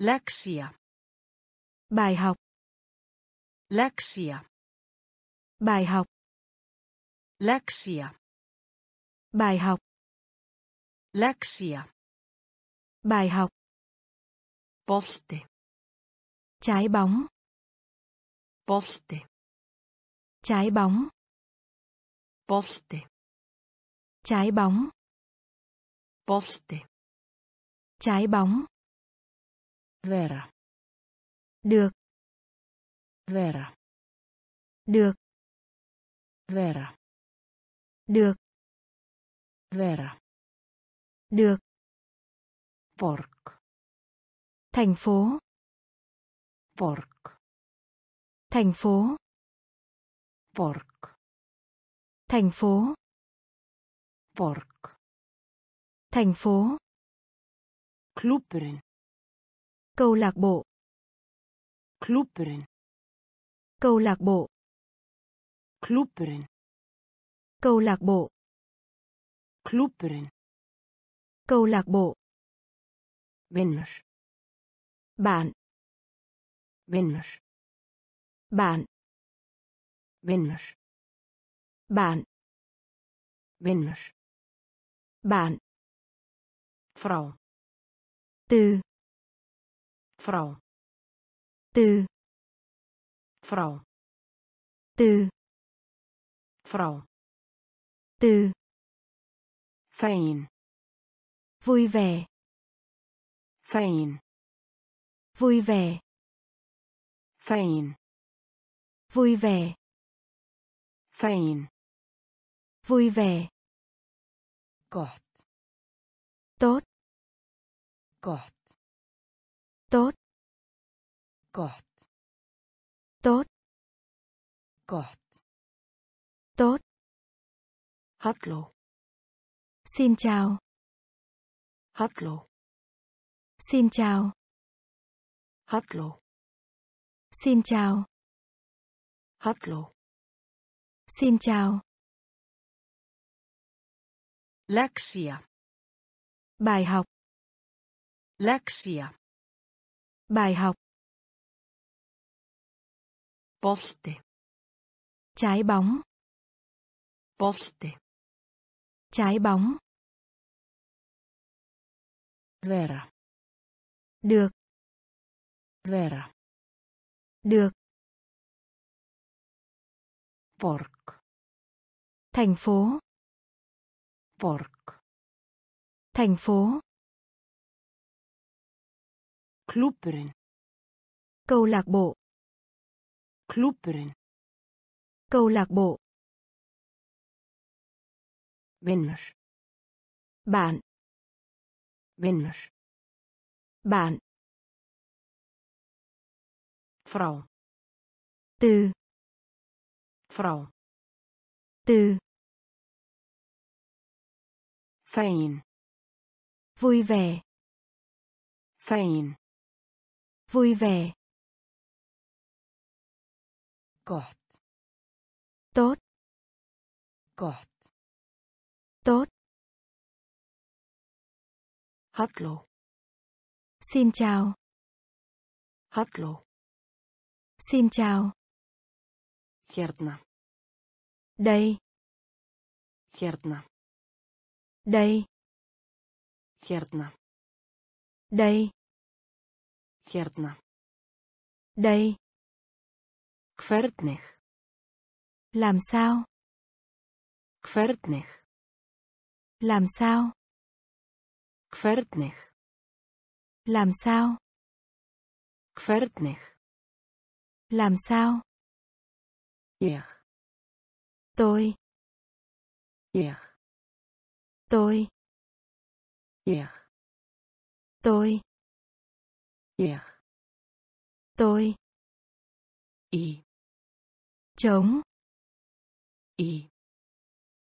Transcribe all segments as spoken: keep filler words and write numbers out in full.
Lekcja. Bài học. Lekcja. Bài học. Lekcja. Bài học. Lekcja. Bài học. Bolti. Trái bóng. Bolti. Trái bóng. Bolti. Trái bóng. Bolti. Trái bóng. Vera. Được. Vera. Được. Vera. Được. Vera. Được. Borg. Thành phố. Borg. Thành phố. Borg. Thành phố. Borg. Thành phố. Klubberinn. Câu lạc bộ. Klubberinn. Câu lạc bộ. Klubberinn. Câu lạc bộ. Klubberinn. Câu lạc bộ. Vinner. Bạn. Vinner. Bạn. Vinner. Bạn. Vinner. Bạn. Frau. Từ. Frau. Từ. Frau. Từ. Frau. Từ. Fein. Vui vẻ. Fein. Vui vẻ. Fein. Vui vẻ. Fein. Vui vẻ. Gott. Tốt. Gott. Tốt. Gott. Tốt. Gott. Tốt. Hallo. Xin chào. Hallo. Xin chào. Hallo. Xin chào. Hallo. Xin chào. Lekcja. Bài học. Lekcja. Bài học. Bolti. Trái bóng. Bolti. Trái bóng. Vera. Được. Vera. Được. Borg. Thành phố. Borg. Thành phố. Klubberinn. Câu lạc bộ. Klubberinn. Câu lạc bộ. Vinner. Bạn. Vinner. Bạn. Frau. Từ. Frau. Từ. Fein. Vui vẻ. Fein. Vui vẻ. Gott. Tốt. Gott. Tốt. Hallo. Xin chào. Hallo. Xin chào. Hierna. Đây. Hierna. Đây. Hierna. Đây. Hierna. Đây. Hvernig. Làm sao? Hvernig. Làm sao? Hvernig. Làm sao? Hvernig. Làm sao? Ich. Tôi. Ich. Tôi. Ich. Tôi. Ich. Tôi. I. Trống. I.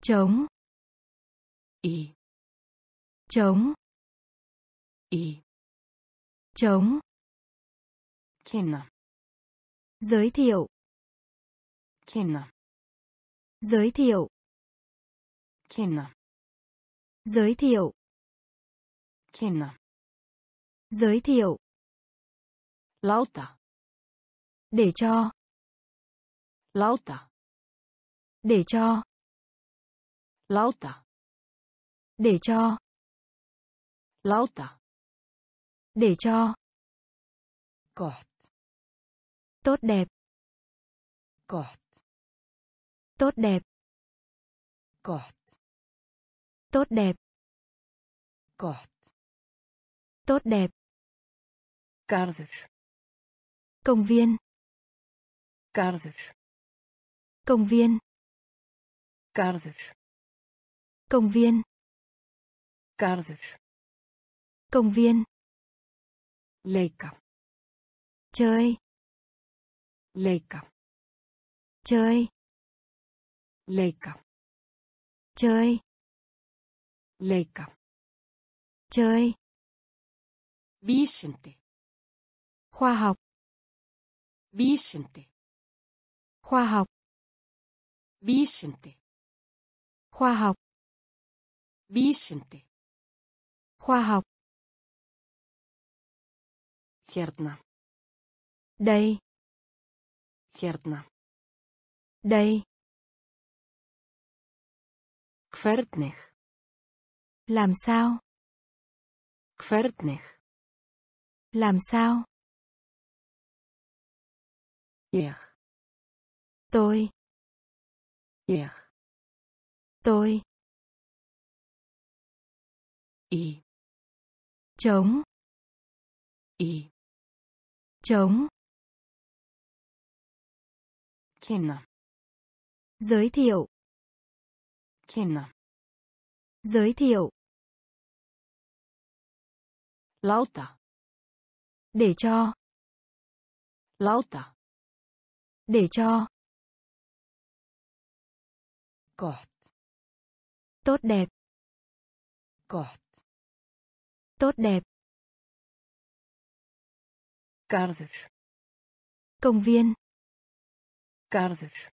Trống. I. Trống. I. Trống. Kenna. Giới thiệu. Kenna. Giới thiệu. Kenna. Giới thiệu. Kenna. Giới thiệu. Lauta. Để cho. Lauta. Để cho. Lauta. Để cho. Lauta. Để cho. Gott. Tốt đẹp. Gott. Tốt đẹp. Gott. Tốt đẹp. Gott. Tốt đẹp. Garður. Công viên. Garður. Công viên. Garður. Công viên. Garður. Công viên. Leika. Chơi. Leika. Chơi. Leika. Chơi. Leika. Chơi. Vísindi. Khoa học. Vísindi. Khoa học. Vísindi. Khoa học. Vísindi. Khoa học. Hérna. Đây. Hérna. Đây. Hvernig. Làm sao. Hvernig. Làm sao. Yeah. Tôi. Yeah. Tôi. I. Trống. I. Trống. Kenna. Giới thiệu. Kenna. Giới thiệu. Lauta. Để cho. Lauta. Để cho. Gott. Tốt đẹp. Gott. Tốt đẹp. Garður. Công viên. Garður.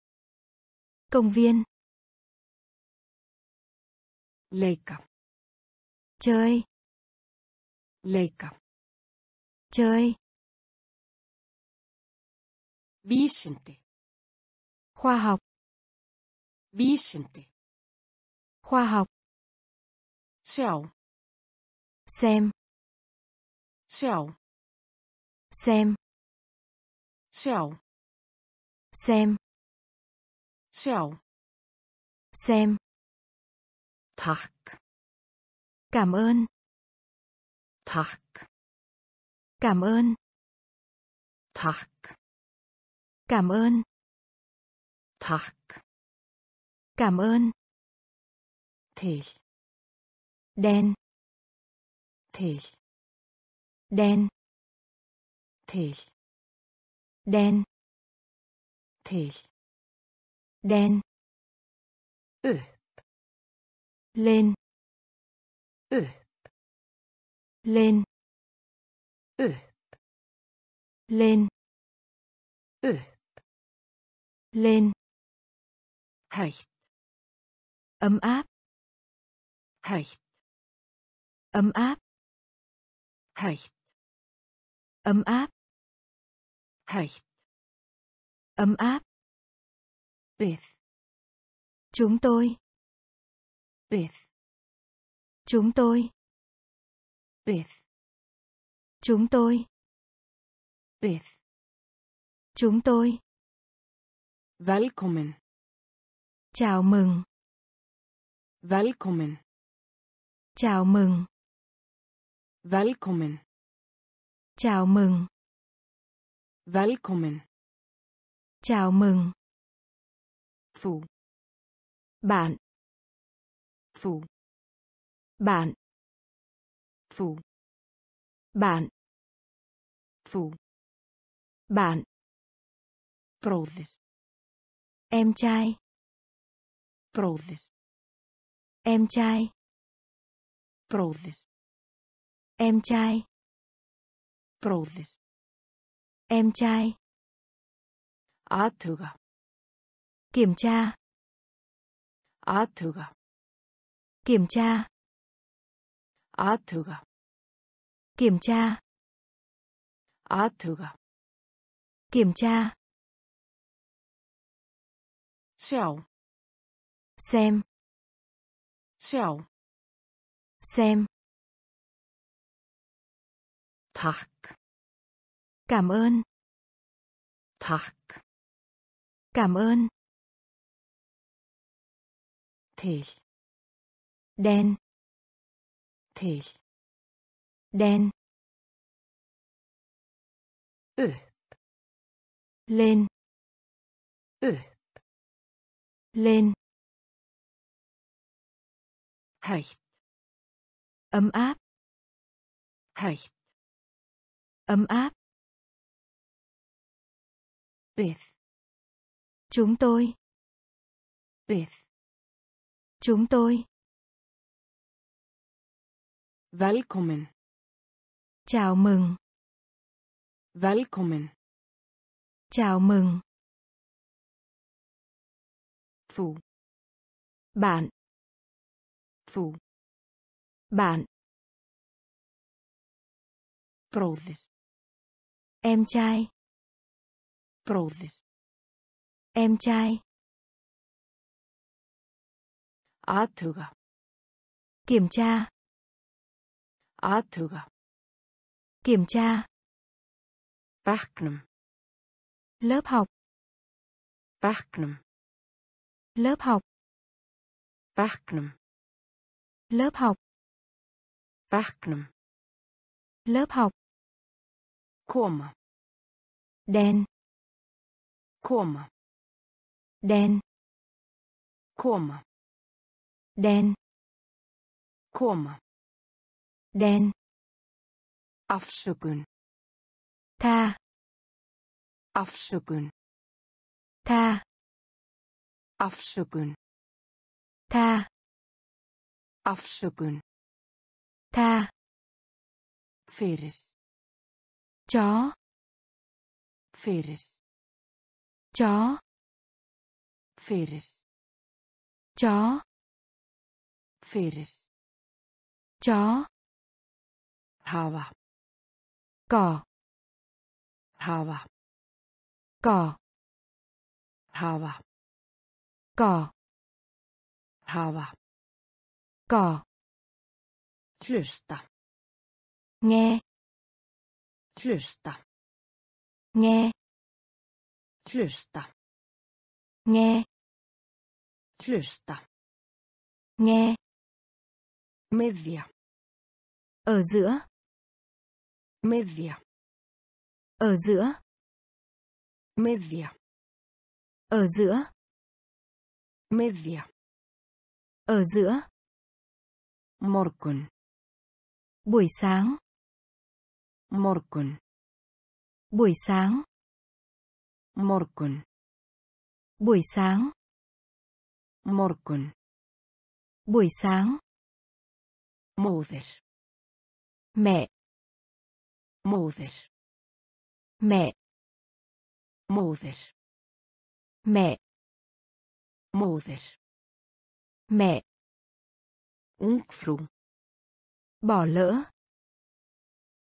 Công viên. Leika. Chơi. Leika. Chơi. Vísindi. Khoa học. Vísindi. Khoa học. Sjá. Xem. Sjá. Xem. Sjá. Xem. Sjá. Xem. Takk. Cảm ơn. Takk. Cảm ơn. Takk. Cảm ơn. Takk. Cảm ơn. Til. Đen. Til. Đen. Til. Đen. Til. Đen. Upp. Lên. Upp. Lên. Upp. Lên. Upp. Lên. Heitt. Ấm áp. Heitt. Ấm áp. Heitt. Ấm áp. Heitt. Ấm áp. Við. Chúng tôi. Við. Chúng tôi. Við. Chúng tôi. Við. Chúng tôi. Velkommen. Chào mừng. Velkommen. Chào mừng. Velkommen. Chào mừng. Velkommen. Chào mừng. Þú. Bạn. Þú. Bạn. Þú. Bạn. Þú. Bạn. Bróðir. Em trai. Bróðir. Em trai. Bróðir. Em trai. Bróðir. Em trai. Athuga. Kiểm tra. Athuga. Kiểm tra. Athuga. Kiểm tra. Athuga. Kiểm tra. Sjá. Xem. Sjá. Xem. Takk. Cảm ơn. Takk. Cảm ơn. Til. Đen. Til. Đen. Upp. Lên. Upp. Lên. Heitt. Ấm áp. Heitt. Ấm áp. Við. Chúng tôi. Við. Chúng tôi. Velkommen. Chào mừng. Velkommen. Chào mừng. Þú. Bạn. Þú. Bạn. Bróðir. Em trai. Bróðir. Em trai. Athuga. Kiểm tra. Athuga. Kiểm tra. Becknum. Lớp học. Becknum. Lớp học. Becknum. Lớp học. Becknum. Lớp học. Koma. Đen. Koma. Đen. Koma. Đen. Koma. Đen. Afsökun. Tha. Afsökun. Tha. Afsökun. Tha. Afsökun. Tha. Fyrir. Chó. Fyrir. Chó. Fyrir. Chó. Fyrir. Chó. Hava. Cỏ. Hava. Cỏ. Hava. Cỏ. Hava. Cỏ. Hlusta. Nghe. Hlusta. Nghe. Hlusta. Nghe. Hlusta. Nghe. Media. Ở giữa. Media. Ở giữa. Media. Ở giữa. Media. Ở giữa. Morgun. Buổi sáng. Morgun. Buổi sáng. Morgun. Buổi sáng. Morgun. Buổi sáng. Móðir. Mẹ. Móðir. Mẹ. Móðir. Mẹ. Móðir. Mẹ. Ungfrú. Bỏ lỡ.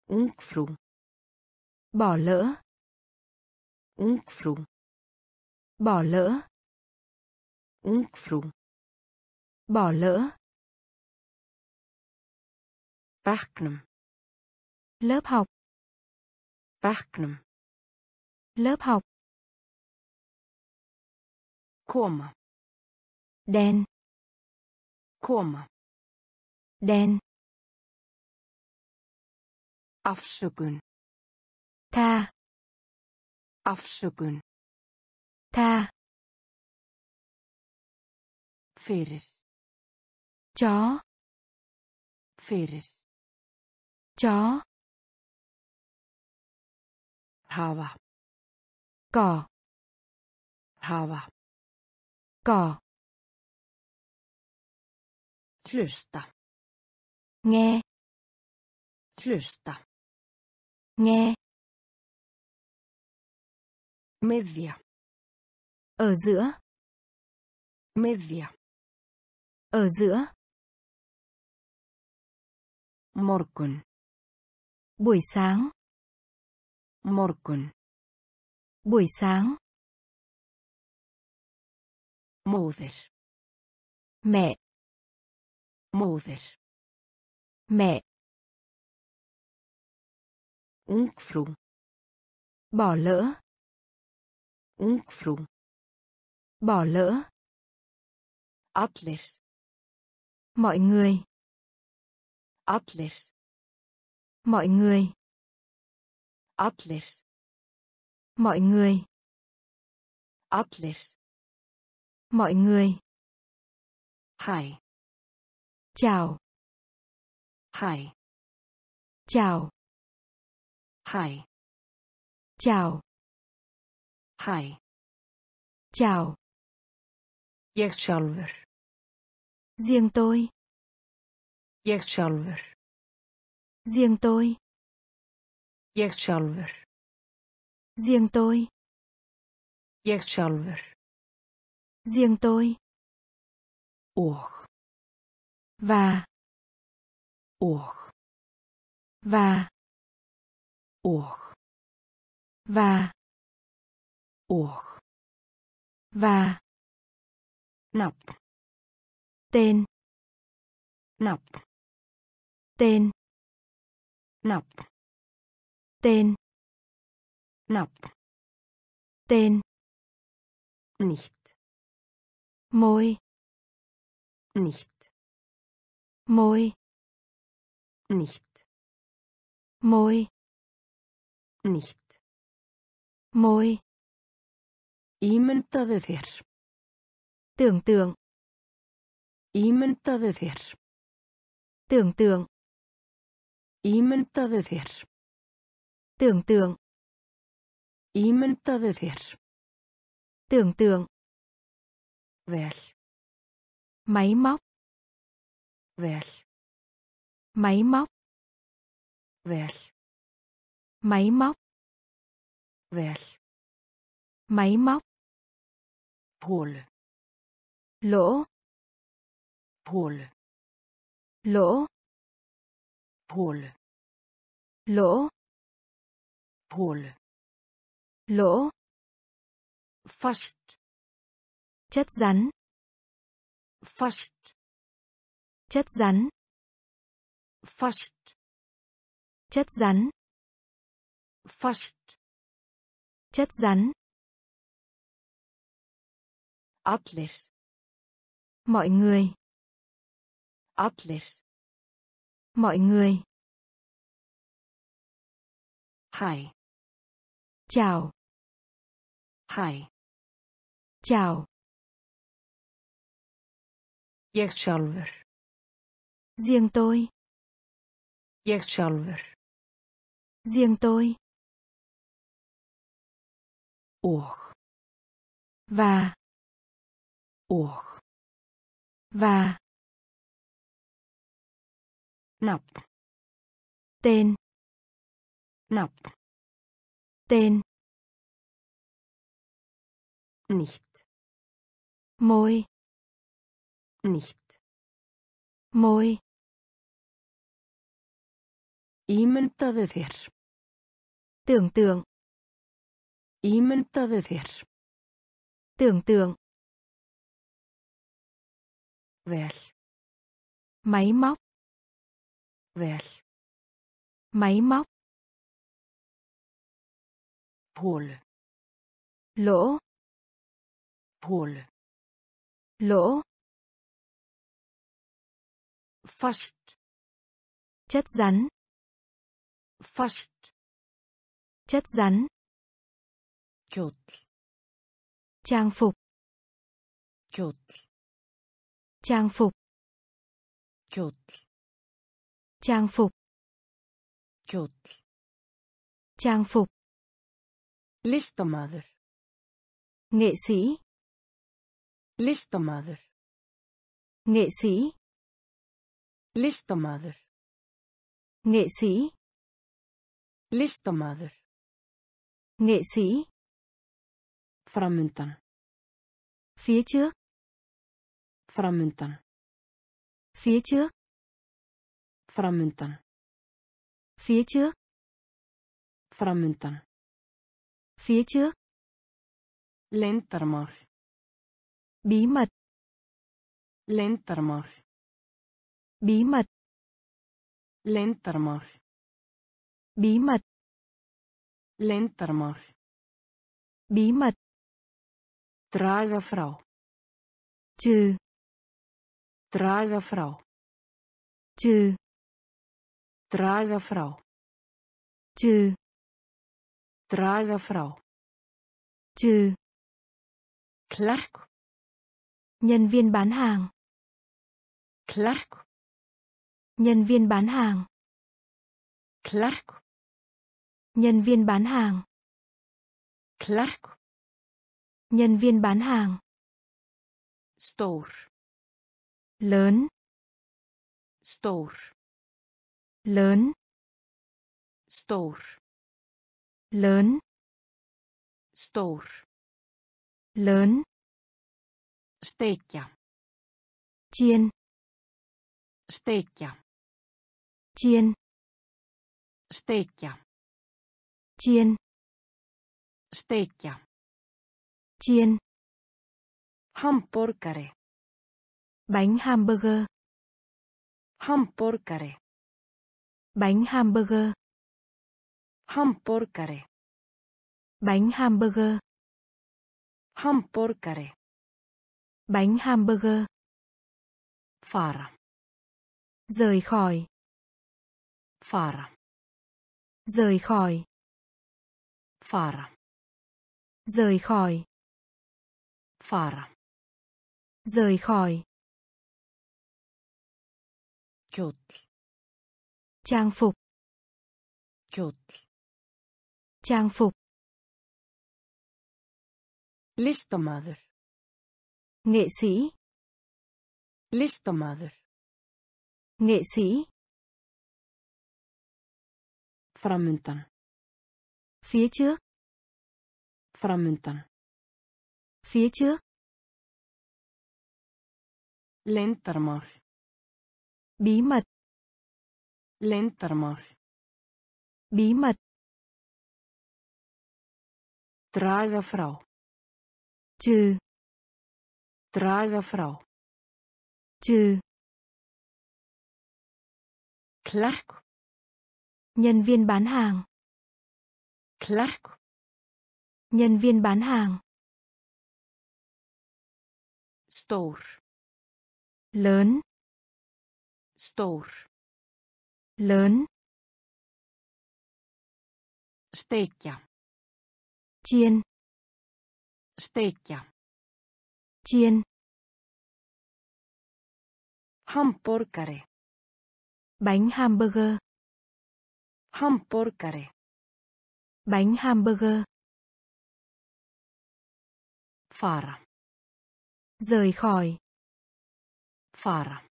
Ungfrú. Bỏ lỡ. Ungfrú. Bỏ lỡ. Ungfrú. Bỏ lỡ. Becknum. Lớp học. Becknum. Lớp học. Koma. Đen. Koma. Đen. Afsökun. Tha. Afsökun. Tha. Fyrir. Chó. Fyrir. Chó. Hava. Cỏ. Hava. Cỏ. Hlusta. Nghe. Hlusta. Nghe. Media. Ở giữa. Media. Ở giữa. Morgun. Buổi sáng. Morgen. Buổi sáng. Móðir. Mẹ. Móðir. Mẹ. Ungfrú. Bỏ lỡ. Ungfrú. Bỏ lỡ. Allir. Mọi người. Allir. Mọi người. Allir. Mọi người. Allir. Mọi người. Hi. Chào. Hi. Chào. Hi. Chào. Hi. Chào. Ég sjálfur. Riêng tôi. Ég sjálfur. Riêng tôi. Ég sjálfur. Riêng tôi. Ég sjálfur. Riêng tôi. Och. Và. Och. Và. Och. Và. Och. Và. Nạp. Tên. Nạp. Tên. Nạp. Tên. Nạp. Tên. Nicht. Môi. Nicht. Môi. Nicht. Môi. Nicht. Môi. Ímyndaðu þér. Tưởng tượng. Ímyndaðu þér. Tưởng tượng. Ímyndaðu þér. Tưởng tượng. Ímyndaðu þér. Tưởng tượng. Vel. Máy móc. Vel. Máy móc. Vel. Máy móc. Vel. Máy móc. Hol. Lỗ. Hol. Lỗ. Hol. Lỗ. Hol. Lỗ. Fast. Chất rắn. Fast. Chất rắn. Fast. Chất rắn. Fast. Chất rắn. Allir. Mọi người. Allir. Mọi người. Hi. Chào. Hi. Chào. Ég sjálfur. Riêng tôi. Ég sjálfur. Riêng tôi. Och. Và. Och. Và. Nạp. Tên. Nạp. Tên. Nicht. Môi. Nicht. Môi. Ímyndaðu þér. Tưởng tượng. Ímyndaðu þér. Tưởng tượng. Vel. Máy móc. Vel. Máy móc. Hol. Lỗ. Hol. Lỗ. Fast. Chất rắn. Fast. Chất rắn. Kjol. Trang phục. Kjol. Trang phục. Kjol. Trang phục. Kjol. Trang phục. Listamaður. Nghệ sĩ. Listamaður. Nghệ sĩ. Listamaður. Nghệ sĩ. Listamaður. Nghệ sĩ. Framundan. Phía trước. Framundan. Phía trước. Framundan. Phía trước. Framundan. Phía trước. Leyndarmál. Bí mật. Leyndarmál. Bí mật. Leyndarmál. Bí mật. Leyndarmál. Bí mật. Draga frá. Trừ. Draga frá. Trừ. Draga frá. Trừ. Draga frá. Trừ. Clerk. Nhân viên bán hàng. Clerk. Nhân viên bán hàng. Clerk. Nhân viên bán hàng. Clerk. Nhân viên bán hàng. Stor. Lớn. Stor. Lớn. Stor. Lớn. Stor. Lớn. Steikja. Chiên. Steikja. Chiên. Steikja. Chiên. Steikja. Chiên. Hamburgare. Bánh hamburger. Hamburgare. Bánh hamburger. Hamburgare. Bánh hamburger. Hamburgare. Bánh hamburger. Fara. Rời khỏi. Fara. Rời khỏi. Fara. Rời khỏi. Fara. Rời khỏi. Kjol. Trang phục. Kjol. Trang phục. Listamaður. Nghệ sĩ. Listamaður. Nghệ sĩ. Framundan. Phía trước. Framundan. Phía trước. Leyndarmál. Bí mật. Leyndarmál. Bí mật. Draga frá. Trừ. Draga frá. Trừ. Clerk. Nhân viên bán hàng. Clerk. Nhân viên bán hàng. Stor. Lớn. Stor. Lớn. Steikja. Chiên. Steikja. Chiên. Hamburgare. Bánh hamburger. Hamburgare. Bánh hamburger. Fara. Rời khỏi. Fara.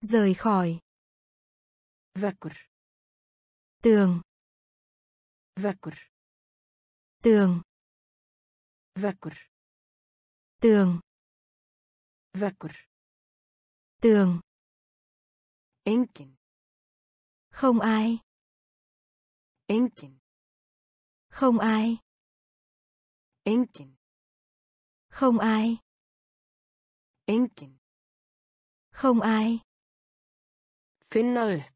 Rời khỏi. Vekkur. Tường. Vekkur. Tường. Vekkur. Tường. Vekkur. Tường. Engin. Không ai. Engin. Không ai. Engin. Không ai. Engin. Không ai. Finna upp.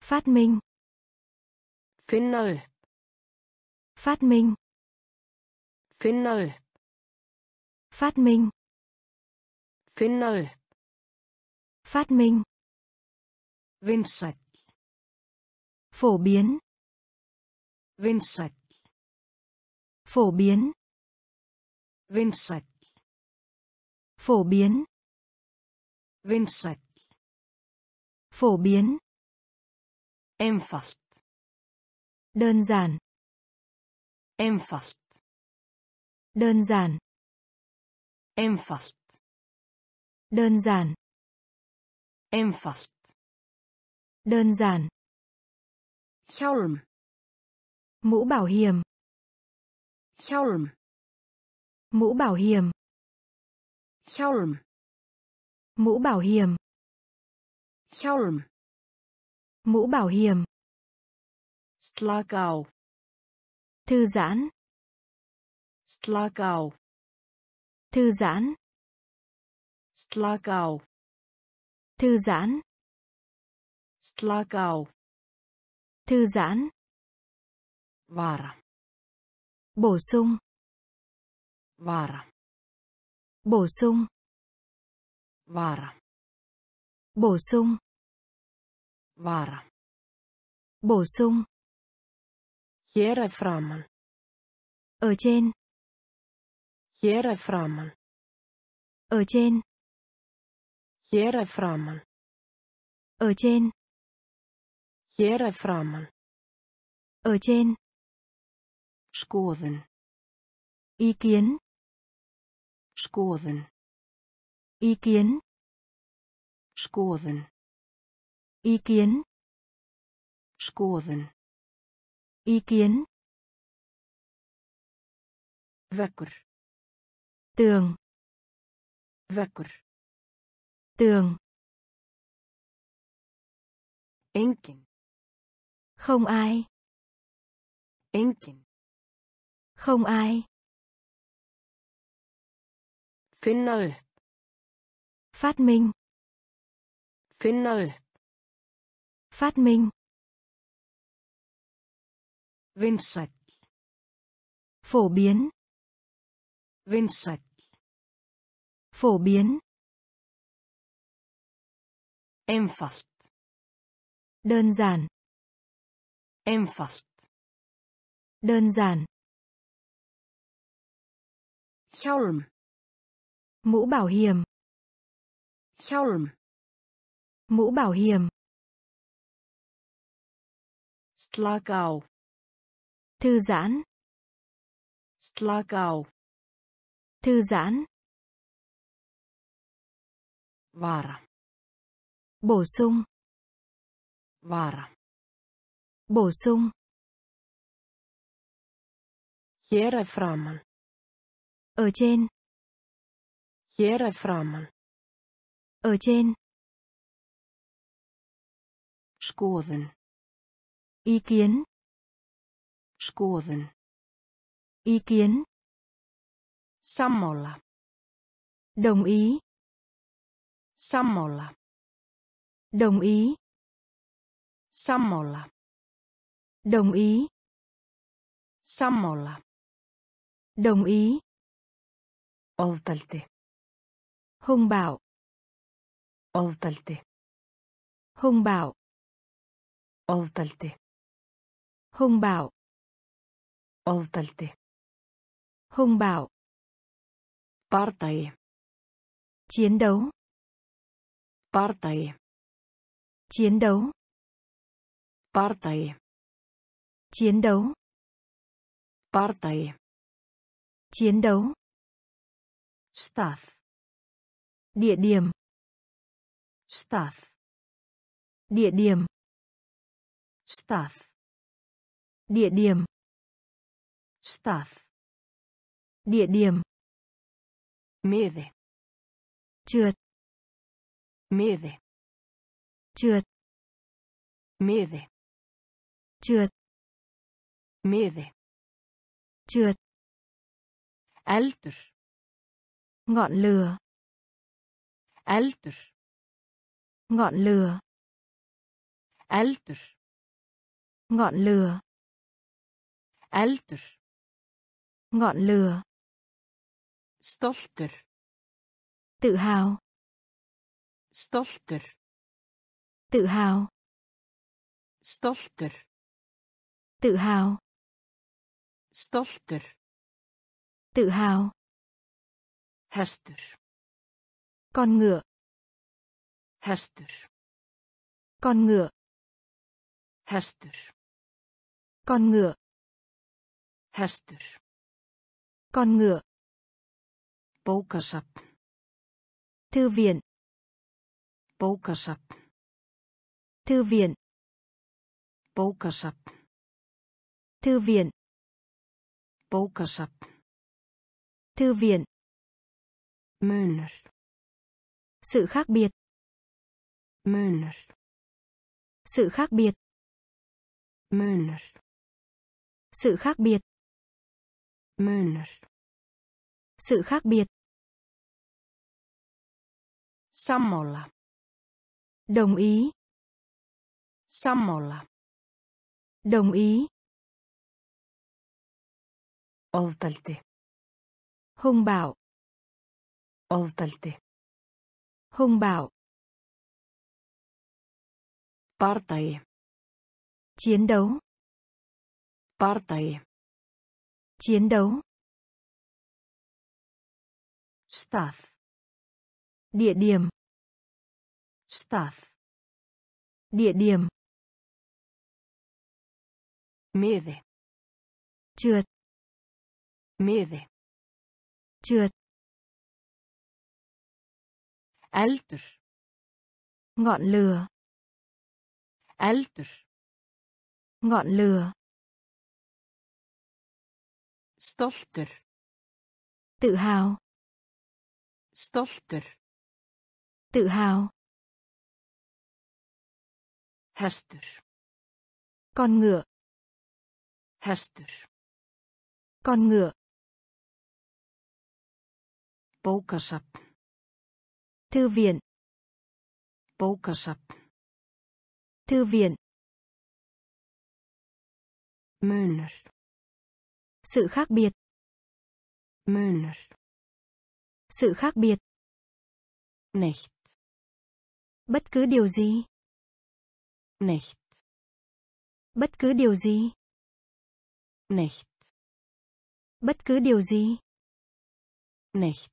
Phát minh. Finna upp. Phát minh. Finna upp. Phát minh. Finna upp. Phát minh. Vinsæll. Phổ biến. Vinsæll. Phổ biến. Vinsæll. Phổ biến. Vinsæll. Phổ biến. Einfalt. Đơn giản. Einfalt. Đơn giản. Einfalt. Đơn giản. Einfalt. Đơn giản. Hjálm. Mũ bảo hiểm. Hjálm. Mũ bảo hiểm. Hjálm. Mũ bảo hiểm. Hjálm. Mũ bảo hiểm. Slaka á. Thư giãn. Slaka á. Thư giãn. Slaka á. Thư giãn. Slaka á. Thư giãn. Vara. Bổ sung. Vara. Bổ sung. Vara. Bổ sung. Vara. Bổ sung. Hér að framan. Ở trên. Hér að framan. Ở trên. Hér að framan. Ở trên. Hér að framan. Ở trên. Skoðun. Ý kiến. Skoðun. Ý kiến. Skoðun. Ý kiến. Skoðun. Ý kiến. Vekkur. Tường. Vekkur. Tường. Engin. Không ai. Engin. Không ai. Finna upp. Phát minh. Finna upp. Phát minh. Vinsæll. Phổ biến. Vinsæll. Phổ biến. Einfalt. Đơn giản. Einfalt. Đơn giản. Hjálm. Mũ bảo hiểm. Hjálm. Mũ bảo hiểm. Slaka á. Thư giãn. Slaka á. Thư giãn. Vara. Bổ sung. Vara. Bổ sung. Hér að framan. Ở trên. Hér að framan. Ở trên. Skoðun. Ý kiến. Skoðun. Ý kiến. Sammála. Đồng ý. Sammála. Đồng ý. Sammála. Đồng ý. Sammála. Đồng ý. Ofbeldi. Hung bạo. Ofbeldi. Hung bạo. Ofbeldi. Hung bạo. Ofbeldi. Hung bạo. Bardagi. Chiến đấu. Bardagi. Chiến đấu. Bardagi. Chiến đấu. Bardagi. Chiến đấu. Staff. Địa điểm. Staff. Địa điểm. Staff. Địa điểm. Staff. Địa điểm. Miði. Trượt. Miði. Trượt. Miði. Trượt. Miði. Trượt. Eldur. Ngọn lửa. Eldur. Ngọn lửa. Eldur. Ngọn lửa. Eldur. Ngọn lửa. Stoltur. Tự hào. Stoltur. Tự hào. Stoltur. Tự hào. Stoltur. Tự hào. Hestur. Con ngựa. Hestur. Con ngựa. Hestur. Con ngựa. Hestur. Con ngựa. Bókasafn. Thư viện. Bókasafn. Thư viện. Bókasafn. Thư viện. Bókasafn. Thư viện. Munur. Sự khác biệt. Munur. Sự khác biệt. Munur. Sự khác biệt. Munur. Sự khác biệt. Sammolla. Đồng ý. Sammolla. Đồng ý. Ofbeldi. Hung bạo. Ofbeldi. Hung bạo. Partai. Chiến đấu. Partai. Chiến đấu. Staff. Địa điểm. Staff. Địa điểm. Miede. Trượt. Miede. Trượt. Eldur. Ngọn lửa. Eldur. Ngọn lửa. Stoltur. Tự hào. Stoltur. Tự hào. Hestur. Con ngựa. Hestur. Con ngựa. Bókasafn. Thư viện. Bókasafn. Thư viện. Munur. Sự khác biệt. Munur. Sự khác biệt. Nicht. Bất cứ điều gì. Nicht. Bất cứ điều gì. Nicht. Bất cứ điều gì. Nicht.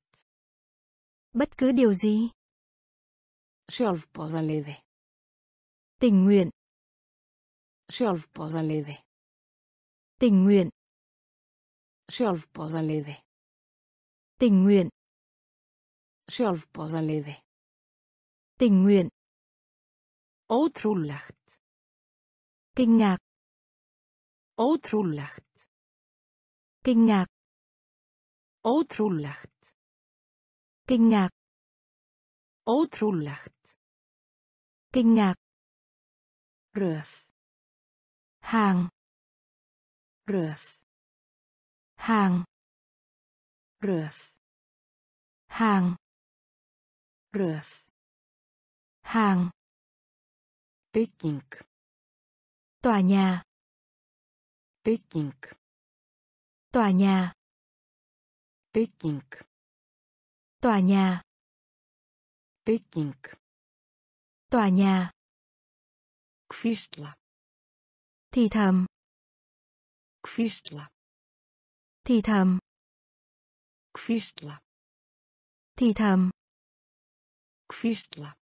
Bất cứ điều gì. Sjálfboðaliði. Tình nguyện. Sjálfboðaliði. Tình nguyện. Sjálfboðaliði. Tình nguyện. Sjálfboðaliði. Tình nguyện. Ótrúlegt. Kinh ngạc. Ótrúlegt. Kinh ngạc. Ótrúlegt. Kinh ngạc. Ótrúlegt. Kinh ngạc. Röð. Hàng. Röð. Hàng. Röð. Hàng. Röð. Hàng. Peking. Tòa nhà. Peking. Tòa nhà. Peking. Tòa nhà. Peking. Tòa nhà. Kvistla. Thì thầm. Kvistla. Thì thầm. Kvistla. Thì thầm. Kvistla.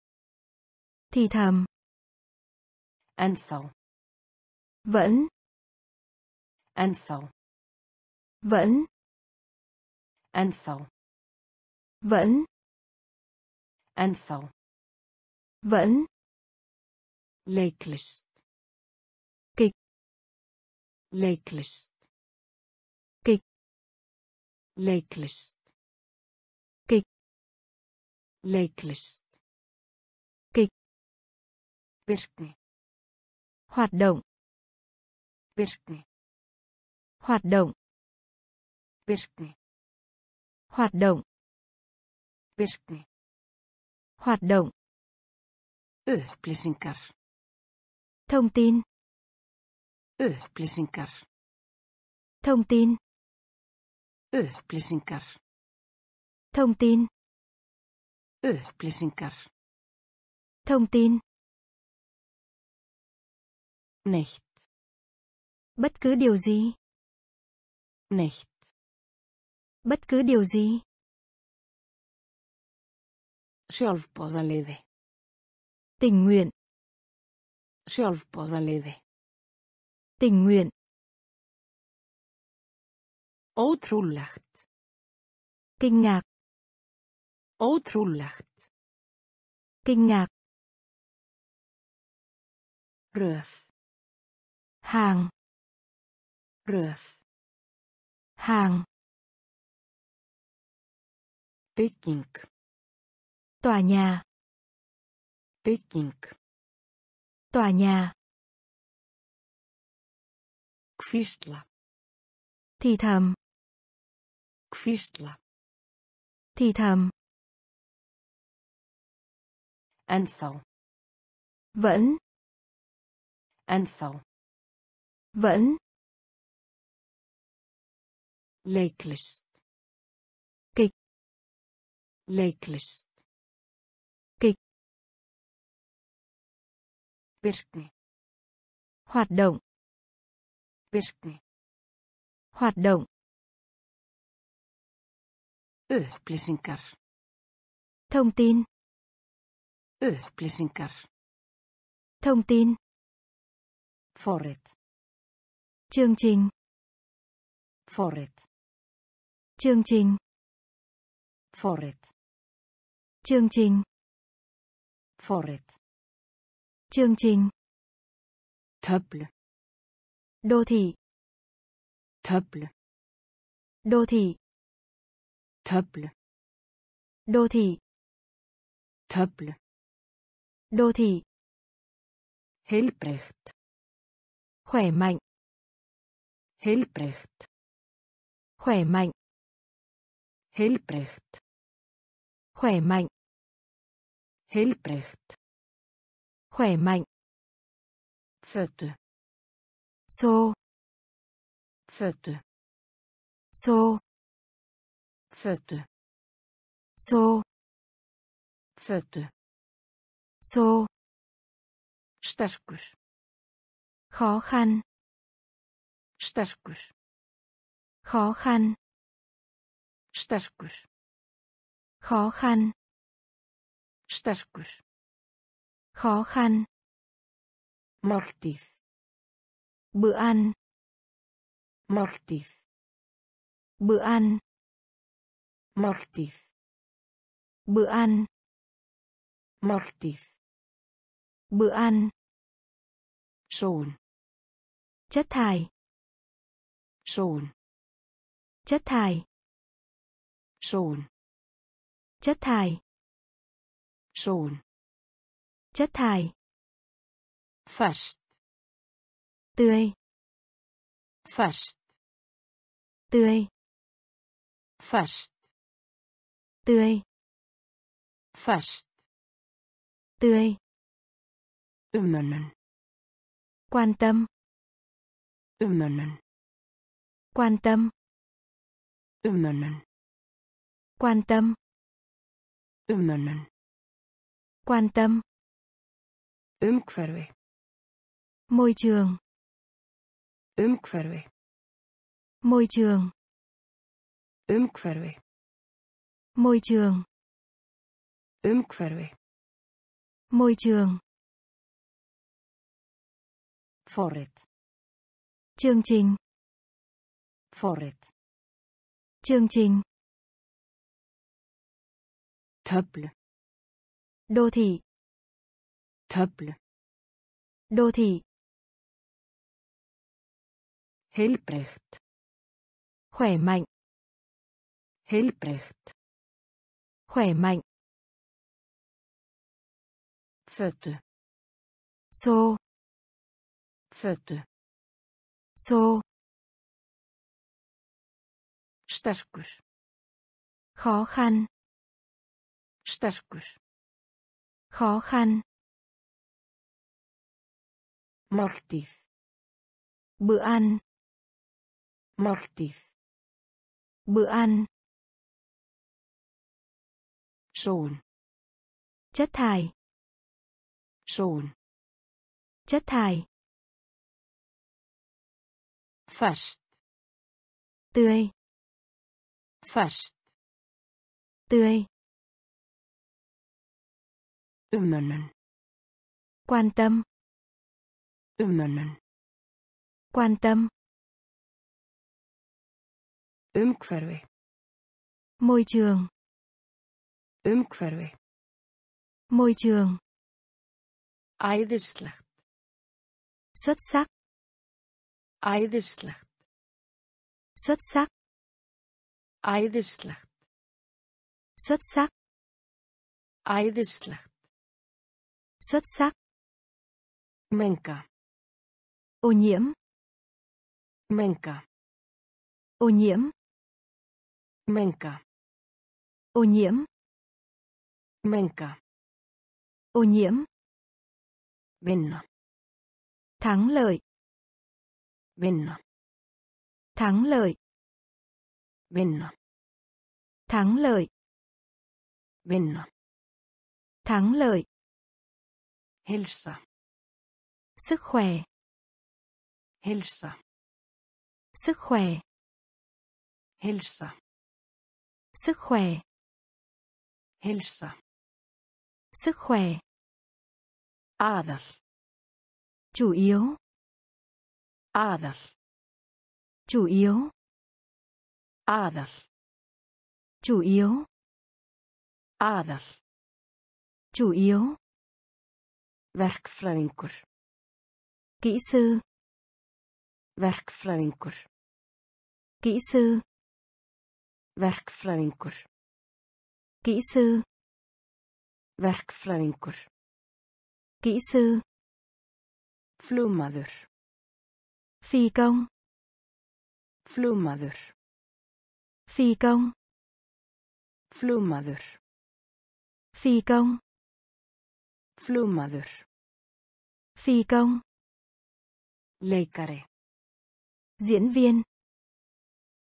Thì thầm. Ennþá. Vẫn. Ennþá. Vẫn. Ennþá. Vẫn. Ennþá. Vẫn. Leiklist. Kịch. Leiklist. Kịch. Leiklist. Kịch. Leiklist. Kịch. Virkni. Hoạt động. Virkni. Hoạt động. Virkni. Hoạt động. Virkni. Hoạt động. Upplýsingar. Thông tin. Upplýsingar. Thông tin. Upplýsingar. Thông tin. Upplýsingar. Thông tin. Nicht. Bất cứ điều gì. Nicht. Bất cứ điều gì. Sjálfboðaliði. Tình nguyện. Sjálfboðaliði. Tình nguyện. Ótrúlegt. Kinh ngạc. Ótrúlegt. Kinh ngạc. Röð. Hàng. Röð. Hàng. Peking. Tòa nhà. Peking. Tòa nhà. Kvistla. Thì thầm. Hvísla. Thì thầm. Ennþá. Vẫn. Ennþá. Vẫn. Leiklist. Kịch. Leiklist. Kịch. Virkni. Hoạt động. Virkni. Hoạt động. Upplýsingar. Thông tin. Upplýsingar. Thông tin. Forrit. Chương trình. Forrit. Chương trình. Forrit. Chương trình. Forrit. Chương trình. Töflu. Đô thị. Töflu. Đô thị. Töflu. Đô thị. Töflu. Đô thị. Heilbrigt. Khỏe mạnh. Heilbrigt. Khỏe mạnh. Heilbrigt. Khỏe mạnh. Heilbrigt. Khỏe mạnh. Fötu. Xô. Fötu. Xô. Fötu. Xô. Fötu. Xô. Sterkur. Khó khăn. Sterkur. Khó khăn. Sterkur. Khó khăn. Sterkur. Khó khăn. Máltíð. Bữa ăn. Máltíð. Bữa ăn. Máltíð. Bữa ăn. Máltíð. Bữa ăn. Sồn. Chất thải. Sồn. Chất thải. Sồn. Chất thải. Sồn. Chất thải. Ferskt. Tươi. Ferskt. Tươi. Ferskt. Tươi. Ferskt. Tươi. Umönnun. Quan tâm. Umönnun. Quan tâm. Umönnun. Quan tâm. Umönnun. Quan tâm. Umhverfi. Môi trường. Umhverfi. Môi trường. Umhverfi. Môi trường. Umhverfi. Môi trường. Forrit. Chương trình. Forrit. Chương trình. Töflu. Đô thị. Töflu. Đô thị. Heilbrigt. Khỏe mạnh. Heilbrigt. Khỏe mạnh. Fötu. Xô. Fötu. Xô. Sterkur. Khó khăn. Sterkur. Khó khăn. Máltíð. Bữa ăn. Máltíð. Bữa ăn. Sồn. Chất thải. Sồn. Chất thải. Ferskt. Tươi. Ferskt. Tươi. Umönnun. Quan tâm. Umönnun. Quan tâm. Umhverfi. Môi trường. Umhverfi. Môi trường. Æðislegt. Xuất sắc. Æðislegt. Xuất sắc. Æðislegt. Xuất sắc. Æðislegt. Xuất sắc. Menga. Ô nhiễm. Menga. Ô nhiễm. Menga. Ô nhiễm. Menga. Ô nhiễm. Vinna. Thắng lợi. Vinna. Thắng lợi. Vinna. Thắng lợi. Vinna. Thắng lợi. Hilsa. Sức khỏe. Hilsa. Sức khỏe. Hilsa. Sức khỏe. Hilsa. Sức khỏe. Aðal. Chủ yếu. Aðal. Chủ yếu. Aðal. Chủ yếu. Aðal. Chủ yếu. Verkfræðingur. Kỹ sư. Verkfræðingur. Kỹ sư. Verkfræðingur. Kỹ sư. Verkfræðingur. Kỹ sư. Flugmaður. Phi công. Flugmaður. Phi công. Flugmaður. Phi công. Flugmaður. Phi công. Leikari. Diễn viên.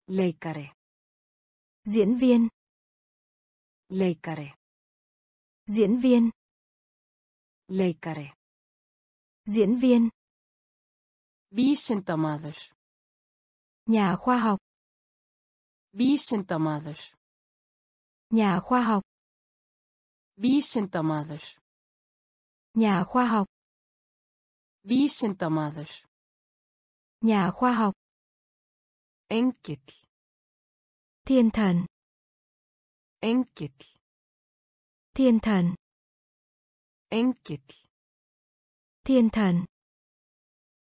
Leikari. Diễn viên. Leikari. Diễn viên. Leikari. Diễn viên. Vísindamaður. Nhà khoa học. Vísindamaður. Nhà khoa học. Vísindamaður. Nhà khoa học. Vísindamaður. Nhà khoa học. Engill. Thiên thần. Engill. Thiên thần. Engill. Thiên thần.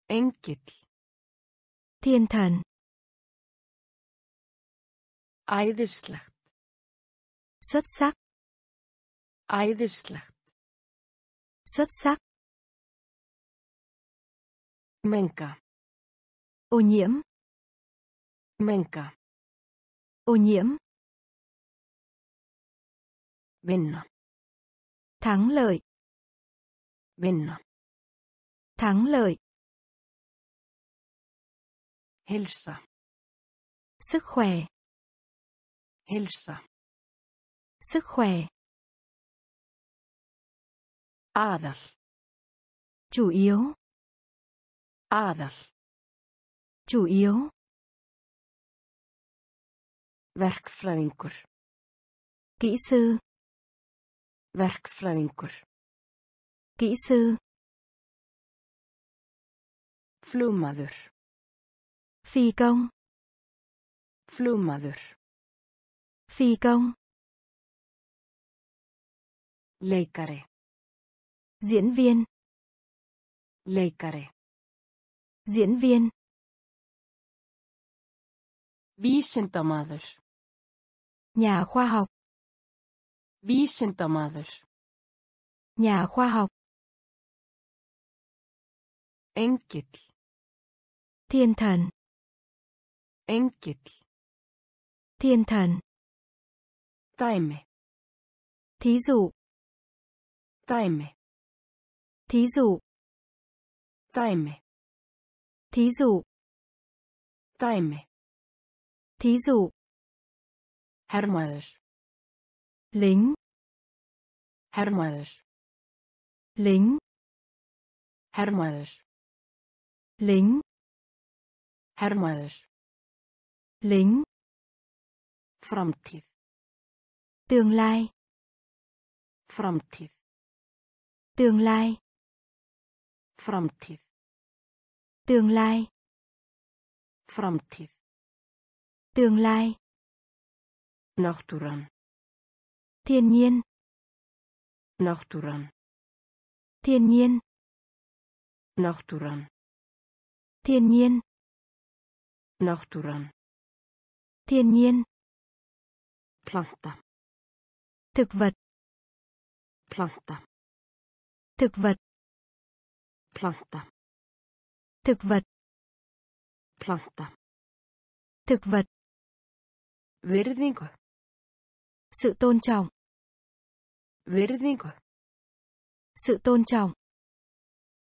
Engill. Thiên thần. Æðislegt. Xuất sắc. Æðislegt. Xuất sắc. Menga. Ô nhiễm. Menga. Ô nhiễm. Vinna. Thắng lợi. Vinna. Thắng lợi. Hilsa. Sức khỏe. Hilsa. Sức khỏe. Aðal. Chủ yếu. Aðal. Chủ yếu. Verkfræðingur. Kỹ sư. Verkfræðingur. Kỹ sư. Flugmaður. Phi công. Flugmaður. Phi công. Leikari. Diễn viên. Leikari. Diễn viên. Vísindamaður. Nhà khoa học. Vísindamaður. Nhà khoa học. Engill. Thiên thần. Engill. Thiên thần. Dæmi. Thí dụ. Dæmi. Thí dụ. Dæmi. Thí dụ. Dæmi. Thí dụ. Hermaður. Lính. Hermaður. Lính. Hermaður. Lính. Hermaður. Lính. Framtíð. Tương lai. Framtíð. Tương lai. Framtíð. Tương lai. Framtíð. Tương lai. Náttúran. Thiên nhiên. Náttúran. Thiên nhiên. Náttúran. Thiên nhiên. Náttúran. Thiên nhiên. Planta. Thực vật. Planta. Thực vật. Planta. Thực vật. Planta. Thực vật. Virðingu. Sự tôn trọng. Virðingu. Sự tôn trọng.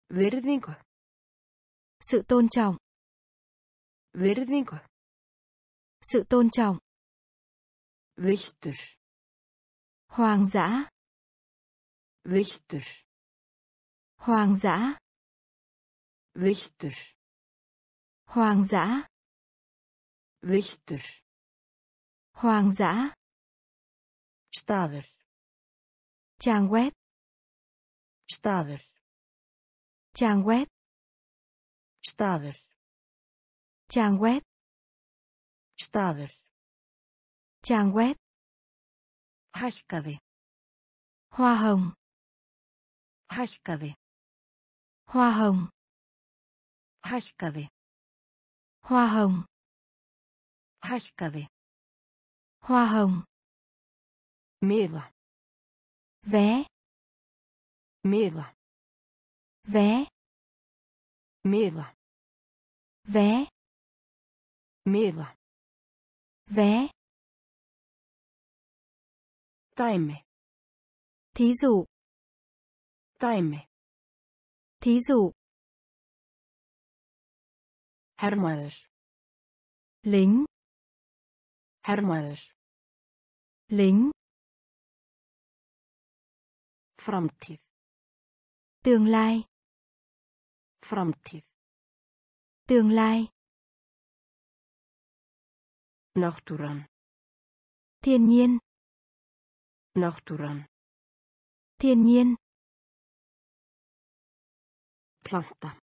Virðingu. Sự tôn trọng. Virðingu. Sự tôn trọng. Wilder. Hoang dã. Wilder. Hoang dã. Wilder. Hoang dã. Wilder. Hoang dã. Staður. Trang web. Staður. Trang web. Staður. Trang web. Staður. Trang web. Hækkaði. Hoa hồng. Hækkaði. Hoa hồng. Hækkaði. Hoa hồng. Hækkaði. Hoa hồng. Miða. Vé. Miða. Vé. Miða. Vé. Miða. Vé. Dæmi. Thí dụ. Dæmi. Thí dụ. Hermaður. Lính. Hermaður. Lính. Framtíð. Tương lai. Framtíð. Tương lai. Náttúran. Thiên nhiên. Náttúran. Thiên nhiên. Planta.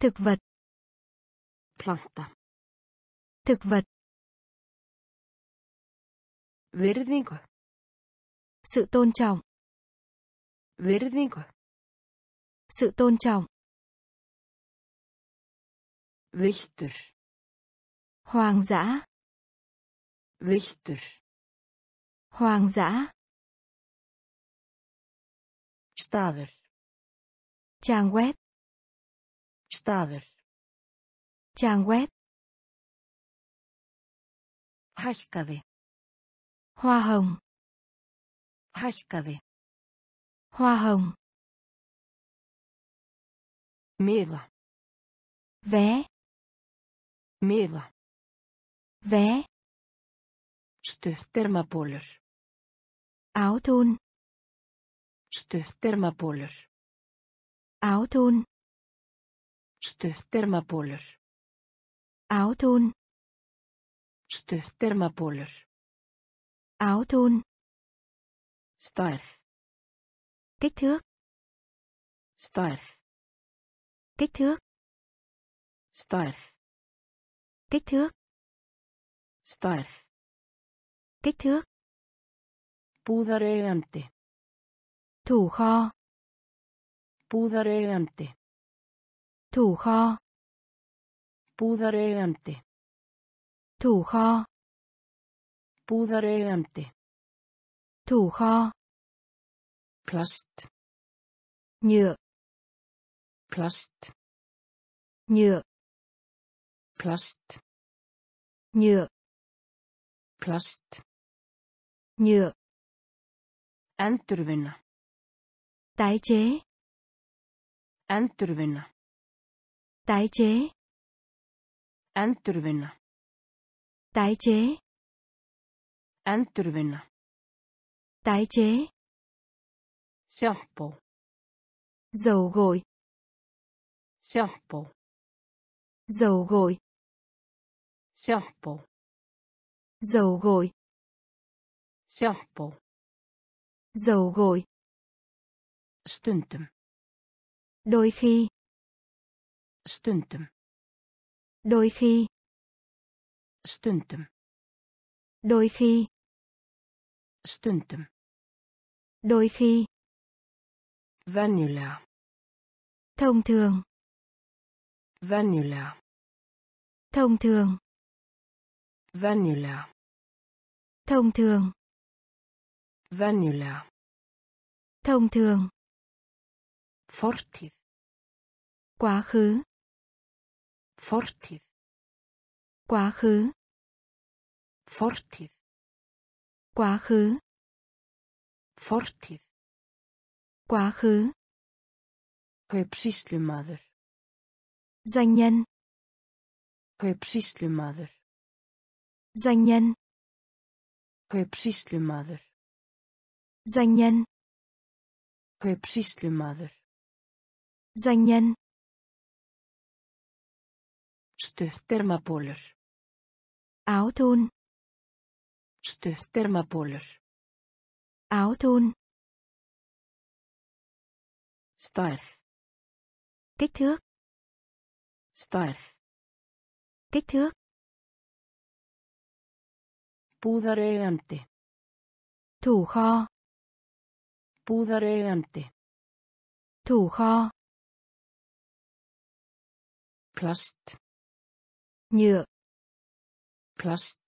Thực vật. Planta. Thực vật. Virðingu. Sự tôn trọng. Virðingu. Sự tôn trọng. Wilder. Hoang dã. Wilder. Hoang dã. Staður. Trang web. Staður. Trang web. Hækkaði. Hoa hồng. Hækkaði. Hoa hồng. Miða. Vé. Miða. Vé. Stuttermabolur. Áo thun. Stuttermabolur. Áo thun. Stuttermabolur. Áo thun. Stuttermabolur. Áo thun. Stærð. Kích thước. Stærð. Kích thước. Stærð. Kích thước. Stærð. Kích thước. Búðareigandi. Thủ kho. Búðareigandi. Thủ kho. Búðareigandi. Thủ kho. Búðareigandi. Thủ kho. Plast. Nhựa. Plast. Nhựa. Plast. Nhựa. Plast. Nhựa. Endurvinna. Tái chế. Endurvinna. Tái chế. Endurvinna. Tái chế. Endurvinna. Tái chế. Shampoo. Dầu gội. Shampoo. Dầu gội. Shampoo. Dầu gội. Shampoo. Dầu gội. Stundum. Đôi khi. Stundum. Đôi khi. Stundum. Đôi khi. Stundum. Đôi khi. Vanilla. Thông thường. Vanilla. Thông thường. Vanilla. Thông thường. Vanilla. Thông thường. Fortíð. Quá khứ. Fortíð. Quá khứ. Fortíð. Quá khứ. Fortíð. Quá khứ. Kaupsýslumaður. Doanh nhân. Kaupsýslumaður. Doanh nhân. Kaupsýslumaður. Doanh nhân. Kaupsýslumaður. Doanh nhân. Stuttermabolur. Áo thun. Stuttermabolur. Áo thun. Stærð. Kích thước. Stærð. Kích thước. Búðareigandi. Thủ kho. Búðareigandi. Thủ kho. Plast. Nhựa. Plast.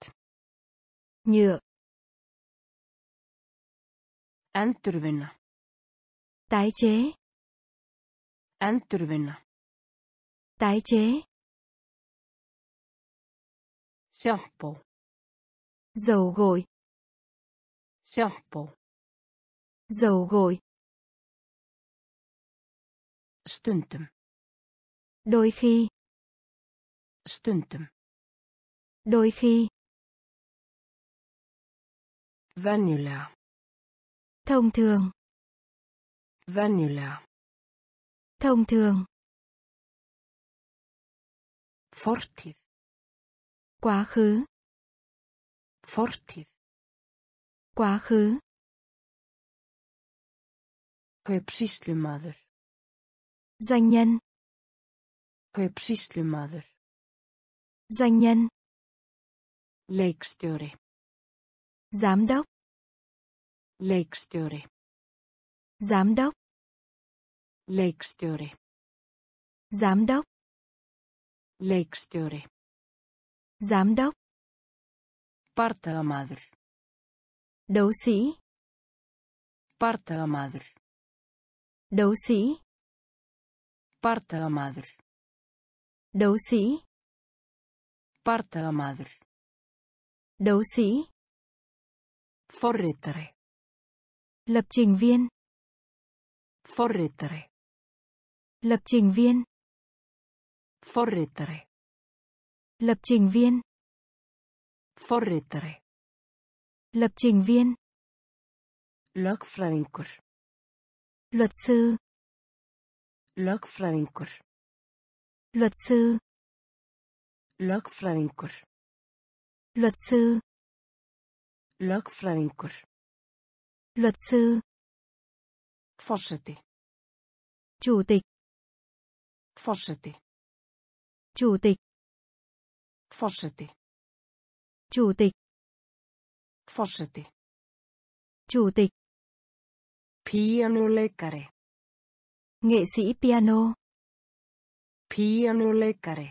Nhựa. Endurvinna. Tái chế. Endurvinna. Tái chế. Shampoo. Dầu gội. Shampoo. Dầu gội. Stundum. Đôi khi. Stundum. Đôi khi. Vanilla. Thông thường. Vanilla. Thông thường. Fortíð. Quá khứ. Fortíð. Quá khứ. Kaupsýslumaður. Doanh nhân. Kaupsýslumaður. Doanh nhân. Leikstjóri. Giám đốc. Leikstjóri. Giám đốc. Leikstjóri. Giám đốc. Leikstjóri. Giám đốc. Partamaður. Đấu sĩ. Partamaður. Đấu sĩ. Partamaður. Đấu sĩ. Partamaður. Đấu sĩ. Forritari. Lập trình viên. Forritari. Lập trình viên. Forritari. Lập trình viên. Forritari. Lập trình viên. Lögfræðingur. Luật sư. Lögfræðingur. Luật sư. Lögfræðingur. Luật sư. Lögfræðingur. Luật sư. Forseti. Chủ tịch. Forseti. Chủ tịch. Forseti. Chủ tịch. Forseti. Chủ tịch. Pianoleikari. Nghệ sĩ piano. Pianoleikari.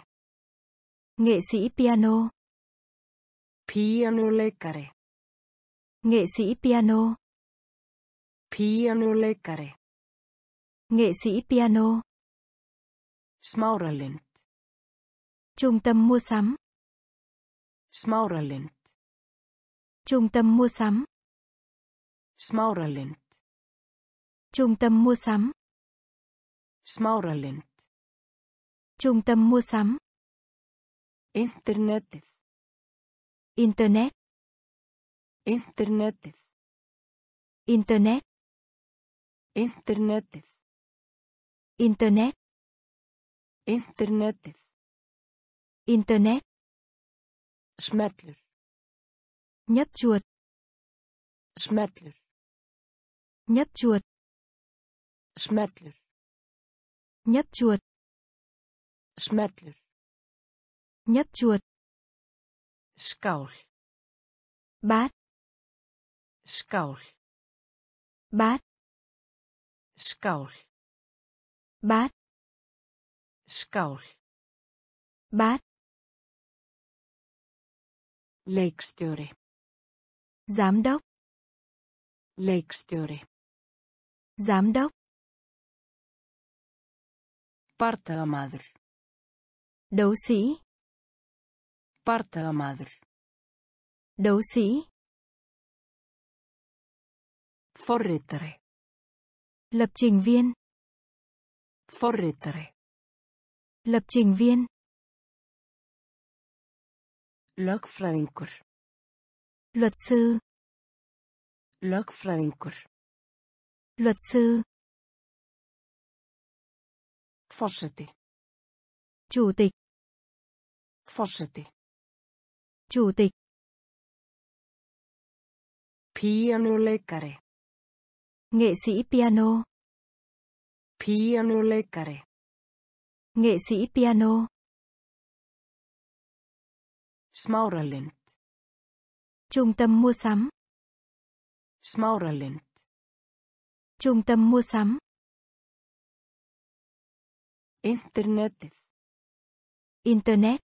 Nghệ sĩ piano. Pianoleikari. Nghệ sĩ piano. Pianoleikari. Nghệ sĩ piano. Smáralind. Trung tâm mua sắm. Smáralind. Trung tâm mua sắm. Smáralind. Trung tâm mua sắm. Smáralind. Trung tâm mua sắm. Internet. Internet. Internet. Internet. Internet. Internet. Internet. Internet. Smellur. Nhấp chuột. Smellur. Nhấp chuột. Smellur. Nhấp chuột. Smellur. Nhấp chuột. Skál. Bát. Skál. Bát. Skál. Bát. Skál. Bát. Leikstjóri. Giám đốc. Leikstjóri. Giám đốc. Partamaður. Đấu sĩ. Partamaður. Đấu sĩ. Forrittere. Lập trình viên. Forrittere. Lập trình viên. Lögfræðingur. Luật sư. Lögfræðingur. Luật sư. Forseti. Chủ tịch. Forseti. Chủ tịch. Pianoleikari. Nghệ sĩ piano. Pianoleikari. Nghệ sĩ piano. Smáralind. Trung tâm mua sắm. Smáralind. Trung tâm mua sắm. Internetið. Internet.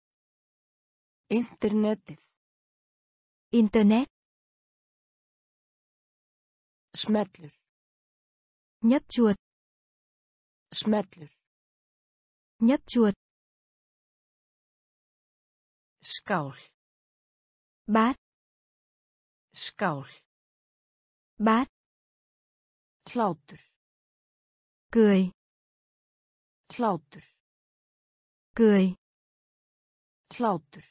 Internetið. Internet. Smellur. Nhấp chuột. Smellur. Nhấp chuột. Skál. Bát. Skál. Bát. Hlátur. Cười. Hlátur. Cười. Hlátur.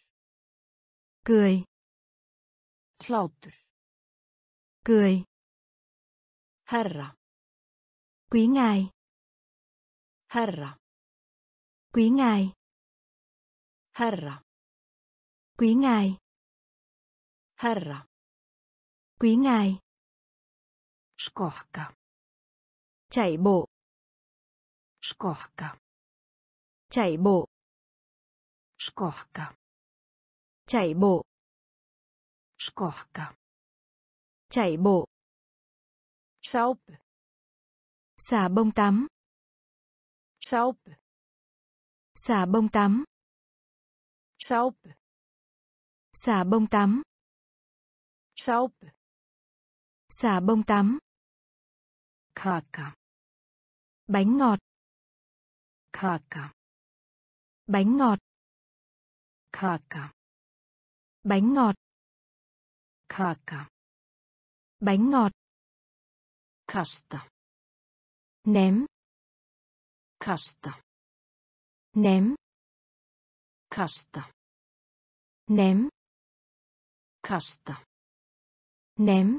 Cười. Hlátur. Cười. Herra. Quý ngài. Herra. Quý ngài. Herra. Quý ngài. Herra. Quý ngài. Skokka. Chạy bộ. Skokka. Chạy bộ. Skokka. Chạy bộ. Skokka. Chạy bộ. Sápu. Xà bông tắm. Sápu. Xà bông tắm. Sápu. Xà bông tắm. Sápu. Xà bông tắm. Kaka. Bánh ngọt. Kaka. Bánh ngọt. Kaka. Bánh ngọt. Kaka. Bánh ngọt. Kasta. Ném. Kasta. Ném. Kasta. Ném. Kasta. Ném.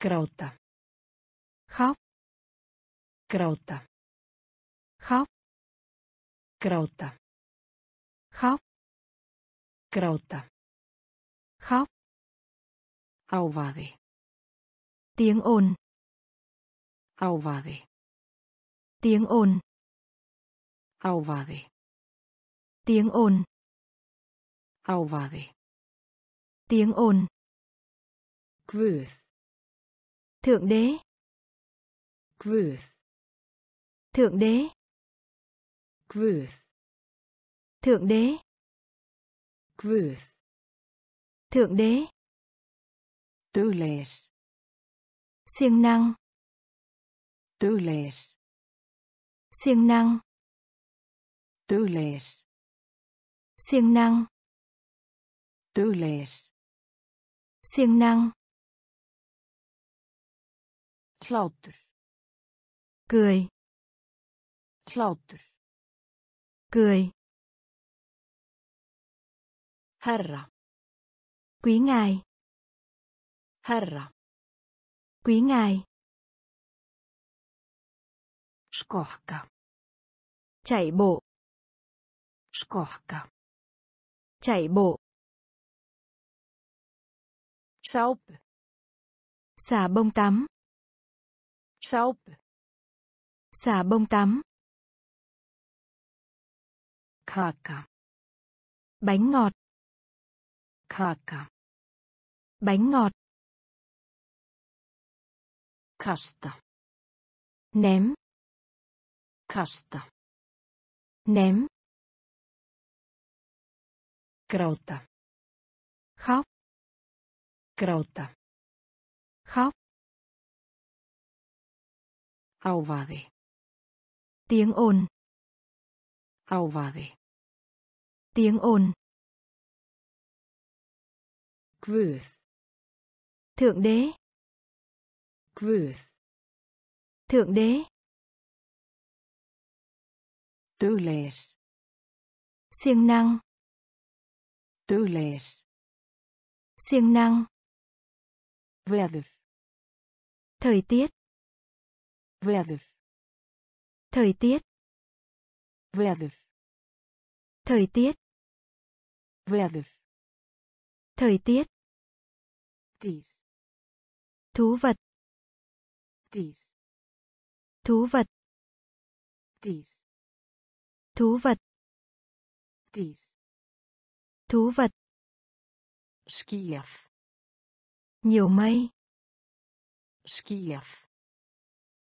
Gráta. Khóc. Gráta. Khóc. Gráta. Khóc. Gráta. Khóc. Hávaði. Tiếng ồn. Hávaði. Tiếng ồn. Hávaði. Tiếng ồn. Hávaði. Tiếng ồn. Guð. Thượng đế. Guð. Thượng đế. Guð. Thượng đế. Guð. Thượng đế. Duglegur. Siêng năng. Duglegur. Siêng năng. Duglegur. Siêng năng. Duglegur. Siêng năng. Hlátur. Cười. Hlátur. Cười. Herra. Quý ngài. Herra. Quý ngài. Skokka. Chạy bộ. Skokka. Chạy bộ. Sápu. Xà bông tắm. Sápu. Xà bông tắm. Kaka. Bánh ngọt. Kaka. Bánh ngọt. Kasta. Ném. Kasta. Ném. Gráta. Khóc. Gráta. Khóc. Hávaði. Tiếng ồn. Hávaði. Tiếng ồn. Guð. Thượng đế. Guð. Thượng đế. Duglegir. Siêng năng. Duglegir. Siêng năng. Veður. Thời tiết. Veður. Thời tiết. Veður. Thời tiết. Veður. Thời tiết. Dýr. Thú vật. Dýr. Thú vật. Dýr. Thú vật. Dýr. Thú vật. Skýjað. Nhiều mây. Skýjað.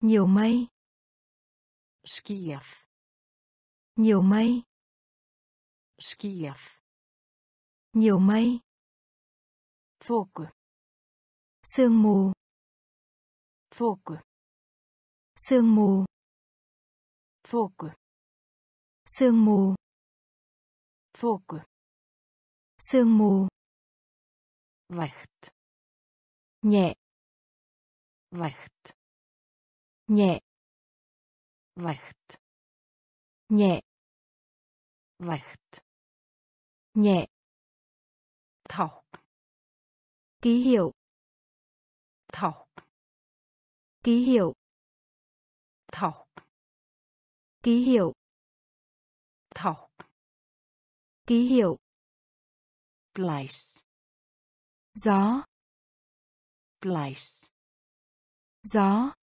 Nhiều mây. Skýjað. Nhiều mây. Skýjað. Nhiều mây. Þoku. Sương mù. Þoku. Sương mù. Þoku. Sương mù. Þoku. Sương mù. Vægt. Nhẹ. Vægt. Nhẹ. Vægt. Nhẹ. Vægt. Nhẹ. Thọc. Ký hiệu. Thọc. Ký hiệu. Thọc. Ký hiệu. Thọc. Ký hiệu. Blais. Gió. Blais. Gió.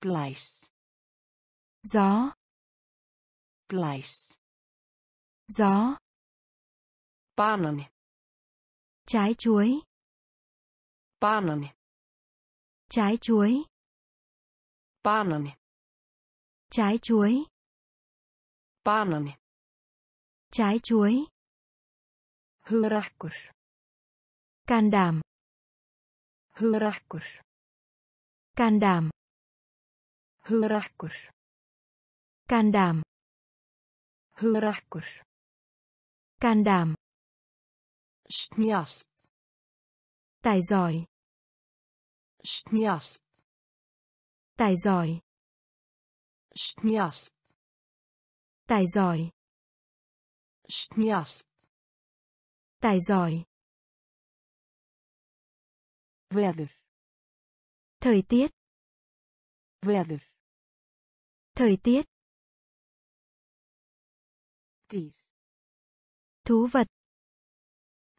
Blais. Gió. Blais. Gió. Banane. Trái chuối. Banane. Trái chuối. Banane. Trái chuối. Banane. Trái chuối. Hugrakkur. Can đảm. Hugrakkur. Can đảm. Hugrakkur. Can đảm. Hugrakkur. Can đảm. Snjallt. Tài giỏi. Snjallt. Tài giỏi. Snjallt. Tài giỏi. Snjallt. Tài giỏi. Veður. Thời tiết. Veður. Thời tiết. Dýr. Thú vật.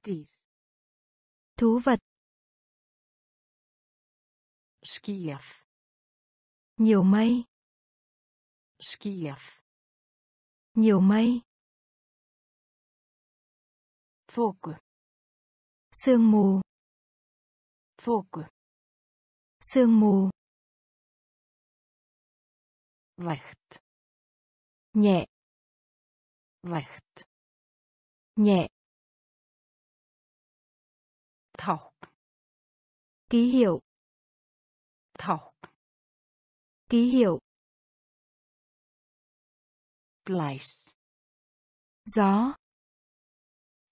Dýr. Thú vật. Skýjað. Nhiều mây. Skýjað. Nhiều mây. Þoku. Sương mù. Þoku. Sương mù. Vægt. Nhẹ. Vægt. Nhẹ. Thọc. Ký hiệu. Thọc. Ký hiệu. Blais. Gió.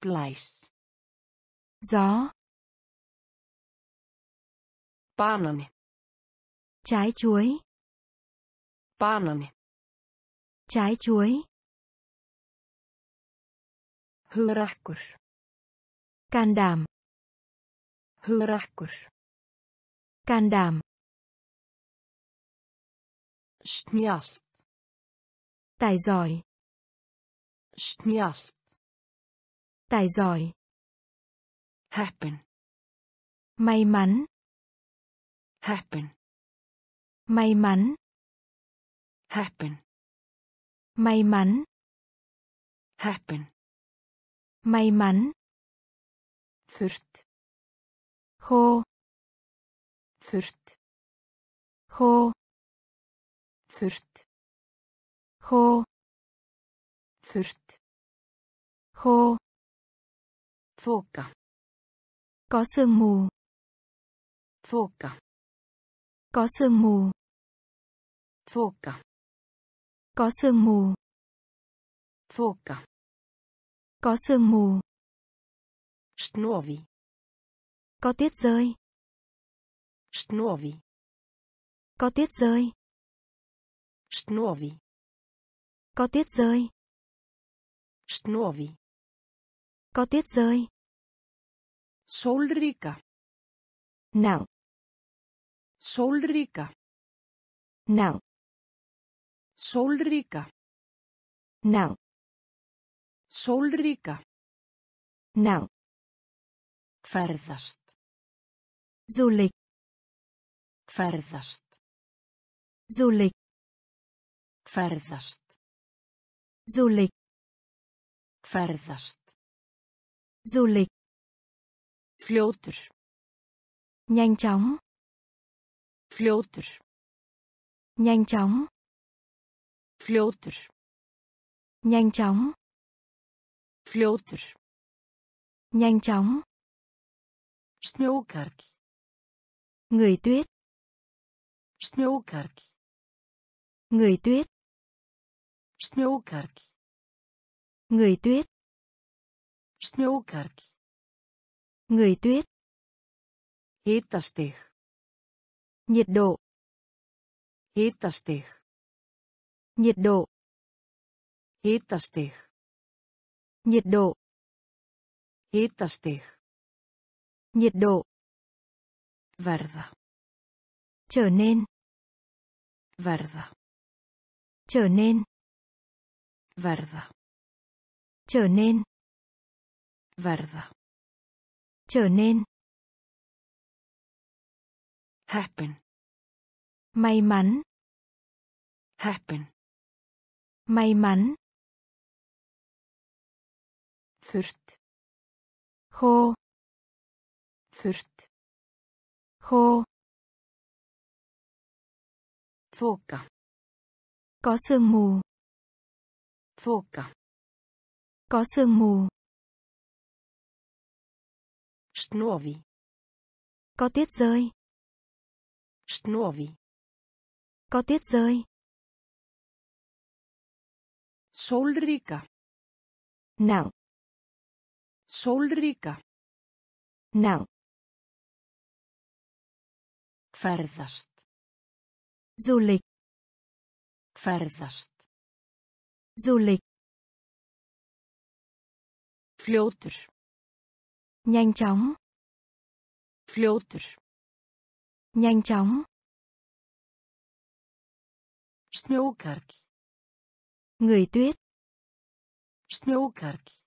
Blais. Gió. Banane. Trái chuối. Banane. Trái chuối. Hugrakkur. Can đảm. Hugrakkur. Can đảm. Snjallt. Tài giỏi. Snjallt. Tài giỏi. Happen. May mắn. Happen. May mắn. Happen. May mắn. Happen. May mắn. Thurt. Khô. Thurt. Khô. Thurt. Khô. Thurt. Khô. Foka. Có sương mù. Foka. Có sương mù. Foka. Có sương mù. Foka. Có sương mù. Snowy. Có tiết rơi. Sznowi. Có tiết rơi. Sznowi. Có tiết rơi. Sznowi. Có tiết rơi. Sólríka. Nắng. Sólríka. Nắng. Sólríka. Nắng. Sólríka. Nắng. Ferðast. Du lịch. Ferðast. Du lịch. Ferðast. Du lịch. Ferðast. Du lịch. Fljótur. Nhanh chóng. Fljótur. Nhanh chóng. Fljótur. Nhanh chóng. Fljótur. Nhanh chóng. Snjókarl. Người tuyết. Snjókarl. Người tuyết. Snjókarl. Người tuyết. Snjókarl. Người tuyết. Hitastig. Nhiệt độ. Hitastig. Nhiệt độ. Hitastig. Nhiệt độ. Hitastig. Nhiệt độ. Verða. Trở nên. Verða. Trở nên. Verða. Trở nên. Verða. Trở nên. Happen. May mắn. Happen. May mắn. Thurt. Khô. Thurt. Khô. Thóka. Có sương mù. Thóka. Có sương mù. Snowy. Có tiết rơi. Snowy. Có tiết rơi. Sólríka. Nắng. Sólríka. Nắng. Ferðast. Du lịch. Ferðast. Du lịch. Fljótur. Nhanh chóng. Fljótur. Nhanh chóng. Snjókarl. Người tuyết. Snjókarl.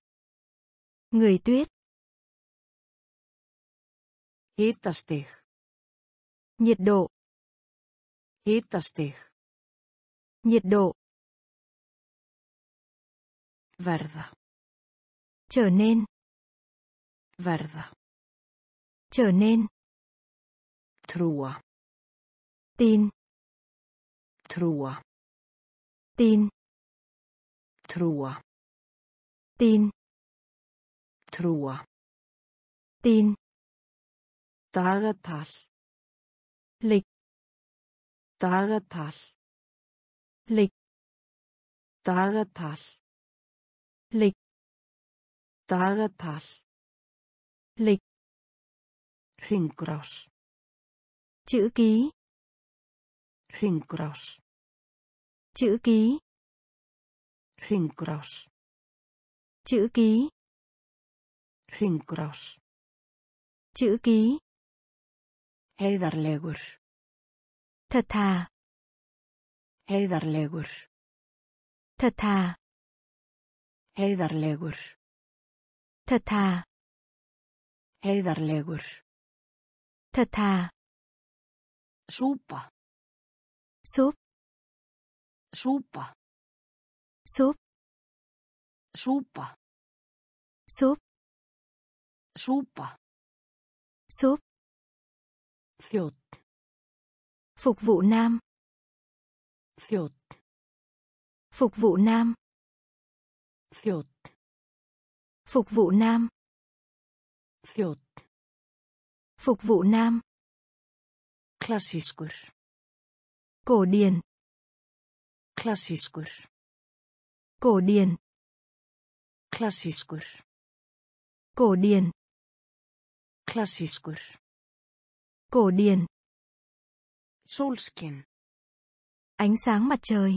Người tuyết. Hitastig. Nhiệt độ. Hitastig. Nhiệt độ. Verða. Trở nên. Verða. Trở nên. Trúa. Tin. Trúa. Tin. Trúa. Tin. Trúa. Tin. Dagatal. Lịch. Dagatal. Lịch. Dagatal. Lịch. Dagatal. Lịch. Hringrás. Chữ ký. Hringrás. Chữ ký. Hringrás. Chữ ký. Hringrás. Chữ ký. Heiðarlegur. Thật thà. Heiðarlegur. Thật thà. Heiðarlegur. Thật thà. Heiðarlegur. Thật thà. Súpa. Súp. Súpa. Súp. Súpa. Súp. Súpa. Súp. Thiot. Phục vụ nam. Thiot. Phục vụ nam. Thiot. Phục vụ nam. Thiot. Phục vụ nam. Klassiskur. Cổ điển. Klassiskur. Cổ điển. Klassiskur. Cổ điển. Klassískur. Cổ điển. Solskin. Ánh sáng mặt trời.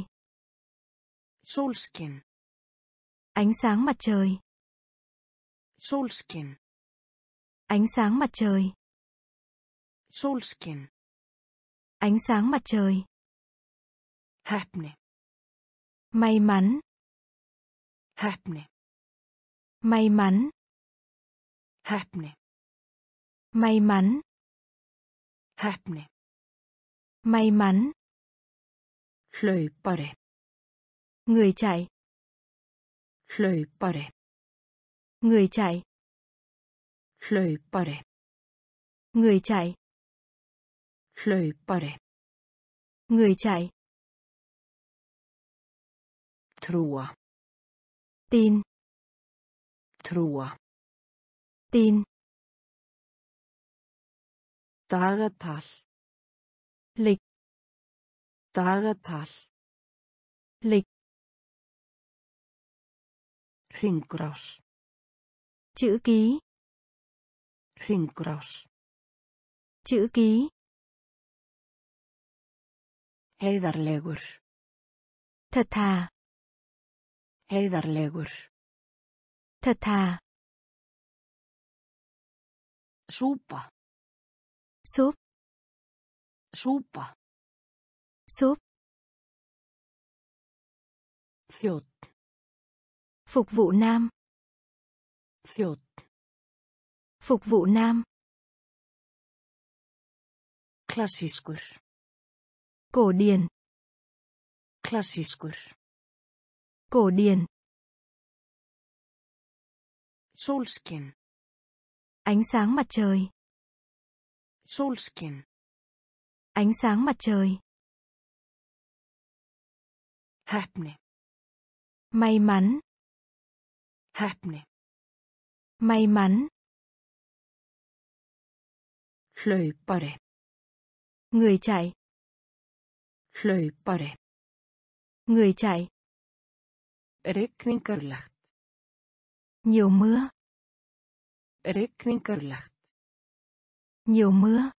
Solskin. Ánh sáng mặt trời. Solskin. Ánh sáng mặt trời. Solskin. Ánh sáng mặt trời. Heppni. May mắn. Heppni. May mắn. Heppni. May mắn. Heppni. May mắn. Hlaupari. Người chạy. Hlaupari. Người chạy. Hlaupari. Người chạy. Hlaupari. Người chạy. Trúa. Tin. Trúa. Tin. Dagatal. Lịch. Dagatal. Lịch. Hringrás. Chữ ký. Hringrás. Chữ ký. Heiðarlegur. Thật thà. Heiðarlegur. Thật thà. Súpa. Súp. Súpa. Súp. Þjótt. Phục vụ nam. Þjótt. Phục vụ nam. Klassískur. Cổ điển. Klassískur. Cổ điển. Solskin. Ánh sáng mặt trời. Solskin. Ánh sáng mặt trời. Heppni. May mắn. Heppni. May mắn. Hlaupari. Người chạy. Hlaupari. Người chạy. Rigningarlegt. Nhiều mưa. Rigningarlegt. Nhiều mưa.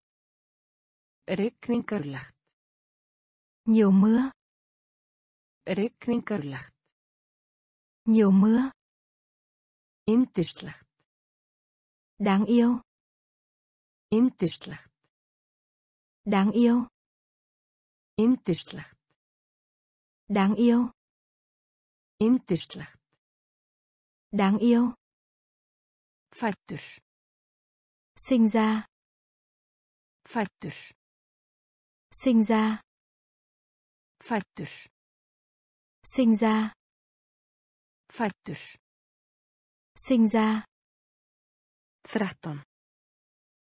Rigningarlegt. Nhiều mưa. Rigningarlegt. Nhiều mưa. Yndislegt. Đáng yêu. Yndislegt. Đáng yêu. Yndislegt. Đáng yêu. Yndislegt. Đáng yêu. Fæddur. Sinh ra. Fæddur. Sinh ra. Fæddur. Sinh ra. Fæddur. Sinh ra. Þrettán.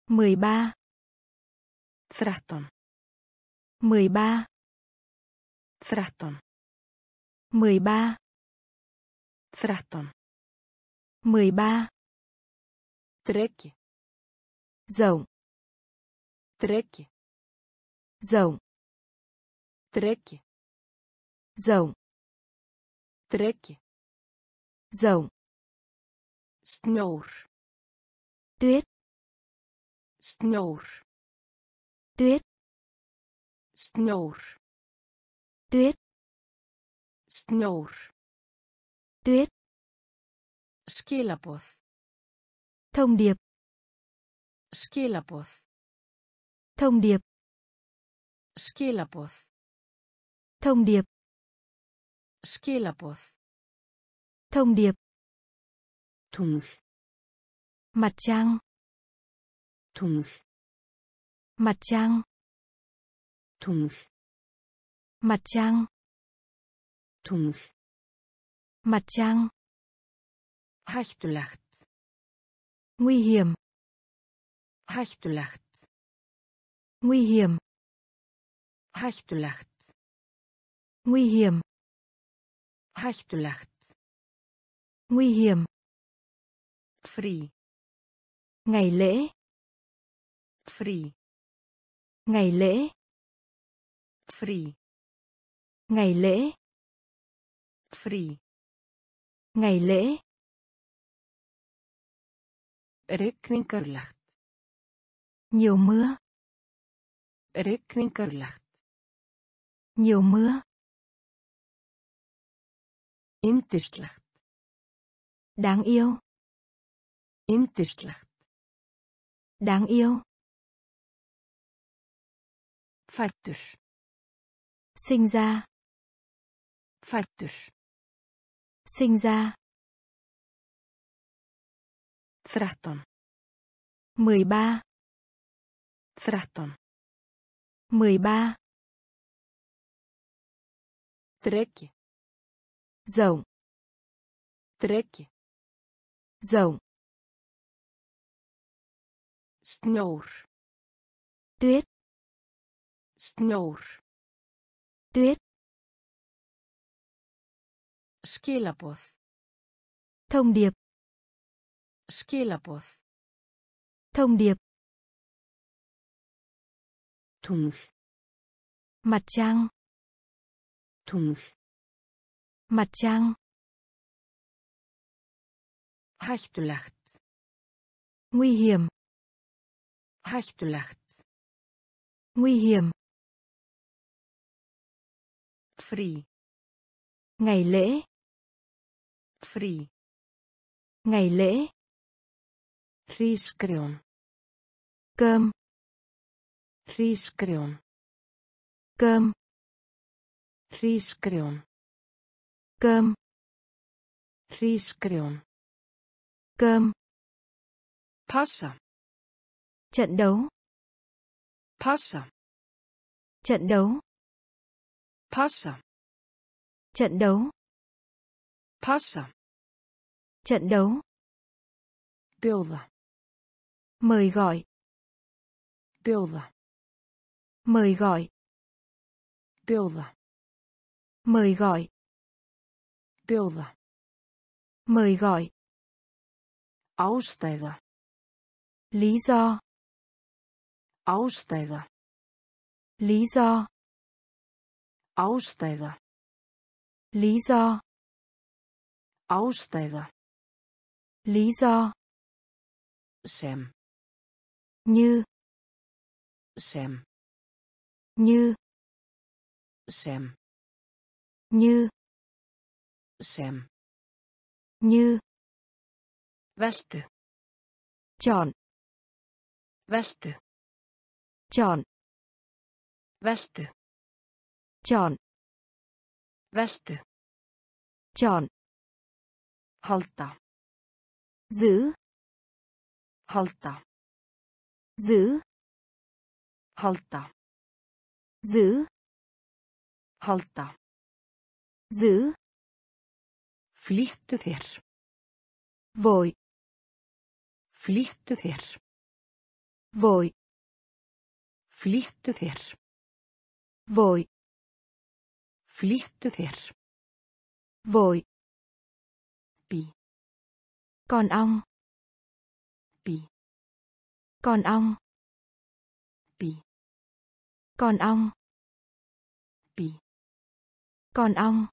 Mười ba. Þrettán. Mười ba. Þrettán. Mười ba. Threton. Mười ba. Treki. Rộng. Treki. Rộng. Treki. Rộng. Treki. Rộng. Snor. Tuyết. Snor. Tuyết. Snor. Tuyết. Snor. Tuyết. Skilaboð. Thông điệp. Skilaboð. Thông điệp. Skilaboð. Thông điệp. Skilaboð. Thông điệp. Tungl. Mặt trăng. Tungl. Mặt trăng. Tungl. Mặt trăng. Tungl. Mặt trăng. Hættulegt. Nguy hiểm. Hættulegt. Nguy hiểm. Hættulegt. Nguy hiểm. Hættulegt. Nguy hiểm. Frí. Ngày lễ. Frí. Ngày lễ. Frí. Ngày lễ. Frí. Ngày lễ. Rigningarlegt. Nhiều mưa. Rigningarlegt. Nhiều mưa. Yndislegt. Đáng yêu. Yndislegt. Đáng yêu. Fæddur. Sinh ra. Fæddur. Sinh ra. Þrettán. Mười ba. Threton. Mười ba. Treki. Rộng. Treki. Rộng. Snjór. Tuyết. Snjór. Tuyết. Skilaboð. Thông điệp. Skilaboð. Thông điệp. Tungl. Mặt trăng. Tungl. Mặt trăng. Hættulegt. Nguy hiểm. Hættulegt. Nguy hiểm. Frí. Ngày lễ. Frí. Ngày lễ. Hrísgrjón. Cơm. Hrísgrjón. Cơm. Hrísgrjón. Cơm. Hrísgrjón. Cơm. Passa. Trận đấu. Passa. Trận đấu. Passa. Trận đấu. Passa. Trận đấu. Bjóða. Mời gọi. Bjóða. Mời gọi. Bjóða. Mời gọi. Bjóða. Mời gọi. Ástæða. Lý do. Ástæða. Lý do. Ástæða. Lý do. Ástæða. Lý do. Xem. Như. Xem. Như. Xem. Như. Xem. Như. Veltu. Chọn. Veltu. Chọn. Veltu. Chọn. Veltu. Chọn. Halda. Giữ. Halda. Giữ. Halda. Giữ. Halda. Giữ. Flýttu þér. Vội. Flýttu þér. Vội. Flýttu þér. Vội. Flýttu þér. Vội. Bì. Con ong. Bì. Con ong. Bì. Con ong. Bì. Con ong.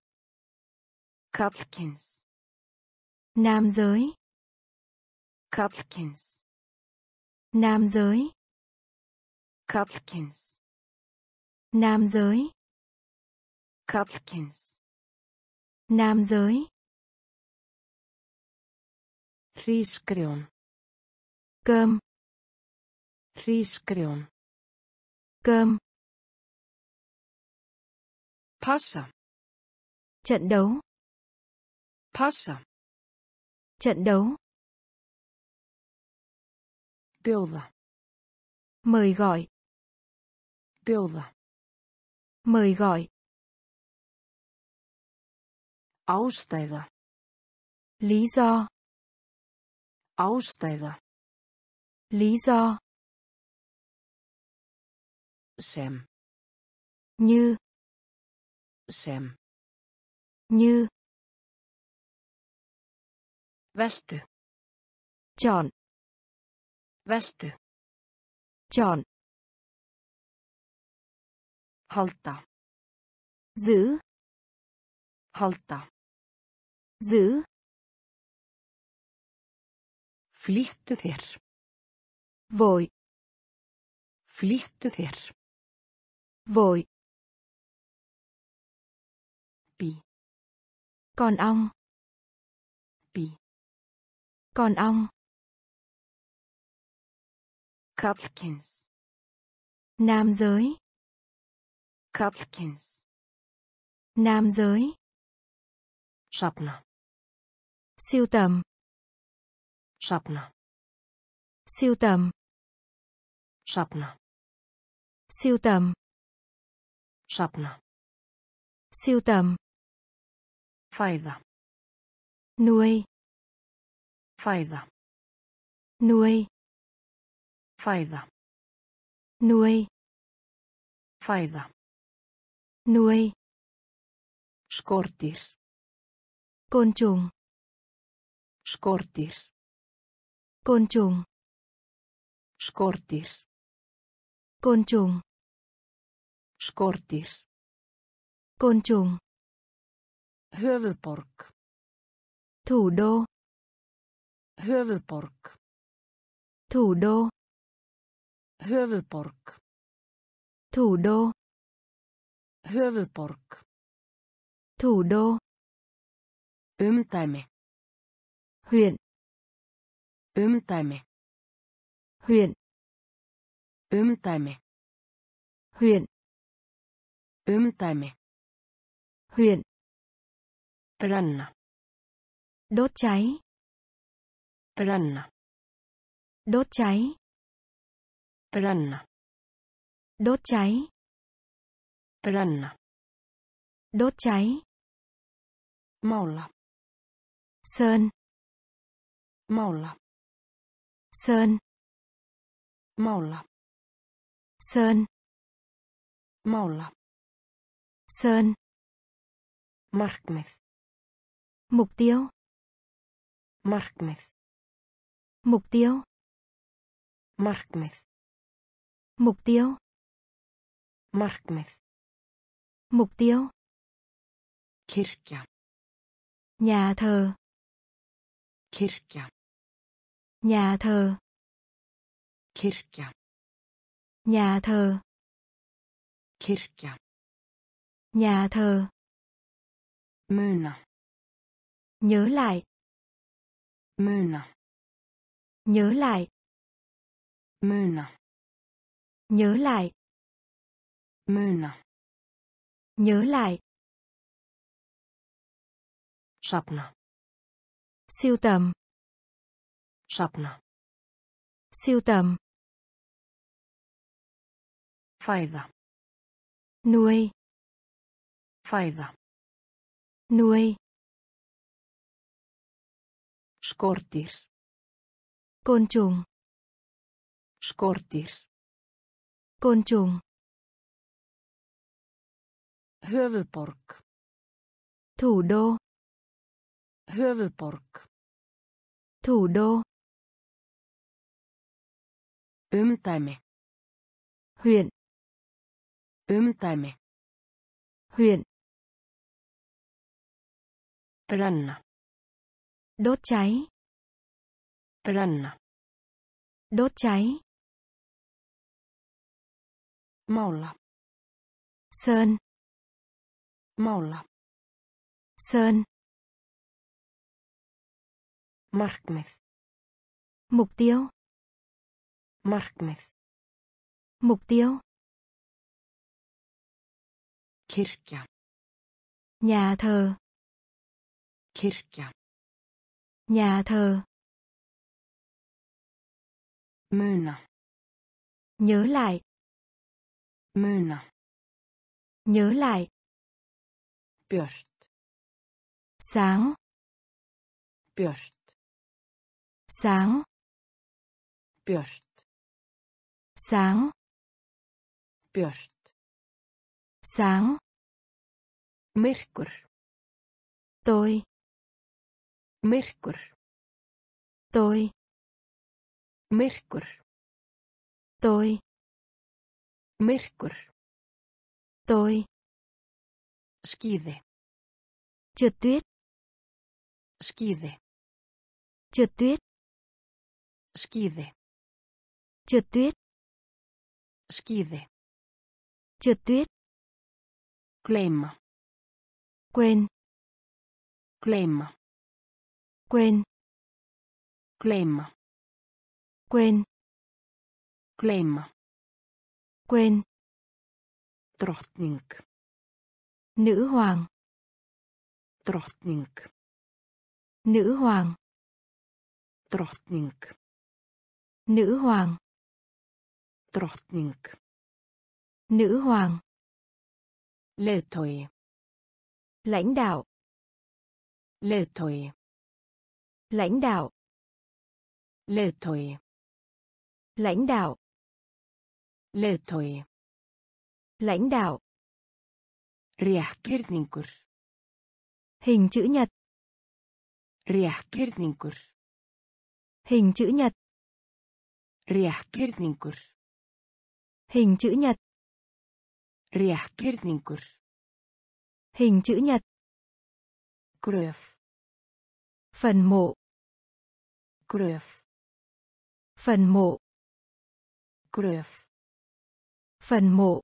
Kalkins. Nam giới. Kalkins. Nam giới. Kalkins. Nam giới. Kalkins. Nam giới. Hrísgrjón. Cơm. Hrísgrjón. Cơm. Passa. Trận đấu. Passa. Trận đấu. Bjóða. Mời gọi. Bjóða. Mời gọi. Ástæða. Lý do. Ástæða. Lý do. Xem. Như. Xem. Như. Veltu. Chọn. Veltu. Chọn. Halda. Giữ. Halda. Giữ. Flýttu þér. Vội. Flýttu þér. Vội. Bì. Còn ong. Bì. Còn ong. Kalkins. Nam giới. Kalkins. Nam giới. Sapna. Siêu tầm. Sapna. Siêu tầm. Sapna. Siêu tầm. Sapna. Siêu tầm. Fæða. Nuôi. Fæða. Nuôi. Fæða. Nuôi. Fæða. Nuôi. Skordýr. Côn trùng. Skordýr. Côn trùng. Skordýr. Côn trùng. Skordýr. Côn trùng. Höfuðborg. Thủ đô. Höfuðborg. Thủ đô. Höfuðborg. Thủ đô. Höfuðborg. Thủ đô. Umdæmi. Huyện. Umdæmi. Huyện. Umdæmi. Huyện. Umdæmi. Huyện. Brenna. Đốt cháy. Brenna. Đốt cháy. Brenna. Đốt cháy. Brenna. Đốt cháy. Mála. Sơn. Mála. Sơn. Mála. Sơn. Mála. Sơn. Markmið. Mục tiêu. Markmið. Mục tiêu. Markmið. Mục tiêu. Markmið. Mục tiêu. Kirkja. Nhà thờ. Kirkja. Nhà thờ. Kirkja. Nhà thờ. Kirkja. Nhà thờ. Muna. Nhớ lại. Muna. Nhớ lại. Muna. Nhớ lại. Muna. Nhớ lại. Sapna. Siêu tầm. Sapna. Siêu tầm. Fæða. Nuôi. Fæða. Nuôi. Skordýr. Côn trùng. Skordýr. Côn trùng. Höfuðborg. Thủ đô. Höfuðborg. Thủ đô. Umdæmi. Huyện. Umdæmi. Huyện. Brenna. Đốt cháy. Brenna. Đốt cháy. Mála. Sơn. Mála. Sơn. Markmið. Mục tiêu. Markmið. Mục tiêu. Kirkja. Nhà thờ. Kirkja. Nhà thờ. Muna. Nhớ lại. Muna. Nhớ lại. Björt. Sáng. Björt. Sáng. Björt. Sáng. Björt. Sáng. Myrkur. Tôi. Myrkur. Tôi. Myrkur. Tôi. Myrkur. Tôi. Skíði. Trượt tuyết. Skíði. Trượt tuyết. Skíði. Trượt tuyết. Skíði. Trượt tuyết. Gleyma. Quên. Gleyma. Quên. Gleyma. Quên. Gleyma. Quên. Drottning. Nữ hoàng. Drottning. Nữ hoàng. Drottning. Nữ hoàng. Drottning. Nữ hoàng. Leiðtogi. Lãnh đạo. Leiðtogi. Lãnh đạo. Leiðtogi. Lãnh đạo. Leiðtogi. Lãnh đạo. Rétthyrningur. Hình chữ nhật. Rétthyrningur. Hình chữ nhật. Rétthyrningur. Hình chữ nhật. Rétthyrningur. Hình chữ nhật. Gröf. Phần mộ. Gröf. Phần mộ. Gröf. Phần mộ.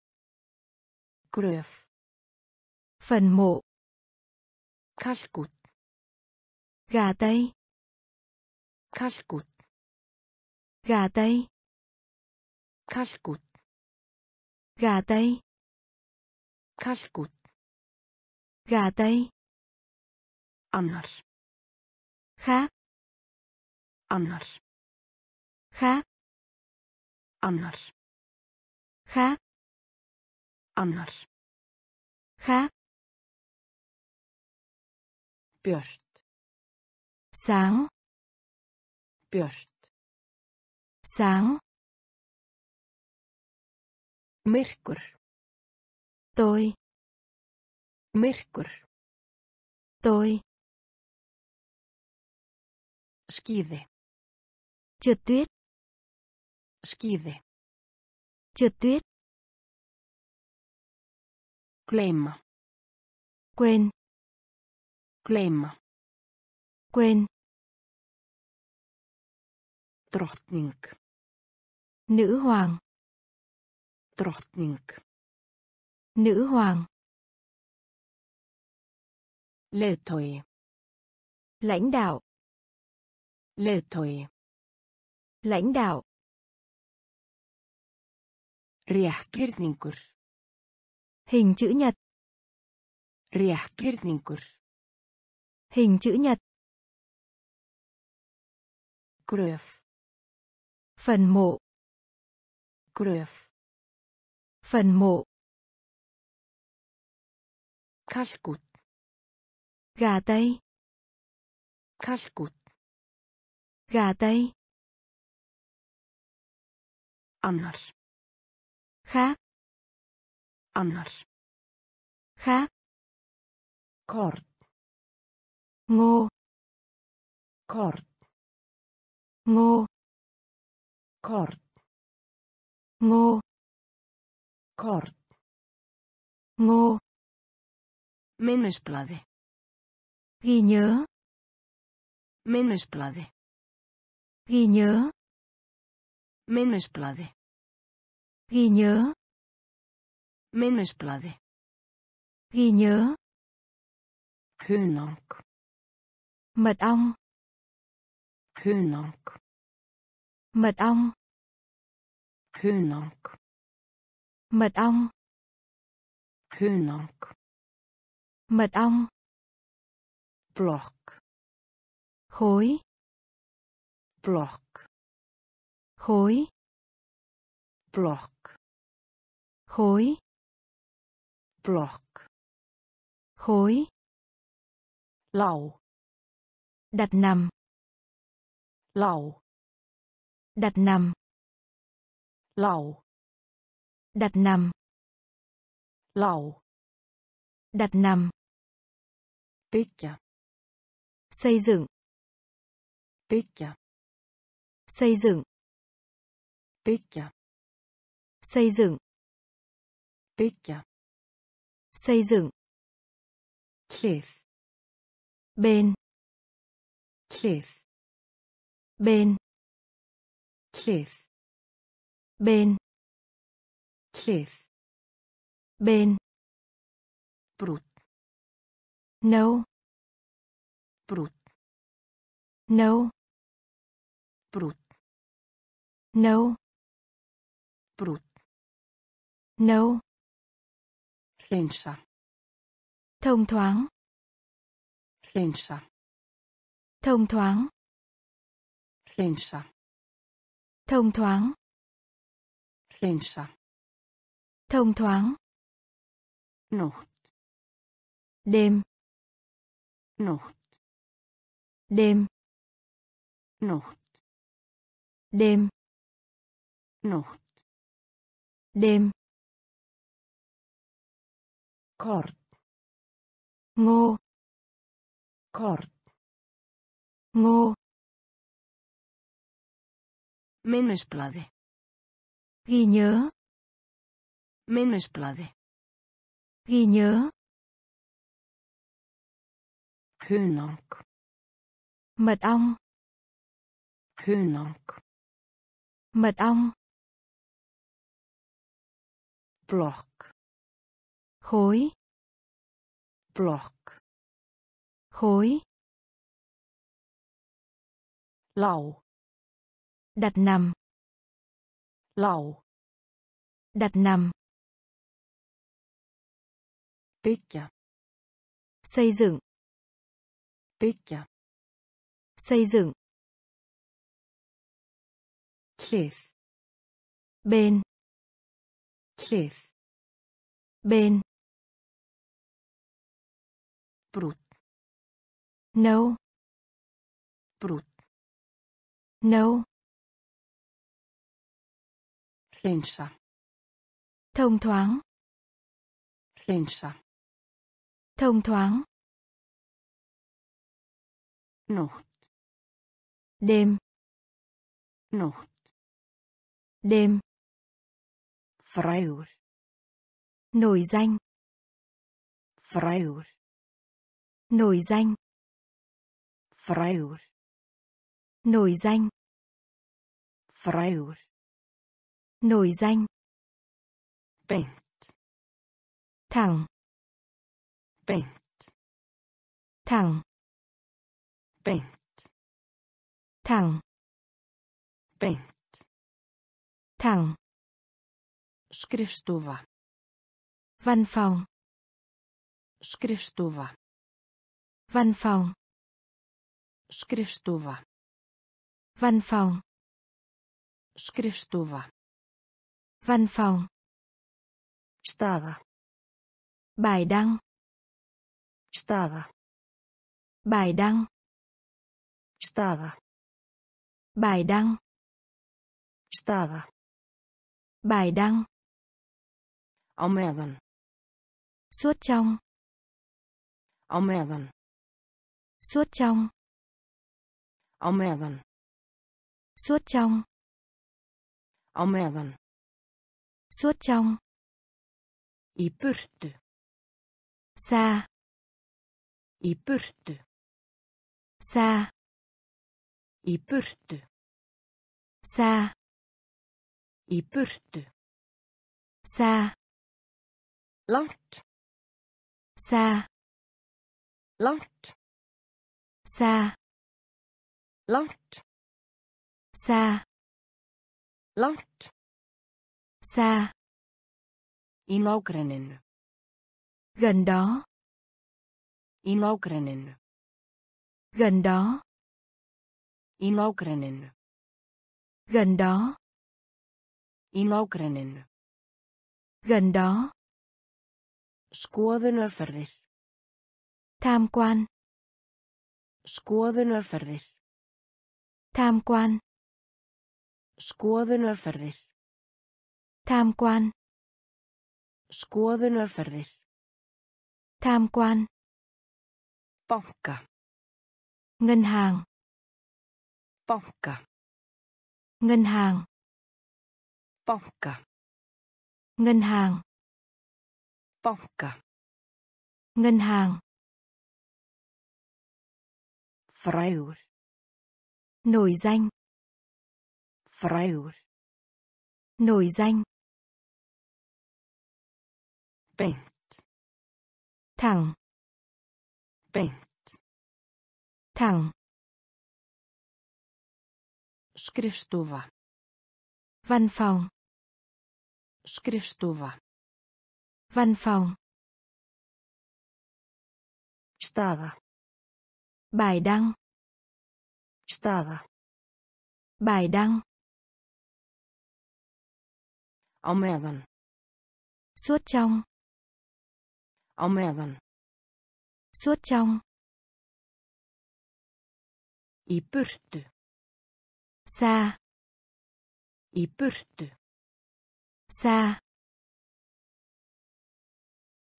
Gröf. Phần mộ. Kalkút. Gà tây. Kalkút. Gà tây. Kalkút. Gà tây. Kalkút. Gà tây. Annar. Khác. Annar. Khác. Annar. Khác. Annar. Khác. Björt. Sáng. Björt. Sáng. Myrkur. Tôi. Myrkur. Tôi. Skíði. Trượt tuyết. Skíði. Trượt tuyết. Gleyma. Quên. Gleyma. Quên. Drottning. Nữ hoàng. Drottning. Nữ hoàng. Leiðtogi. Lãnh đạo. Leiðtogi. Lãnh đạo. Rétthyrningur. Hình chữ nhật. Rétthyrningur. Hình chữ nhật. Gröf. Phần mộ. Gröf. Phần mộ. Kalkút. Gà tây. Kalkút. Gà tây. Annar. Khác. Annar. Khác. Kort. Ngô. Kort. Ngô. Kort. Ngô. Kort. Ngô. Minnisblaði. Ghi nhớ. Minnisblaði. Ghi nhớ. Minnisblaði. Ghi nhớ. Minnisblaði. Ghi nhớ. Hunang. Mật ong. Hunang. Mật ong. Hunang. Mật ong. Hunang. Mật ong. Block. Khối. Block. Khối. Block. Khối. Block. Khối. Lầu. Đặt nằm. Lầu. Đặt nằm. Lầu. Đặt nằm. Lầu. Đặt nằm. Byggja. Xây dựng. Byggja. Xây dựng. Byggja. Xây dựng. Byggja. Xây dựng. Hlið. Bên. Hlið. Bên. Hlið. Bên. Klith. Bên. Brut. Nấu. Brut. Nấu. Brut. Nấu. Brut. Nấu. Rinsa. Thông thoáng. Rinsa. Thông thoáng. Rinsa. Thông thoáng. Rinsa. Thông thoáng. Nótt. Đêm. Nótt. Đêm. Nótt. Đêm. Nótt. Đêm. Korn. Ngô. Korn. Ngô. Minnisblaði. Ghi nhớ. Minnisblaði. Ghi nhớ. Hunang. Mật ong. Hunang. Mật ong. Block. Khối. Block. Khối. Lầu. Đặt nằm. Lầu. Đặt nằm. Byggja. Xây dựng. Byggja. Xây dựng. Klith. Bên. Klith. Bên. Brut. Nấu. Brut. Nấu. Rinsa. Thông thoáng. Rinsa. Thông thoáng. Nótt. Đêm. Nótt. Đêm. Frægur. Nổi danh. Frægur. Nổi danh. Frægur. Nổi danh. Frægur. Nổi danh. Bent. Thẳng. Bent. Thẳng. Bent. Thẳng. Bent. Thẳng. Skrifstofa. Văn phòng. Skrifstofa. Văn phòng. Skrifstofa. Văn phòng. Skrifstofa. Văn phòng. Staða. Bài đăng. Staða. Bài đăng. Staða. Bài đăng. Staða. Bài đăng. Á meðan. Suốt trong. Á meðan. Suốt trong. Á meðan. Suốt trong. Á meðan. Suốt trong. Í burtu. Xa. Í burtu. Xa. Í burtu. Xa. Í burtu. Xa. Langt. Xa. Langt. Xa. Langt. Xa. Langt. Xa. Í nágrenninu. Gần đó. Í nágrenninu. Gần đó. Í nágrenninu. Gần đó. Í nágrenninu. Gần đó. Skoðunarferðir. Tham quan. Skoðunarferðir. Tham quan. Skoðunarferðir. Tham quan. Skoðunarferðir. Tham quan. Banka. Ngân hàng. Banka. Ngân hàng. Banka. Ngân hàng. Banka. Ngân hàng. Frægur. Nổi danh. Frægur. Nổi danh. Beint. Thẳng. Beint. Thẳng. Skrifstofa. Văn phòng. Skrifstofa. Văn phòng. Staða. Bài đăng. Staða. Bài đăng. Á meðan. Suốt trong. Á meðan. Suốt trong. Í burtu. Xa. Í burtu. Xa.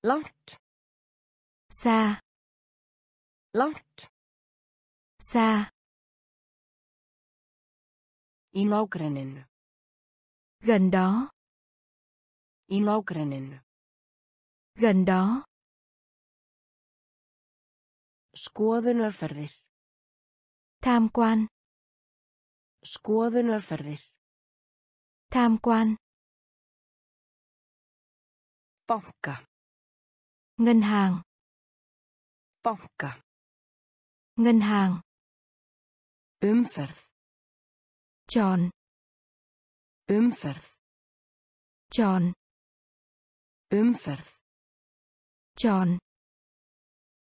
Langt. Xa. Langt. Xa. Í nágrenninu. Gần đó. Í nágrenninu. Gần đó. Skoðunarferðir. Tham quan. Skoðunarferðir. Tham quan. Banka. Ngân hàng. Banka. Ngân hàng. Umferð. Tròn. Umferð. Tròn. Umferð. Tròn.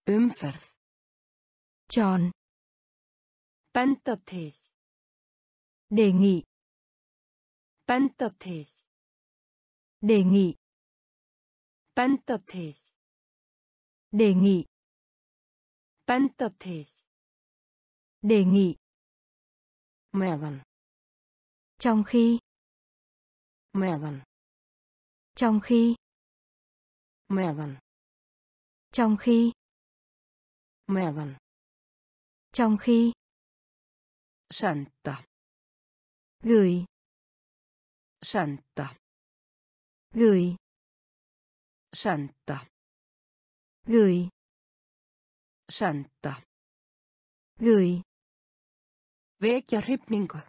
Umferð. Tròn. Benda til. Đề nghị. Benda til. Đề nghị. Benda til. Đề nghị. Benda til. Đề nghị. Meðan. Trong khi. Meðan. Trong khi. Meðan. Trong khi. Meðan. Trong khi. Santa. Gửi. Santa. Gửi. Santa. Gửi. Santa. Gửi. Vekja hrypningu.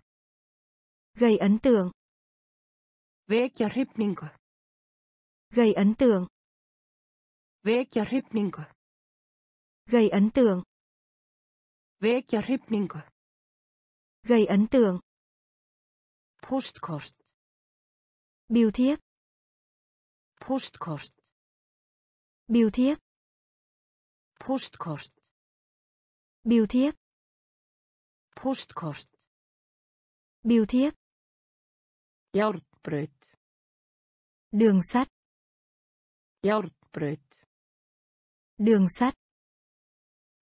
Gây ấn tượng. Vekja hrypningu. Gây ấn tượng. Vekja hrypningu. Gây ấn tượng. Vekja hrypningu. Gây ấn tượng. Postkort. Bưu thiếp. Postkort. Bưu thiếp. Postkort. Bưu thiếp. Postkort. Bưu thiếp. Járnbraut. Đường sắt. Járnbraut. Đường sắt.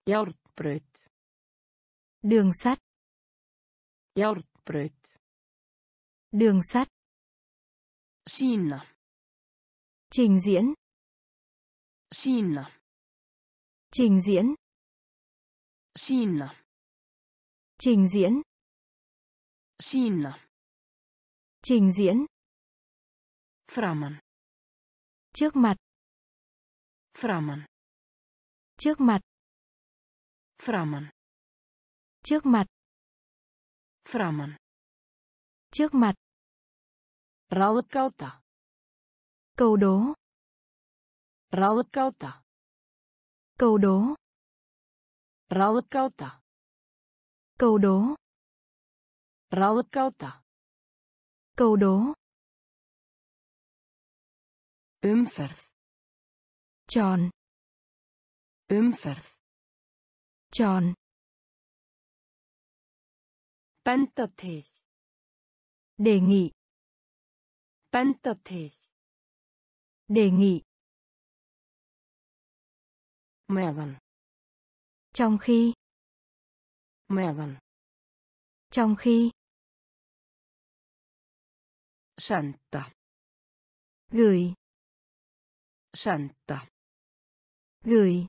Járnbraut. Đường sắt. Járnbraut. Đường sắt. Sýna. Trình diễn. Sýna. Trình diễn. Sýna. Trình diễn. Sýna. Trình diễn. Framan. Trước mặt. Framan. Trước mặt. Framan. Trước mặt. Framan. Trước mặt. Ráðgáta. Câu đố. Ráðgáta. Câu đố. Ráðgáta. Câu đố. Ráðgáta. Câu đố. Umferð. Tròn. Umferð. Tròn. Benda til. Đề nghị. Benda til. Đề nghị. Meðan. Trong khi. Meðan. Trong khi. Santa. Gửi. Santa. Gửi.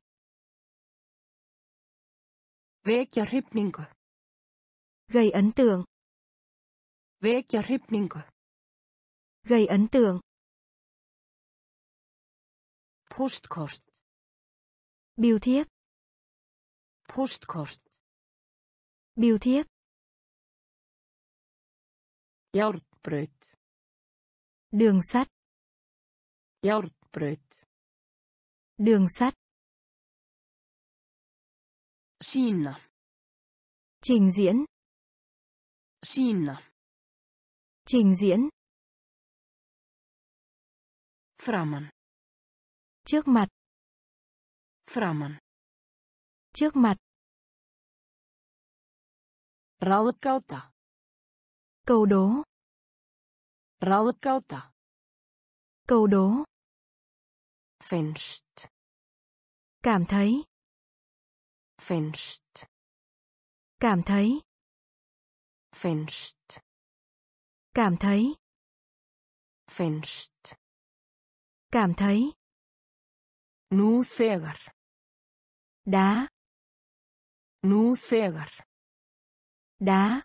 Vekja hrypningu. Gây ấn tượng. Vekja hrypningu. Gây ấn tượng. Postkort. Bưu thiếp. Postkort. Bưu thiếp. Járnbraut. Đường sắt. Járnbraut. Đường sắt. Sýna. Trình diễn. Sýna. Trình diễn. Framan. Trước mặt. Framan. Trước mặt. Ráðgáta. Câu đố. Ráðgáta. Câu đố. Finnst. Cảm thấy. Finnst. Cảm thấy. Finnst. Cảm thấy. Finnst. Cảm thấy. Nú þegar. Đá. Nú þegar. Đá.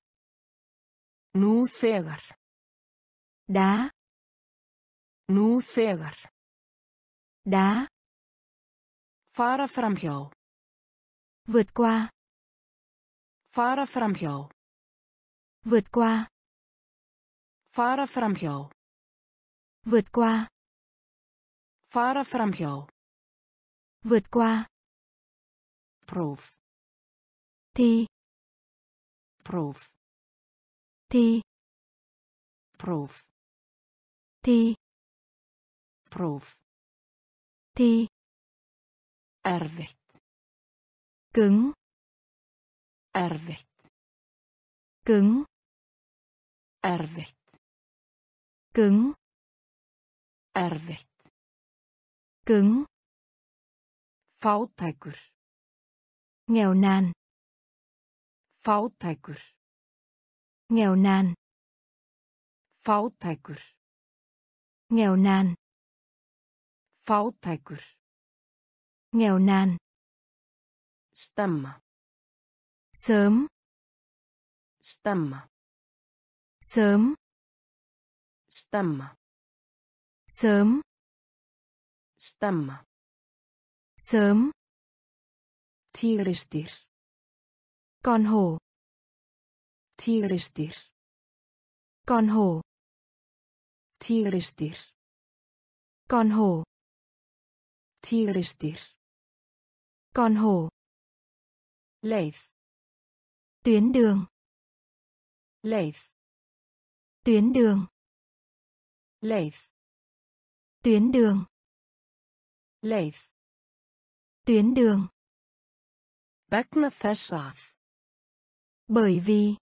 Nú þegar. Đá. Nú þegar. Đá. Fara framhjá. Vượt qua. Fara framhjá. Vượt qua. Fara framhjá. Vượt qua. Fara framhjá. Vượt qua. Próf. Thi. Próf. Thi. Próf. Thi. Próf. Thi. Erfitt. Cứng. Erfitt. Cứng. Erfitt. Cứng. Erfitt. Cứng. Fátækur. Nghèo nàn. Fátækur. Nghèo nàn. Fátækur. Nghèo nàn. Fátækur. Nghèo nàn. Stemma. Sớm. Stemma. Sớm. Stemma. Sớm. Stemma. Sớm. Tígrisdýr. Con hổ. Tígrisdýr. Con hổ. Tígrisdýr. Con hổ. Tígrisdýr. Con hổ. Leið. Tuyến đường. Leið. Tuyến đường. Leið. Tuyến đường. Leið. Tuyến đường. Vegna þess að. Bởi vì.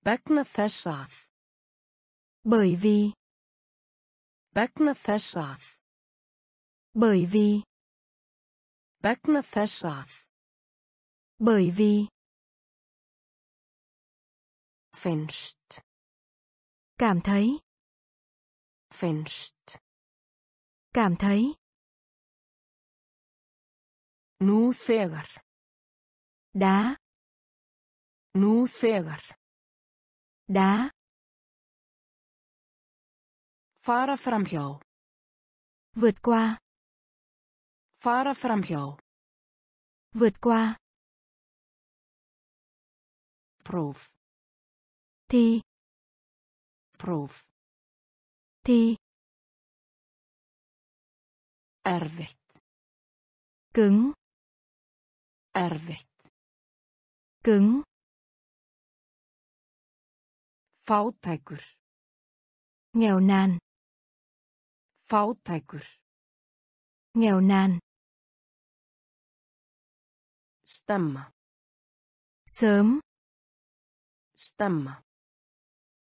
Vegna þess að. Bởi vì. Vegna þess að. Bởi vì. Vegna þess að. Bởi vì. Finnst. Cảm thấy. Finnst. Cảm thấy. Nú þegar. Đá. Nú þegar. Đá. Fara framhjá. Vượt qua. Fara framhjá. Vượt qua. Próf. Thi. Próf. Thi. Erfitt. Cứng. Erfitt. Cứng. Fátækur. Nghèo nàn. Fátækur. Nghèo nàn. Stemma. Sớm. Stemma.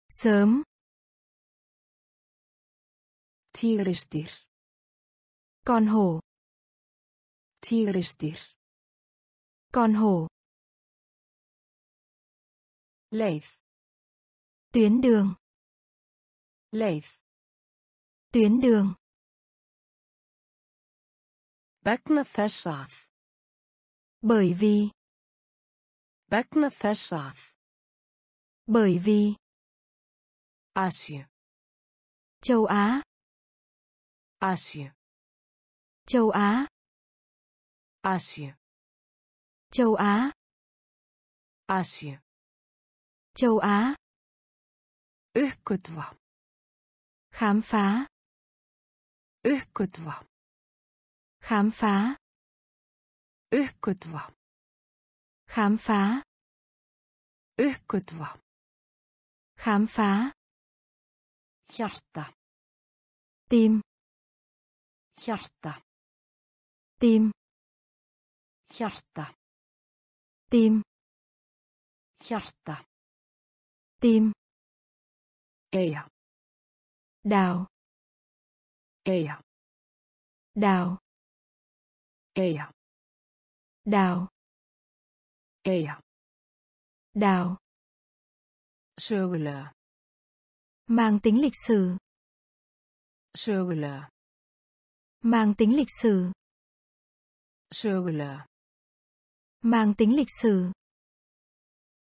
Sớm. Tígrisdýr. Con hổ. Tígrisdýr. Con hổ. Leið. Tuyến đường. Leið. Tuyến đường. Vegna þess að. Bởi vì. Vegna þess að. Bởi vì. Asia. Châu Á. Asia. Châu Á. Asia. Châu Á. Asia. Châu Á. Uppgötva. Khám phá. Uppgötva. Khám phá. Uppgötva. Khám phá. Uppgötva. Khám phá. Hjarta. Tim. Hjarta. Tim. Hjarta. Tim. Hjarta. Tim. Eja. Đào. Eja. Đào. Eja. Đào. Eja. Đào. Sögulega. Mang tính lịch sử. Sögulega. Mang tính lịch sử. Sögulega. Mang tính lịch sử.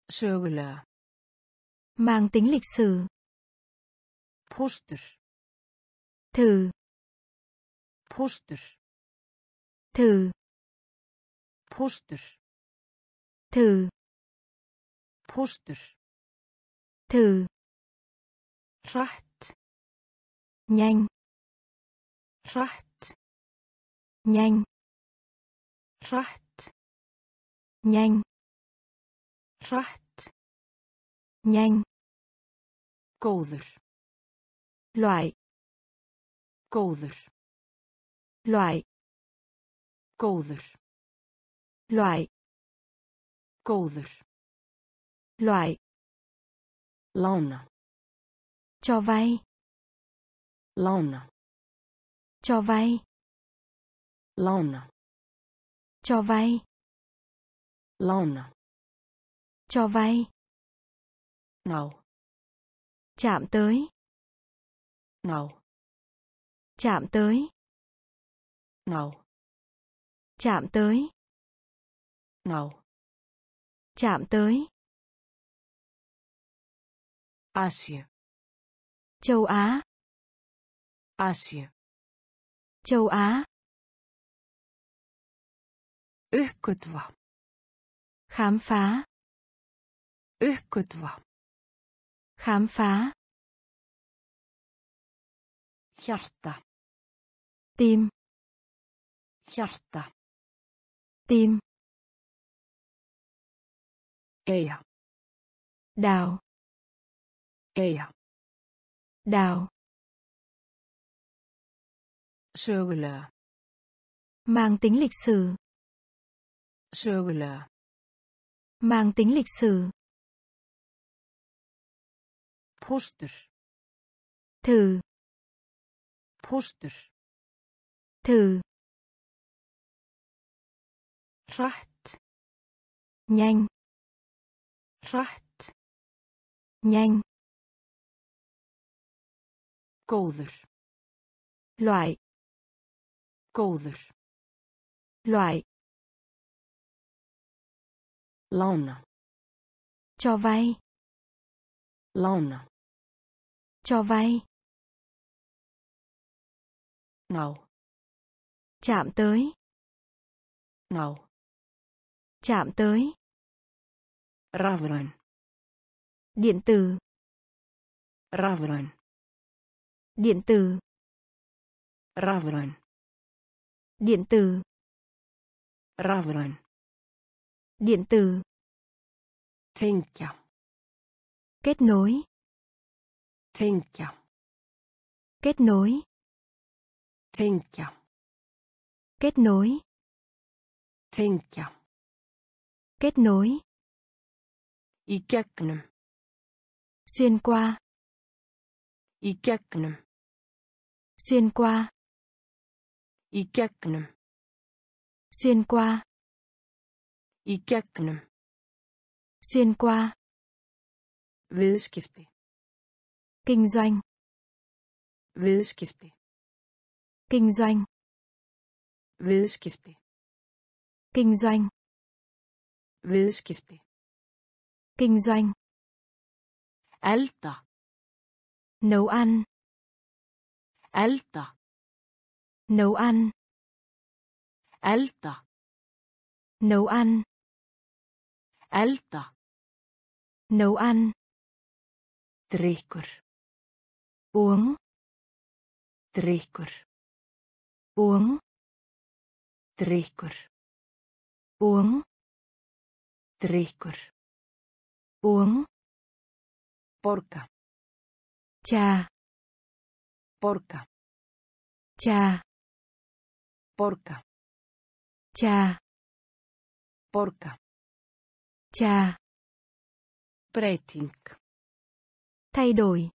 Sögulega. Mang tính lịch sử. Póstur. Thử. Póstur. Thử. Póstur. Thử. Póstur. Thử. Hratt. Nhanh. Hratt. Nhanh. Hratt. Nhanh. Hratt. Nhanh. Góður. Loại. Góður. Loại. Góður. Loại. Góður. Loại. Lána. Cho vay. Lána. Cho vay. Lána. Cho vay. Lána. Cho vay. Nào. Chạm tới. Nào. Chạm tới. Nào. Chạm tới. Nào. Chạm tới. Asia. Châu Á. Asia. Châu Á. Uppgötva. Khám phá. Uppgötva. Khám phá. Hjarta. Tim. Hjarta. Tim. Eja. Đào. Eja. Đào. Sögulega. Mang tính lịch sử. Sögulega. Mang tính lịch sử. Póstur. Thử. Póstur. Thử. Hratt. Nhanh. Hratt. Nhanh. Góður. Loại. Góður. Loại. Lána. Cho vay. Lána. Cho vay. Nào. Chạm tới. Nào. Chạm tới. Rafran. Điện tử. Rafran. Điện tử. Rafran. Điện tử. Rafran. Điện tử. Tengja. Kết nối. Tengja. Kết nối. Tengja. Kết nối. Tengja. Kết nối. Í gegnum. Xuyên qua. Í gegnum. Xuyên qua. Í gegnum. Xuyên qua. Í gegnum. Xuyên qua. Viðskipti. Kinh doanh. Viðskipti. Kinh doanh. Viðskipti. Kinh doanh. Viðskipti. Kinh doanh. Elda. Nấu ăn. Elda. Nấu ăn. Elda. Nấu ăn. Elda. Nấu ăn. Drykkur. Uống. Drykkur. Uống. Drykkur. Uống. Drykkur. Uống. Porka. Trà. Porka. Trà. Porka. Trà. Porka. Trà. Breyting. Thay đổi.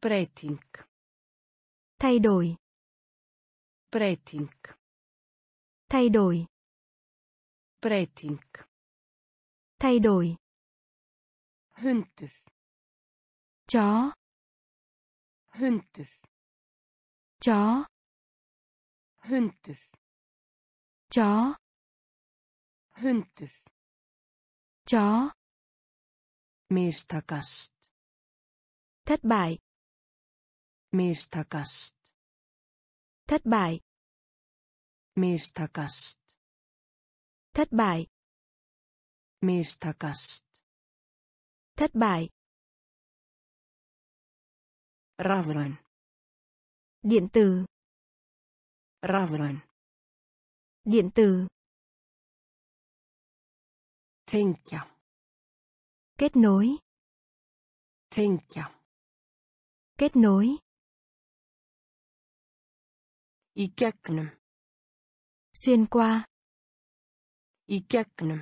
Breyting. Thay đổi. Breyting. Thay đổi. Breyting. Thay đổi. Hundur. Chó. Hundur. Chó. Hundur. Chó. Hundur. Chó. Mistakast. Thất bại. Mistakast. Thất bại. Mistakast. Thất bại. Mistakast. Thất bại. Rafran. Điện tử. Rafran. Điện tử. Tengja. Kết nối. Tengja. Kết nối. Í gegnum. Xuyên qua. Í gegnum.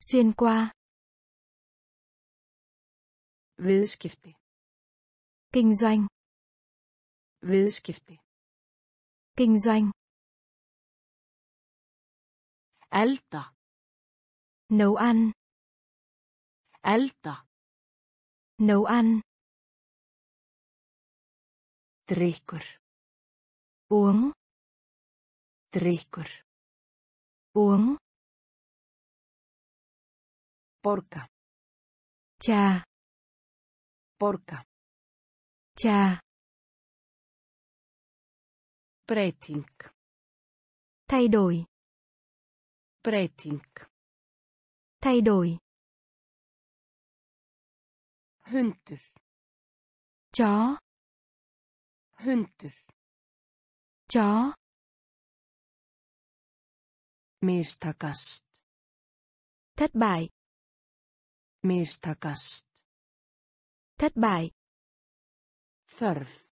Xuyên qua. Viðskipti. Kinh doanh. Viðskipti. Kinh doanh. Elda. Nấu ăn. Elda. Nấu ăn. Drykkur. Uống. Drykkur. Uống. Porka. Trà. Porka. Trà. Breyting. Thay đổi. Breyting. Thay đổi. Hundur. Chó. Hundur. Chó. Mistakast. Thất bại. Mistakast. Thất bại. Thörf.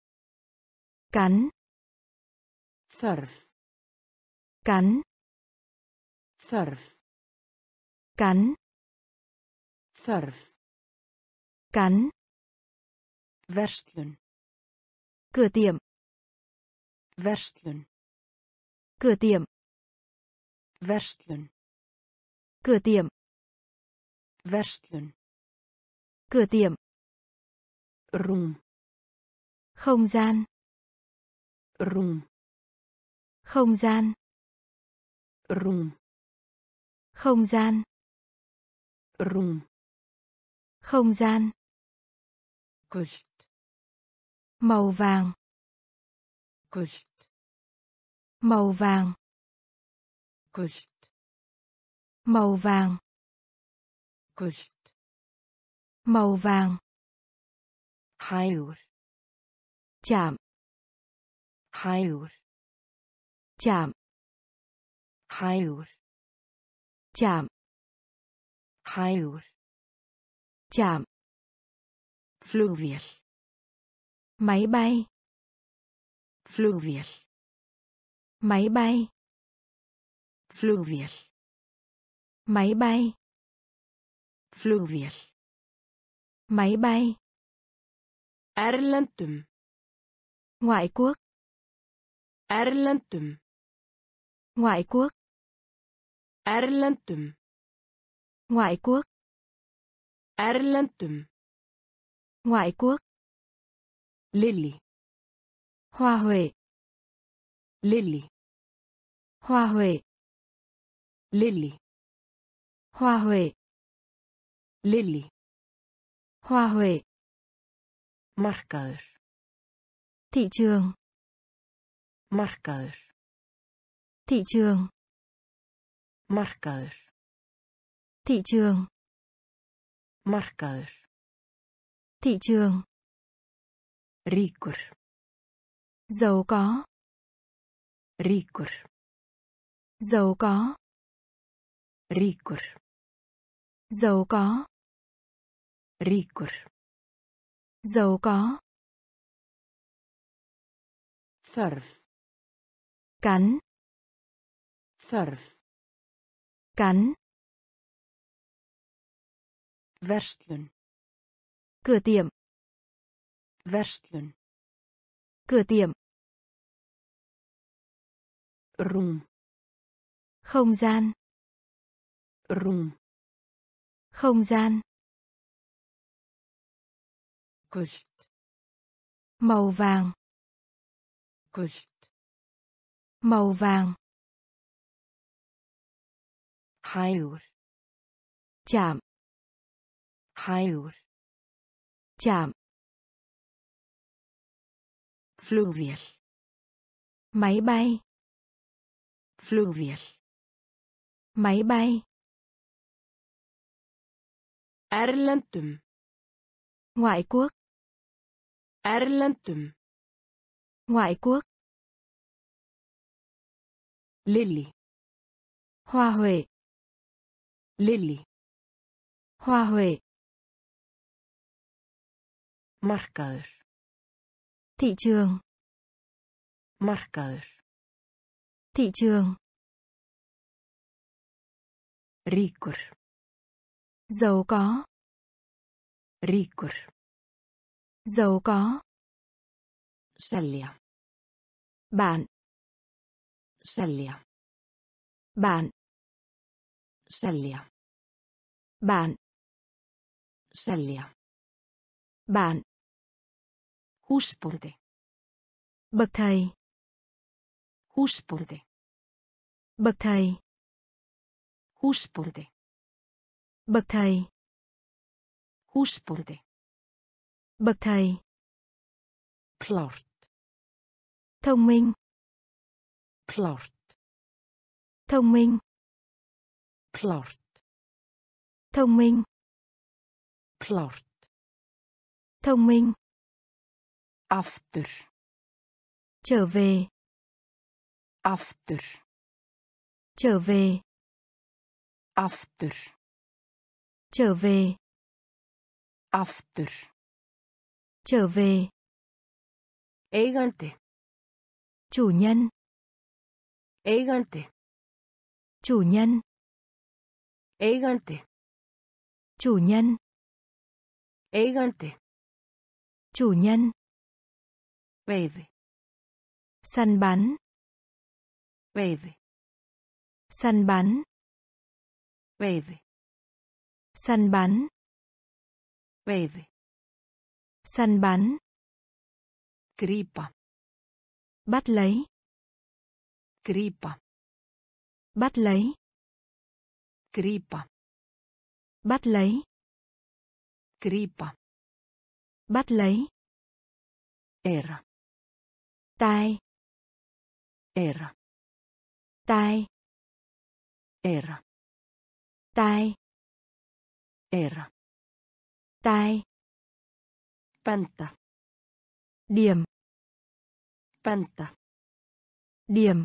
Cắn. Thörf. Cắn. Thörf. Cắn. Thörf. Cắn. Verslun. Cửa tiệm. Verslun. Cửa tiệm. Verslun. Cửa tiệm. Verslun. Cửa tiệm. Room. Không gian. Room. Không gian. Room. Không gian. Room. Không gian. Gult. Màu vàng. Gult. Màu vàng. Gult. Màu vàng. Gult. Màu vàng. Hægur. Chạm. Hægur. Chạm. Hægur. Chạm. Hægur. Chạm. Flugvél. Máy bay. Flugvél. Máy bay. Flugvél. Máy bay. Flugvél. Máy bay. Erlendum. Ngoại quốc. Erlendum. Ngoại quốc. Erlendum. Ngoại quốc. Erlendum. Ngoại quốc. Lily. Hoa huệ. Lily. Hoa huệ. Lily. Hoa huệ. Lily. Hoa huệ. Markaður. Thị trường. Markaður. Thị trường. Markaður. Thị trường. Markaður. Thị trường. Ríkur. Giàu có. Ríkur. Giàu có. Ríkur. Giàu có. Ríkur. Giàu có. Thörf. Cắn. Thörf. Cắn. Verslun. Cửa tiệm. Verslun. Cửa tiệm. Room. Không gian. Room. Không gian. Gult. Màu vàng. Gult. Màu vàng. Hægur. Chạm. Hægur. Chạm. Flugvél. Máy bay. Flugvél. Máy bay. Erlendum. Ngoại quốc. Erlendum. Ngoại quốc. Lily. Hoa huệ. Lily. Hoa huệ. Markaður. Thị trường. Markaður. Thị trường. Ríkur. Giàu có. Ríkur. Giàu có. Selja. Bạn. Selja. Bạn. Selja. Bạn. Selja. Bạn. Húsbóndi. Bậc thầy. Húsbóndi. Bậc thầy. Húsbóndi. Bậc thầy. Húsbóndi. Bậc thầy. Klárt. Thông minh. Klárt. Thông minh. Klárt. Thông minh. Klárt. Thông minh. Aftur. Trở về. Aftur. Trở về. Aftur. Trở về. Aftur. Trở về. Eigandi. Chủ nhân. Eigandi. Chủ nhân. Eigandi. Chủ nhân. Eigandi. Chủ nhân. Veiði. Săn bắn. Veiði. Săn bắn. Veiði. Săn bắn. Veiði. Săn bắn. Gripa. Bắt lấy. Gripa. Bắt lấy. Gripa. Bắt lấy. Gripa. Bắt lấy. Era. Tai. Era. Tai. Era. Tai. Era. Tai. Panta. Điểm. Panta. Điểm.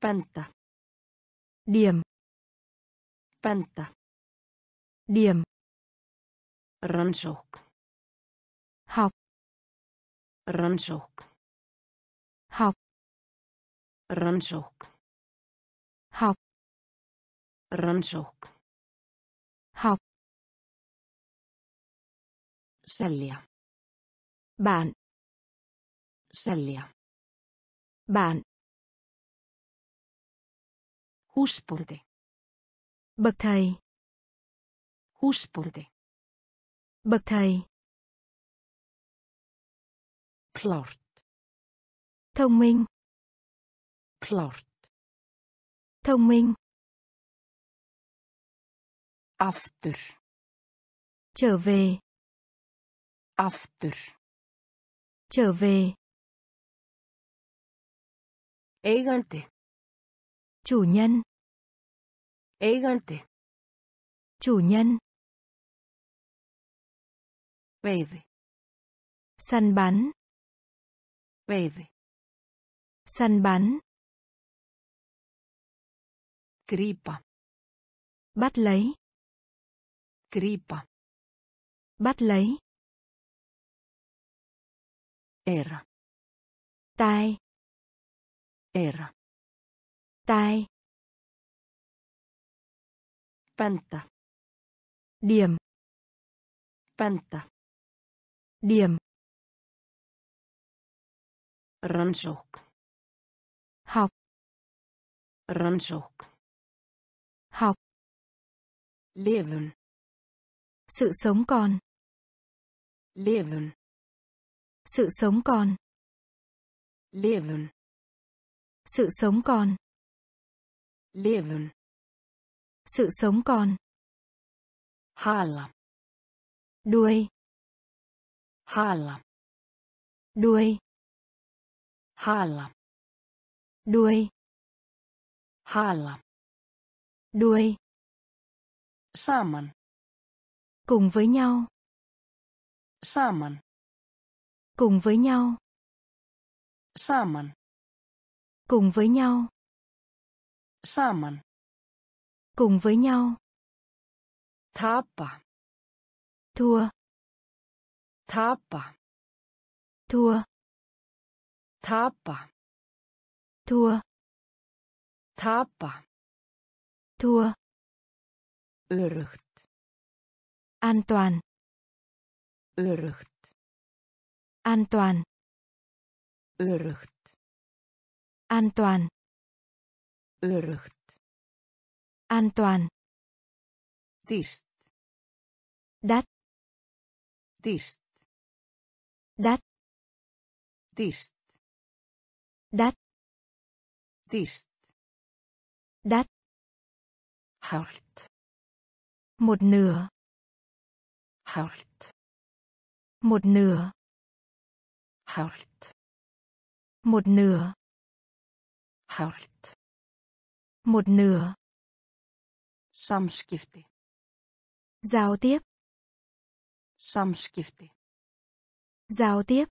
Panta. Điểm. Panta. Điểm. Rannsók. Học. Rannsók. Học. Rannsók. Học. Rannsók. Học. Selja. Bạn. Selja. Bạn. Húsbóndi. Bậc thầy. Húsbóndi. Bậc thầy. Klárt. Thông minh. Klárt. Thông minh. Aftur. Trở về. Aftur. Trở về. Eigandi. Chủ nhân. Eigandi. Chủ nhân. Veiði. Săn bắn. Veiði. Săn bắn. Gripa. Bắt lấy. Gripa. Bắt lấy. Era. Tai. Era. Tai. Panta. Điểm. Panta. Điểm. Rannsókn. Học. Rannsókn. Học. Lifun. Sự sống còn. Lifun. Sự sống còn. Lifun. Sự sống còn. Lifun. Sự sống còn. Hala. Đuôi. Hala. Đuôi. Hala. Đuôi. Hala. Đuôi. Saman. Cùng với nhau. Saman. Cùng với nhau. Saman. Cùng với nhau. Saman. Cùng với nhau. Thapa. Thua. Thapa. Thua. Thapa. Thua. Thapa. Thua. Öryggt. An toàn. Öryggt. An toàn. Öryggt. An toàn. Öryggt. An toàn. Dýrt. Đắt. Dýrt. Đắt. Dýrt. Đắt. Dýrt. Đắt. Hálft. Một nửa. Hálft. Một nửa. Hálft. Một nửa. Hálft. Một nửa. Samskipti. Giao tiếp. Samskipti. Giao tiếp.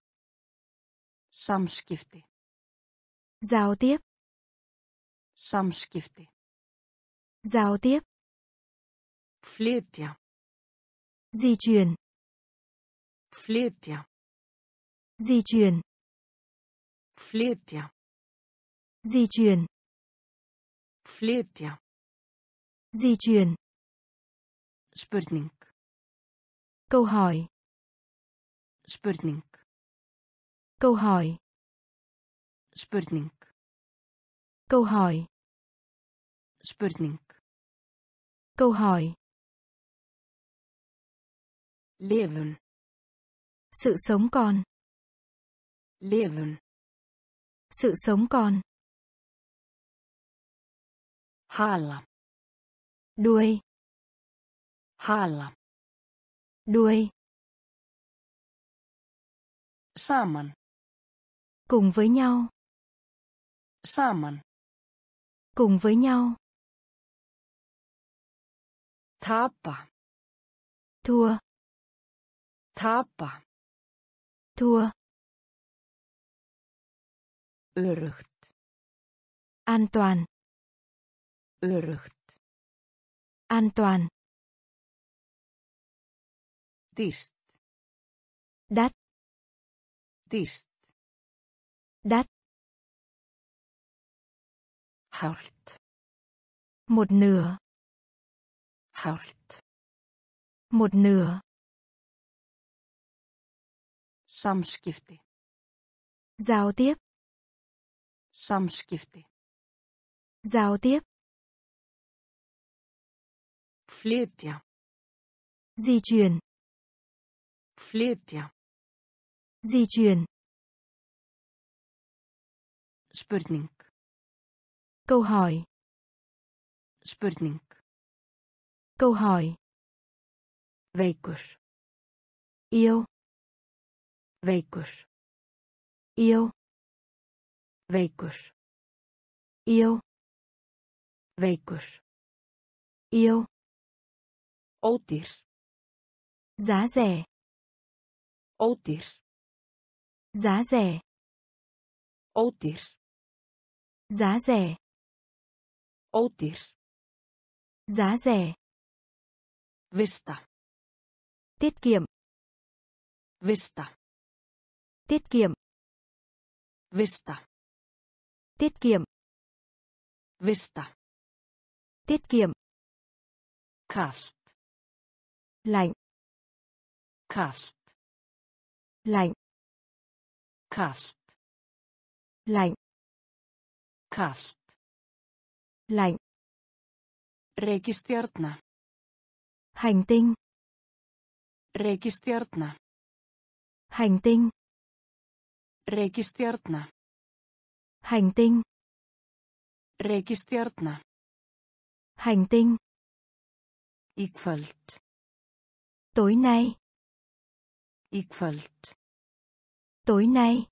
Samskipti. Giao tiếp. Samskipti. Giao tiếp. Flytja. Di chuyển. Flytja. Di chuyển. Flytja. Di chuyển. Flytja. Di chuyển. Spurning. Câu hỏi. Spurning. Câu hỏi. Spurning. Câu hỏi. Spurning. Câu hỏi. Levun. Sự sống còn. Levun. Sự sống còn. Hala. Đuôi. Hala. Đuôi. Saman. Cùng với nhau. Saman. Cùng với nhau. Thapa. Thua. Thapa. Thua. Öryggt. An toàn. Öryggt. An toàn. Dýrt. Đắt. Dýrt. Đắt. Hálft. Một nửa. Hálft. Một nửa. Samskipti. Giao tiếp. Samskipti. Giao tiếp. Flytja. Di chuyển. Flytja. Di chuyển. Spurning. Câu hỏi. Spurning. Câu hỏi. Veikur. Yêu. Veikur. Yêu. Veikur. Yêu. Veikur. Yêu. Ódýr. Giá rẻ. Ódýr. Giá rẻ. Ódýr. Giá rẻ. Ódýr. Giá rẻ. Vista. Tiết kiệm. Vista. Tiết kiệm. Vista. Tiết kiệm. Vista. Tiết kiệm. Kast. Lạnh. Kast. Lạnh. Kast. Lạnh. Kast. Lạnh. Reikistjarna. Hành tinh. Reikistjarna. Hành tinh. Reikistjarna. Hành tinh. Reikistjarna. Hành tinh. Í kvöld. Tối nay. Í kvöld. Tối nay.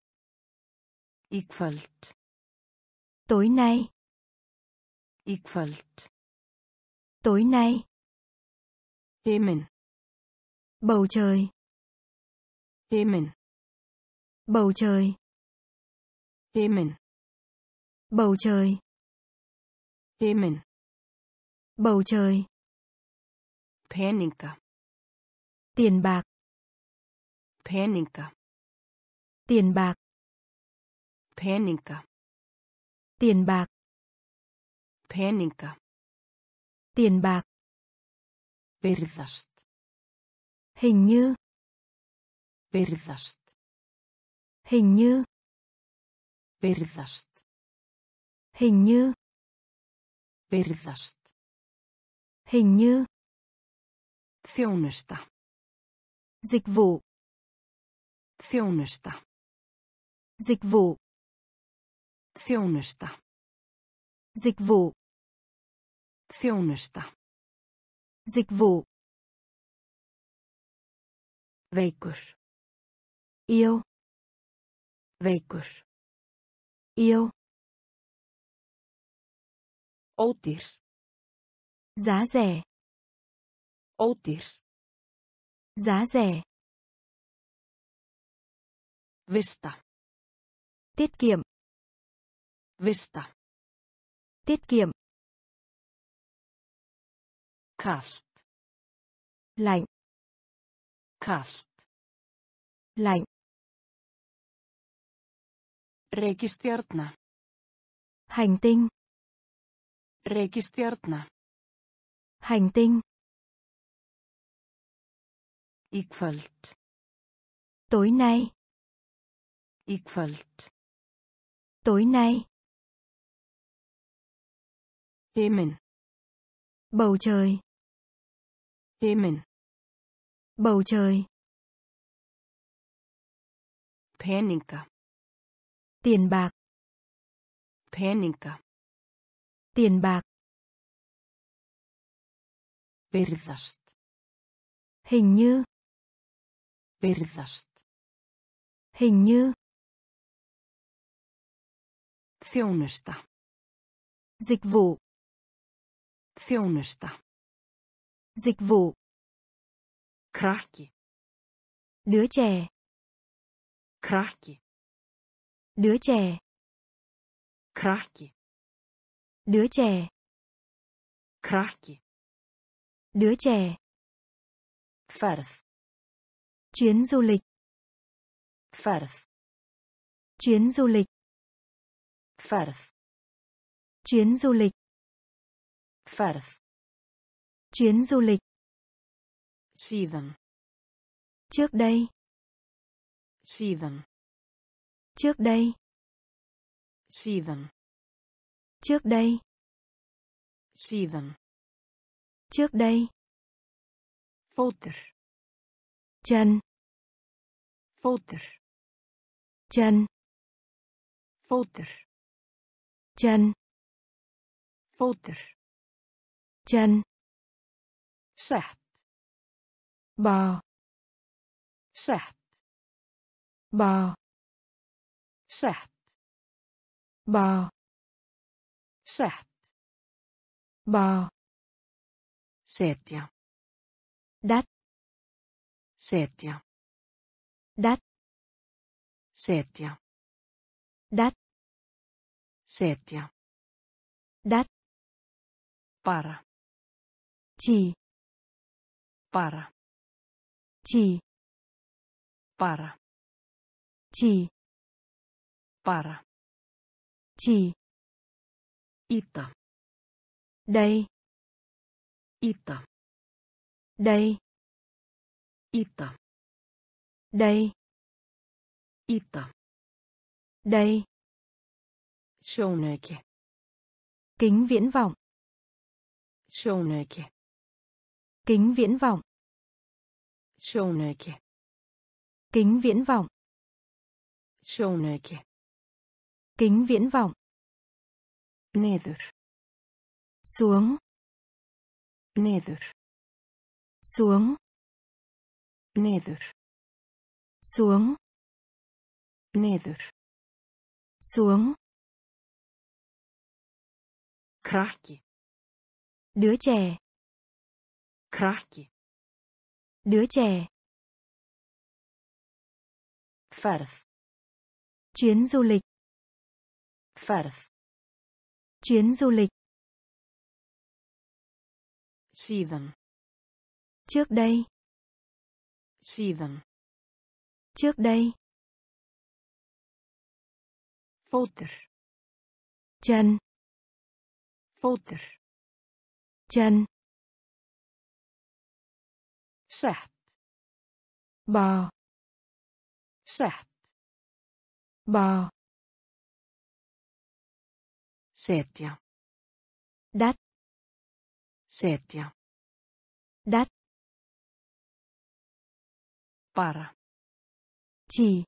Í kvöld. Tối nay. Í kvöld. Tối nay. Himin. Bầu trời. Himin. Bầu trời. Himin. Bầu trời. Himin. Bầu trời. Peninga. Tiền bạc. Peninga. Tiền bạc. Peninga. Tiền bạc. Peninga. Tiền bạc. Virðast. Hình như. Virðast. Hình như. Virðast. Hình như. Virðast. Hình như. Þjónusta. Dịch vụ. Þjónusta. Dịch vụ. Þjónusta. Dịch vụ. Þjónusta. Dịch vụ. Veikur. Yêu. Veikur. Yêu. Ódýr. Giá rẻ. Ódýr. Giá rẻ. Vista. Tiết kiệm. Vista. Tiết kiệm. Kast. Lạnh. Kast. Lạnh. Reikistjarna. Hành tinh. Reikistjarna. Hành tinh. Í kvöld. Tối nay. Í kvöld. Tối nay. Himin. Bầu trời. Himin. Bầu trời. Peninga. Tiền bạc. Peninga. Tiền bạc. Virðast. Hình như. Virðast. Hình như. Þjónusta. Dịch vụ. Þjónusta. Dịch vụ. Krakki. Đứa trẻ. Krakki. Đứa trẻ. Krakki. Đứa trẻ. Krakki. Đứa trẻ. Ferð. Chuyến du lịch. Ferð. Chuyến du lịch. Ferð. Chuyến du lịch. Ferð. Chuyến du lịch. Síðan. Trước đây. Síðan. Trước đây. Síðan. Trước đây. Síðan. Trước đây. Fótur. Chân. Fótur. Chân. Fótur. Chân. Fótur. Chân. Sett. Bò. Sett. Bò. Sett. Bò. Sett. Bò. Setja. Đắt. Setja. Đắt. Setja. Đắt. Setja. Đắt. Para. Chỉ. Para. Chỉ. Para. Chỉ. Para. Chỉ. Ita. Đây. Ita. Đây. Ita. Đây. Ita. Đây. Şöyleki. Kính viễn vọng. Şöyleki. Kính viễn vọng. Şöyleki. Kính viễn vọng. Şöyleki. Kính viễn vọng. Nedir. Xuống. Nedir. Xuống. Nedir. Xuống. Nedir. Xuống. Krakki. Đứa trẻ. Krakki. Đứa trẻ. Ferð. Chuyến du lịch. Ferð. Chuyến du lịch. Síðan. Trước đây. Síðan. Trước đây. Fótur. Chân. Fótur. Chân. Sett. Bò. Sett. Bò. Setja. Đắt. Setja. Đắt. Para. Chỉ.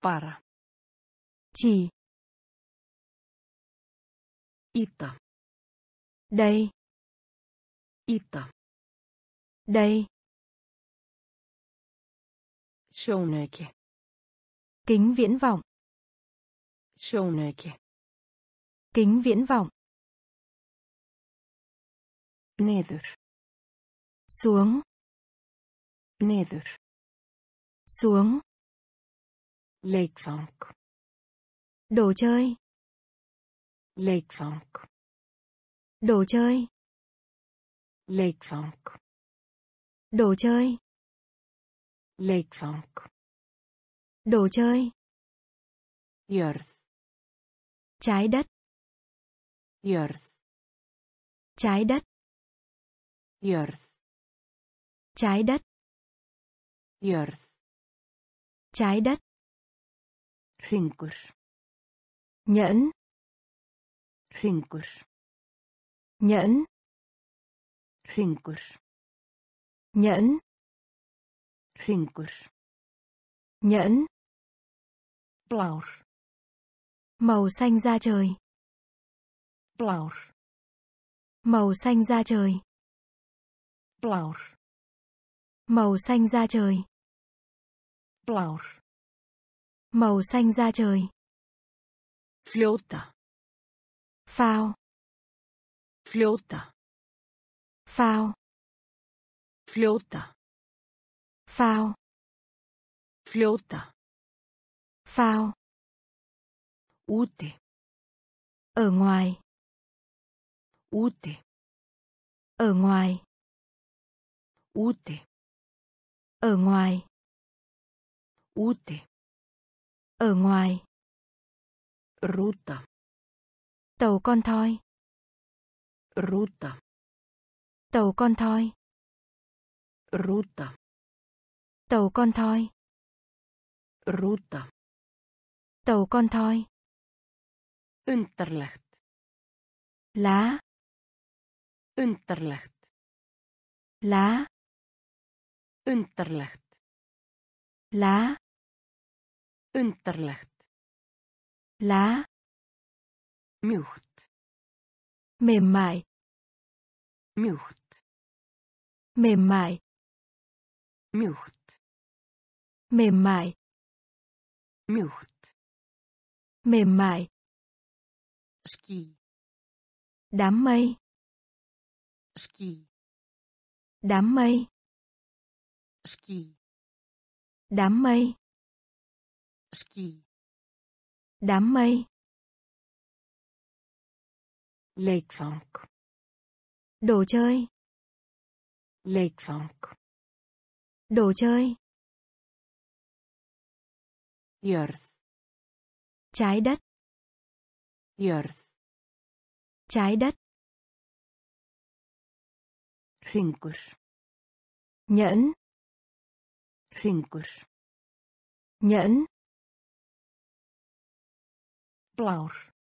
Para. Chỉ. Ita. Đây. Ita. Đây. Şöyleki. Kính viễn vọng. Şöyleki. Kính viễn vọng. Nedir. Xuống. Nedir. Xuống. Leikfang. Đồ chơi. Leikfang. Đồ chơi. Leikfang. Đồ chơi. Leikfang. Đồ chơi. Jörð. Trái đất. Jörð. Trái đất. Jörð. Trái đất. Jörð. Trái đất. Hringur. Nhẫn. Hringur. Nhẫn. Hringur. Nhẫn. Hringur. Nhẫn. Blaur. Màu xanh da trời. Blaur. Màu xanh da trời. Blaur. Màu xanh da trời. Blaur. Màu xanh da trời. Flota. Phao. Flota. Phao. Flota. Phao. Flota. Phao. Ute. Ở ngoài. Ute. Ở ngoài. Ute. Ở ngoài. Ute. Ở ngoài. Ruta. Tàu con thoi. Ruta. Tàu con thoi. Ruta. Tàu con thoi. Ruta. Tàu con thoi. Undarlegt. Lá. Undarlegt. Lá. Undarlegt. Lá. Undarlegt. Lá. Mjúkt. Mềm mại. Mjúkt. Mềm mại. Mjúkt. Mềm mại. Mjúkt. Mềm mại. Ski. Đám mây. Ski. Đám mây. Ski. Đám mây. Ski. Đám mây. Leikfang. Đồ chơi. Leikfang. Đồ chơi. Jörð. Trái đất. Jörð. Trái đất. Hringur. Nhẫn. Hringur. Nhẫn. Blár.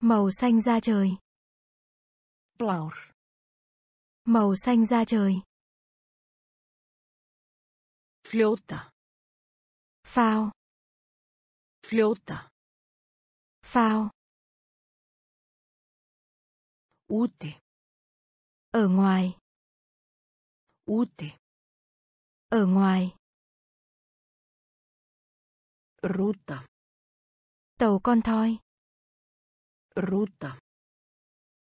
Màu xanh da trời. Blár. Màu xanh da trời. Fljóta. Phao. Fljóta. Phao. Úti. Ở ngoài. Úti. Ở ngoài. Ruta. Tàu con thoi. Ruta.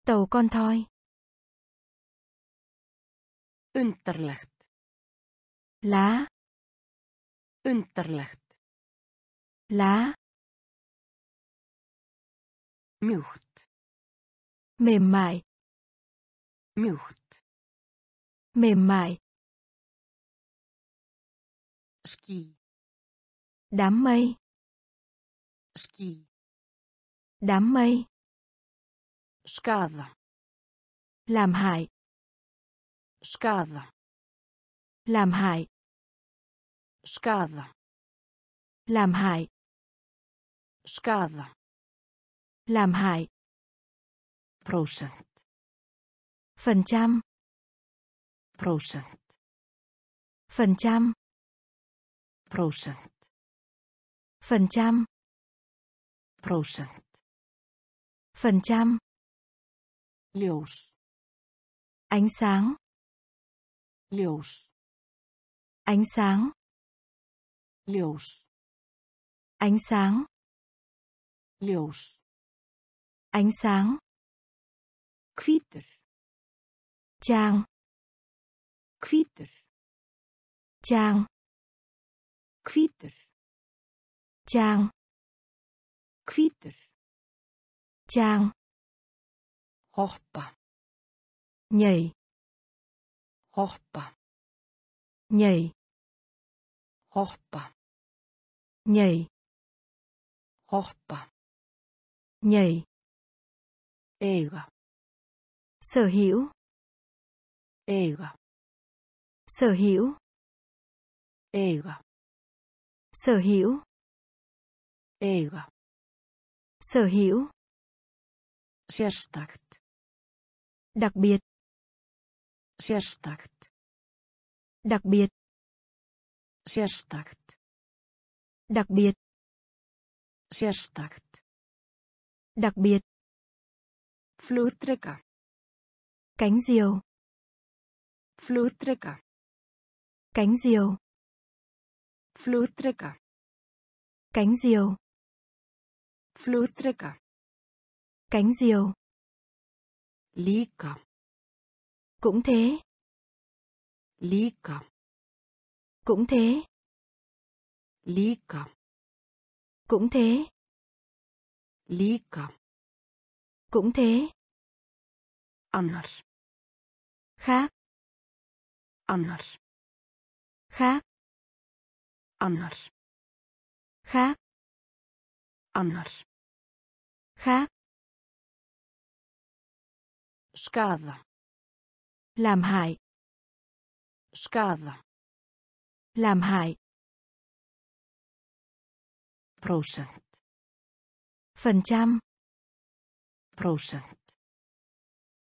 Tàu con thoi. Unterlegt. Lá. Unterlegt. Lá. Mjukt. Mềm mại. Mjukt. Mềm mại. Ski. Đám mây. Ski. Đám mây. Skada. Làm hại. Skada. Làm hại. Skada. Làm hại. Skada. Làm hại. Procent. Phần trăm. Procent. Phần trăm. Procent. Phần trăm. Procent. Phần trăm. Ljós. Ánh sáng. Ljós. Ánh sáng. Ljós. Ánh sáng. Ljós. Ánh sáng. Hvítur. Trang. Hvítur. Trang. Hvítur. Trang. Hvítur. Trang. Hoppa. Nhảy. Hoppa. Nhảy. Hoppa. Nhảy. Hoppa. Nhảy. Ega. Sở hữu. Ega. Sở hữu. Ega. Sở hữu. Ega. Sở hữu. Sérstakt. Đặc biệt. Sérstakt. Đặc biệt. Sérstakt. Đặc biệt. Sérstakt. Đặc biệt. Flugtrekka. Cánh diều. Flugtrekka. Cánh diều. Flugtrekka. Cánh diều. Flugtrekka. Cánh diều. Líka. Cũng thế. Líka. Cũng thế. Líka. Cũng thế. Líka. Cũng thế. Annar. Khác. Annar. Khác. Annar. Khác. Annar. Khác. Skada. Làm hại. Skada. Làm hại. Procent. Phần trăm. Procent.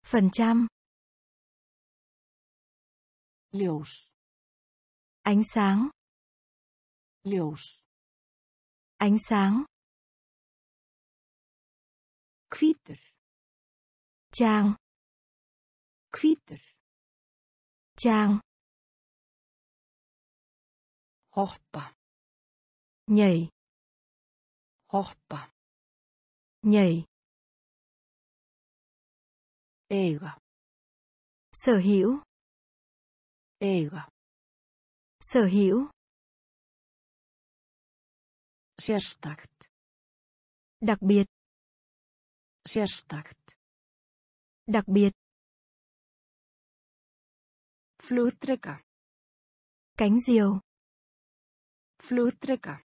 Phần trăm. Ljós. Ánh sáng. Ljós. Ánh sáng. Hvítur. Trang. Hvítur. Trang. Hoppa. Nhảy. Hoppa. Nhảy. Ega. Sở hữu. Ega. Sở hữu. Sérstakt. Đặc biệt. Sérstakt. Đặc biệt. Flugdreka. Cánh diều. Flugdreka.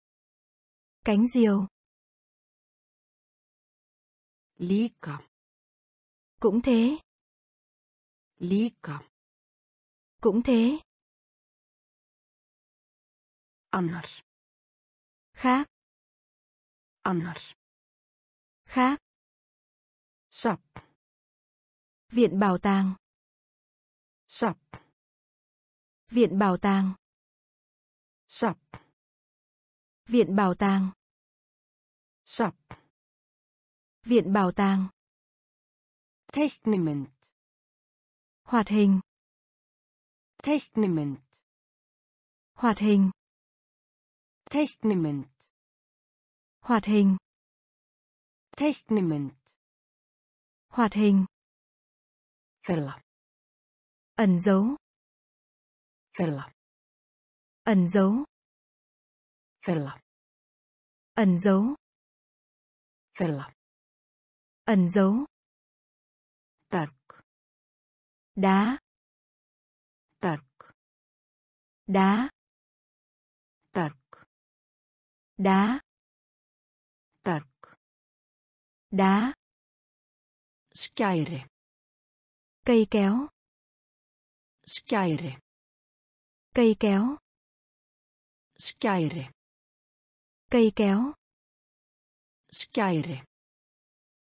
Cánh diều. Líka. Cũng thế. Líka. Cũng thế. Annar. Khác. Annar. Khác. Sắp. Viện bảo tàng. Sắp. Viện bảo tàng. Sắp. Viện bảo tàng. Sắp. Viện bảo tàng. Teiknimynd. Hoạt hình. Teiknimynd. Hoạt hình. Teiknimynd. Hoạt hình. Teiknimynd. Hoạt hình. Fella. Ẩn dấu. Fella. Ẩn dấu. Fella. Ẩn dấu. Fella. Ẩn dấu. Berg. Đá. Berg. Đá. Berg. Đá. Berg. Đá. Skæri. Cây kéo. Skæri. Cây kéo. Skæri. Cây kéo. Skæri.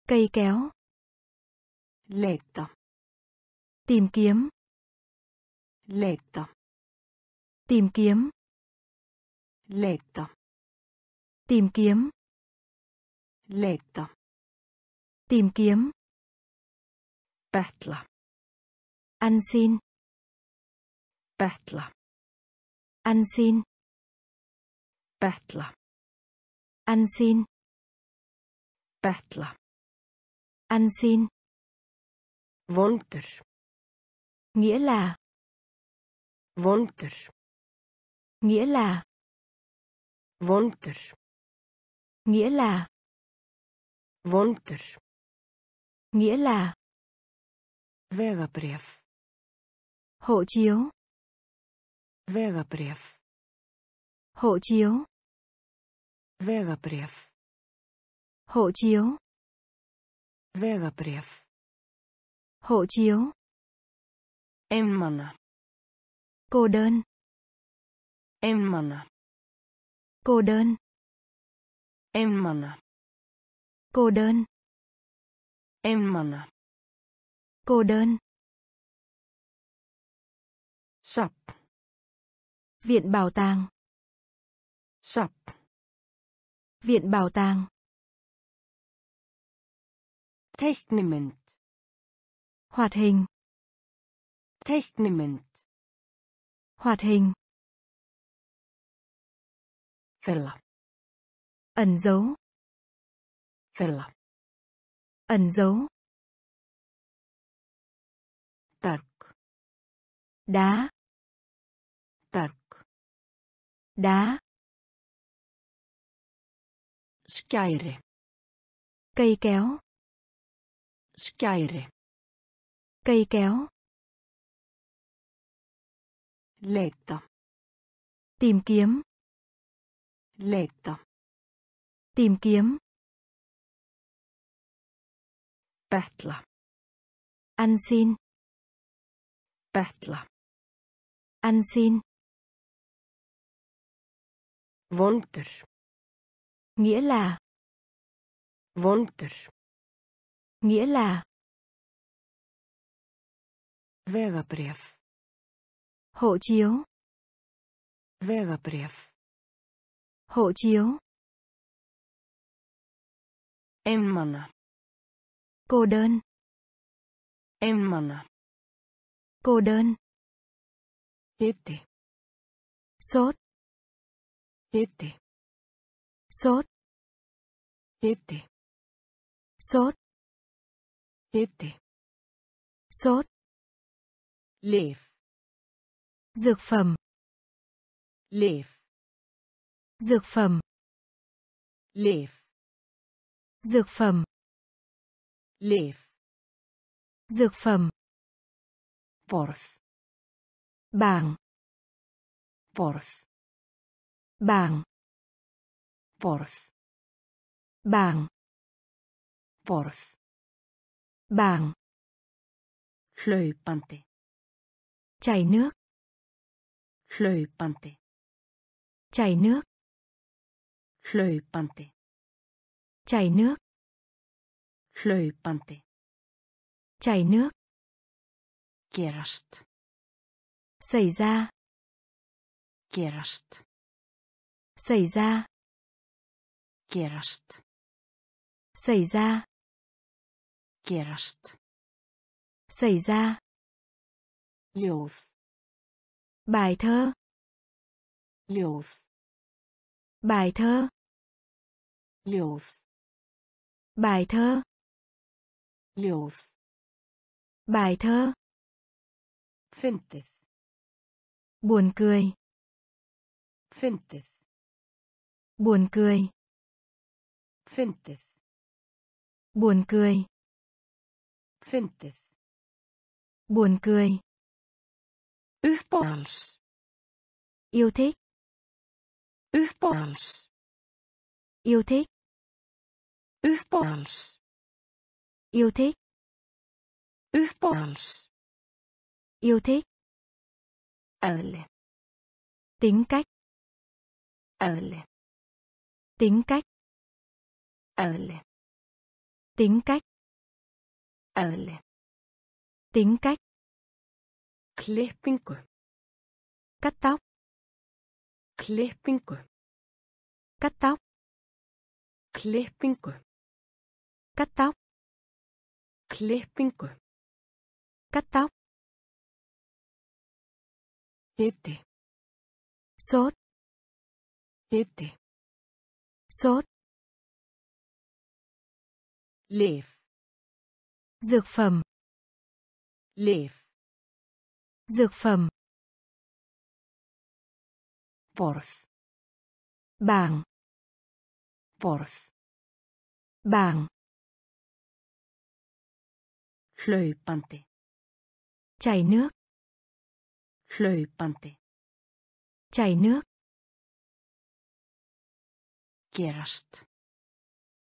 Cây kéo. Leita. Tìm kiếm. Leita. Tìm kiếm. Leita. Tìm kiếm. Leita. Tìm kiếm. Betla. Ăn xin. Betla. Ăn xin. Betla. Ăn xin. Betla. Ăn xin. Vondur. Nghĩa là. Vondur. Nghĩa là. Vondur. Nghĩa là. Vondur. Nghĩa là. Vegabréf. Hộ chiếu. Vegabréf. Hộ chiếu. Vegabréf. Hộ chiếu. Vegabréf. Hộ chiếu. Einmana. Cô đơn. Einmana. Cô đơn. Einmana. Cô đơn. Einmana. Cô đơn. Sắp. Viện bảo tàng. Sắp. Viện bảo tàng. Teiknimynd. Hoạt hình. Teiknimynd. Hoạt hình. Fella. Ẩn dấu. Fella. Ẩn dấu. Berg. Đá. Berg. Đá. Skæri. Cây kéo. Skæri. Cây kéo. Leita. Tìm kiếm. Leita. Tìm kiếm. Betla. Ăn xin. Betla. Ăn xin. Vondur. Nghĩa là. Vondur. Nghĩa là. Vegabréf. Hộ chiếu. Vegabréf. Hộ chiếu. Einmana. Cô đơn. Einmana. Cô đơn. Hiti. Sốt. Hiti. Sốt. Hiti. Sốt. Hiti. Sốt. Leaf. Dược phẩm. Leaf. Dược phẩm. Leaf. Dược phẩm. Leaf. Dược phẩm. Borth. Bảng. Worth. Bảng. Worth. Bảng. Worth. Bảng. Hlaupandi. Chảy nước. Hlaupandi. Chảy nước. Hlaupandi. Chảy nước. Hlaupandi. Chảy nước. Gerast. Xảy ra. Gerast. Xảy ra. Gerast. Xảy ra. Gerast. Xảy ra. Ljóð. Bài thơ. Ljóð. Bài thơ. Ljóð. Bài thơ. Ljóð. Bài thơ. Fyndið. Buồn cười. Fyndið. Buồn cười. Fyndið. Buồn cười. Fyndið. Buồn cười. Uppáhalds. Yêu thích. Uppáhalds. Yêu thích. Uppáhalds. Yêu thích. Uppáhalds. Yêu thích. Eðli. Tính cách. Eðli. Tính cách. Eðli. Tính cách. Eðli. Tính cách. Klippingu. Cắt tóc. Klippingu. Cắt tóc. Klippingu. Cắt tóc. Klippingu. Cắt tóc. Hiti. Sốt. Hiti. Sốt. Leaf. Dược phẩm. Leaf. Dược phẩm. Worth. Bảng. Worth. Bảng. Hlaupandi. Chảy nước. Hlaupandi. Chảy nước. Gerast.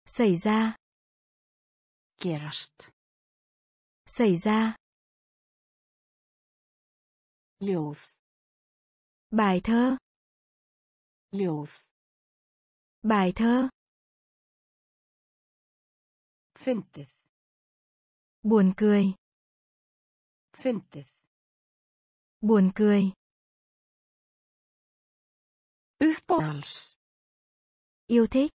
Xảy ra. Gerast. Xảy ra. Ljóð. Bài thơ. Ljóð. Bài thơ. Fyndið. Buồn cười. Fyndið. Buồn cười. Uppáhalds. Yêu thích.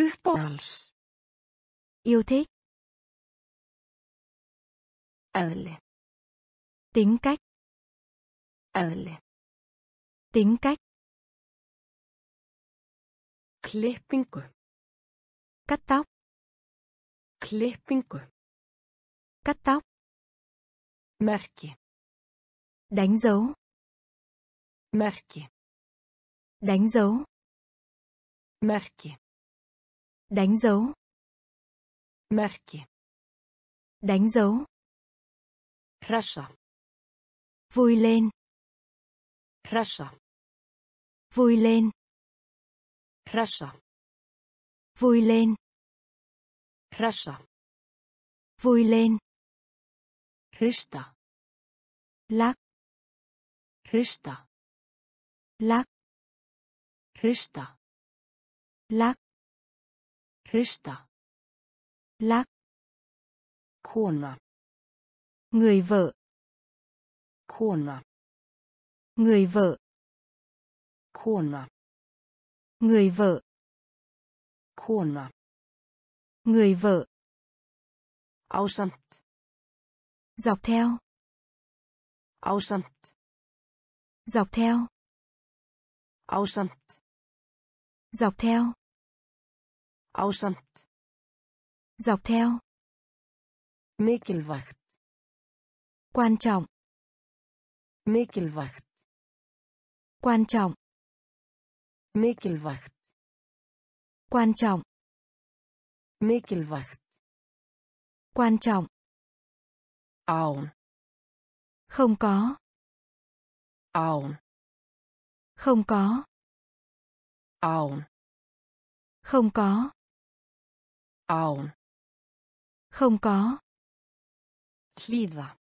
Uppáhalds. Yêu thích. Eðli. Tính cách. Eðli. Tính cách. Klippingu. Cắt tóc. Klippingu. Cắt tóc. Merki. Đánh dấu. Merki. Đánh dấu. Merki. Đánh dấu. Merki. Đánh dấu. Hressa. Vui lên. Hressa. Vui lên. Hressa. Vui lên. Hressa. Vui lên. Hrista. Lắc. Hrista. Lắc. Hrista. Lắc. Hrista. Lắc. Kona. Người vợ. Kona. Người vợ. Kona. Người vợ. Kona. Người vợ. Ásamt. Dọc theo. Ásamt. Dọc theo. Ásamt. Dọc theo. Ásamt. Dọc theo. Mikilvægt. Quan trọng. Mikilvægt. Quan trọng. Mikilvægt. Quan trọng. Mikilvægt. Quan trọng. Án. Không có. Aun. Không có. Aun. Không có. Aun. Không có. Hlýða.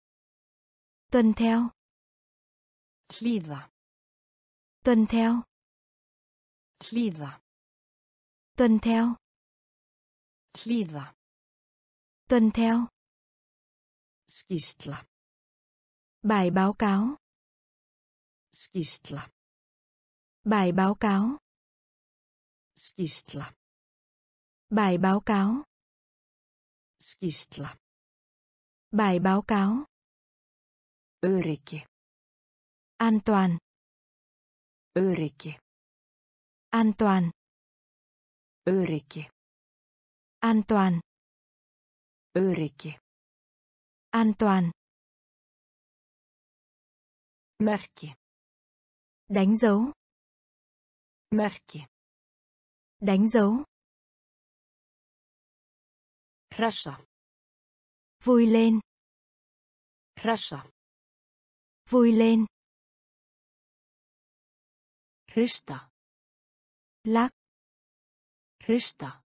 Tuân theo. Hlýða. Tuân theo. Hlýða. Tuân theo. Hlýða. Tuân theo. Skýrsla. Bài báo cáo. Skýrsla. Bài báo cáo. Skýrsla. Bài báo cáo. Skýrsla. Bài báo cáo. Öryggi. An toàn. Öryggi. An toàn. Öryggi. An toàn. Öryggi. An toàn. Merki. Đánh dấu. Merki. Đánh dấu. Rasa. Vui lên. Rasa. Vui lên. Rista. Lắc. Rista.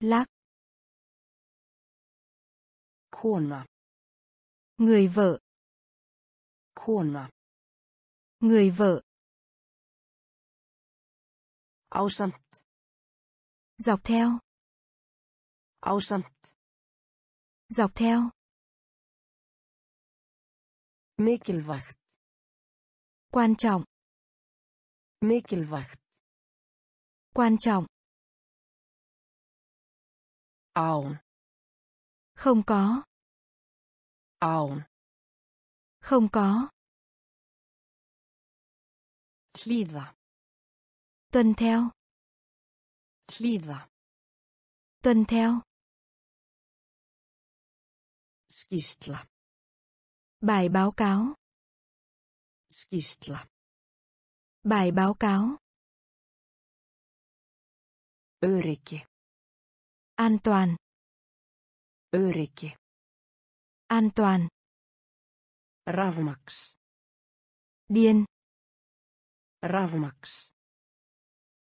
Lắc. Kona. Người vợ. Kona. Người vợ. Ásamt. Dọc theo. Ásamt. Dọc theo. Mikilvægt. Quan trọng. Mikilvægt. Quan trọng. Aun. Không có. Aun. Không có. Hlýða. Tuân theo. Hlýða. Tuân theo. Skýrsla. Bài báo cáo. Skýrsla. Bài báo cáo. Öryggi. An toàn. Öryggi. An toàn. Rafmagns. Điên. Rafmagns.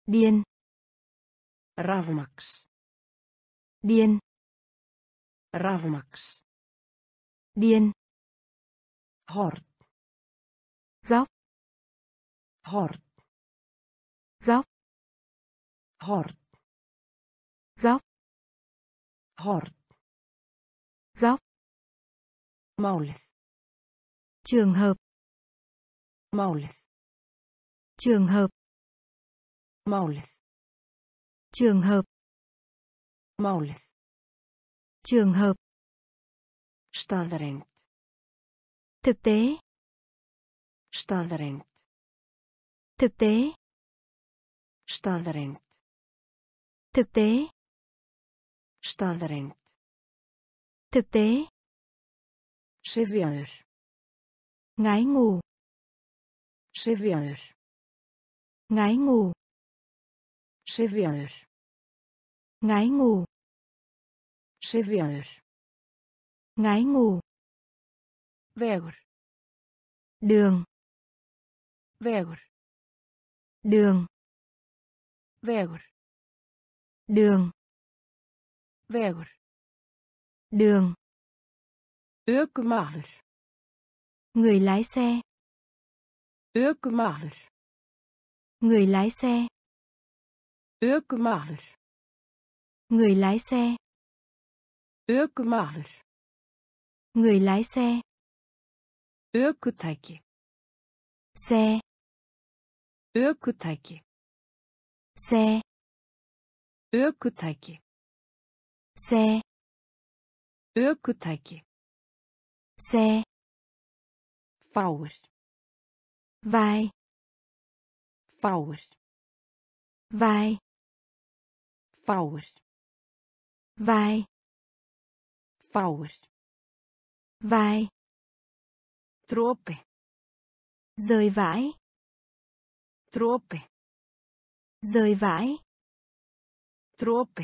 Điên. Rafmagns. Điên. Rafmagns. Điên. Hort. Góc. Hort. Góc. Hort. Góc. Hort. Góc. Málið. Trường hợp. Málið. Trường hợp. Málið. Trường hợp. Málið. Trường hợp. Staðreynd. Thực tế. Staðreynd. Thực tế. Staðreynd. Thực tế. Staðreynd. Thực tế. Syfjaður. Ngái ngủ. Syfjaður. Ngái ngủ. Syfjaður. Ngái ngủ. Syfjaður. Ngái ngủ. Vegur. Đường. Vegur. Đường. Vegur. Đường. Vegur. Đường. Ökumaður. Người lái xe. Ökumaður. Người lái xe. Ökumaður. Người lái xe. Ökumaður. Người lái xe. Ökutæki. Xe. Ökutæki. Xe. Ökutæki. Xe. Ökutæki. Xe. Fáir. Vai. Fáir. Vai. Fáir. Vai. Fáir. Vai. Trope. Rời vãi. Trope. Rời vãi. Trope.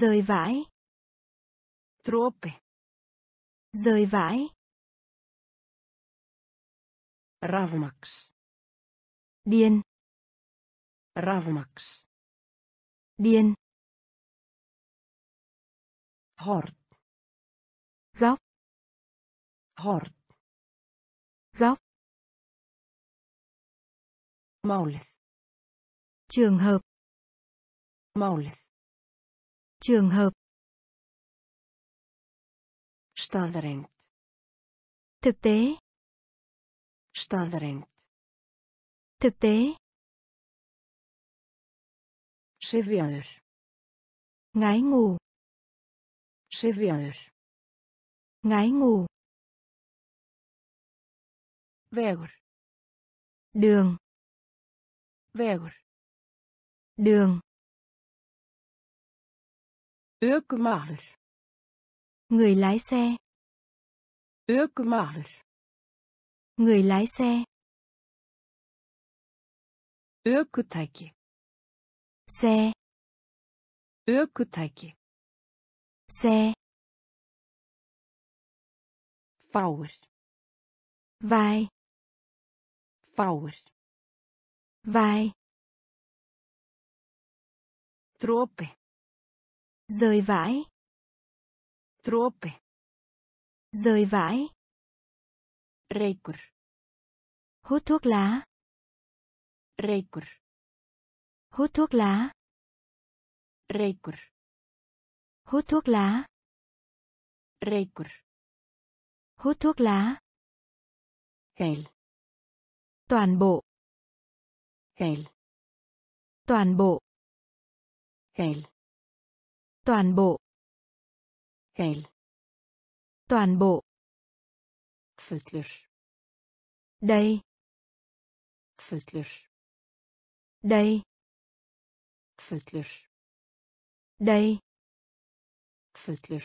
Rời vãi. Trope. Rời vãi. Ravmax. Điên. Ravmax. Điên. Hort. Góc. Hort. Góc. Málið. Trường hợp. Málið. Trường hợp. Staðreynd. Thực tế. Staðreynd. Thực tế. Syfjaður. Ngái ngủ. Syfjaður. Ngái ngủ. Vegur. Đường. Vegur. Đường. Ökumaður. Người lái xe. Ökumaður. Người lái xe. Ökutæki. Xe. Ökutæki. Xe. Fáir. Vai. Fáir. Vai. Dropi. Rời vãi. Dropi. Rời vãi. Reykur. Hút thuốc lá. Reykur. Hút thuốc lá. Reykur. Hút thuốc lá. Reykur. Hút thuốc lá. Heil. Toàn bộ. Heil. Toàn bộ. Heil. Toàn bộ. Heil. Toàn bộ. Fullur. Đây. Fullur. Đây. Fullur. Đây. Fullur.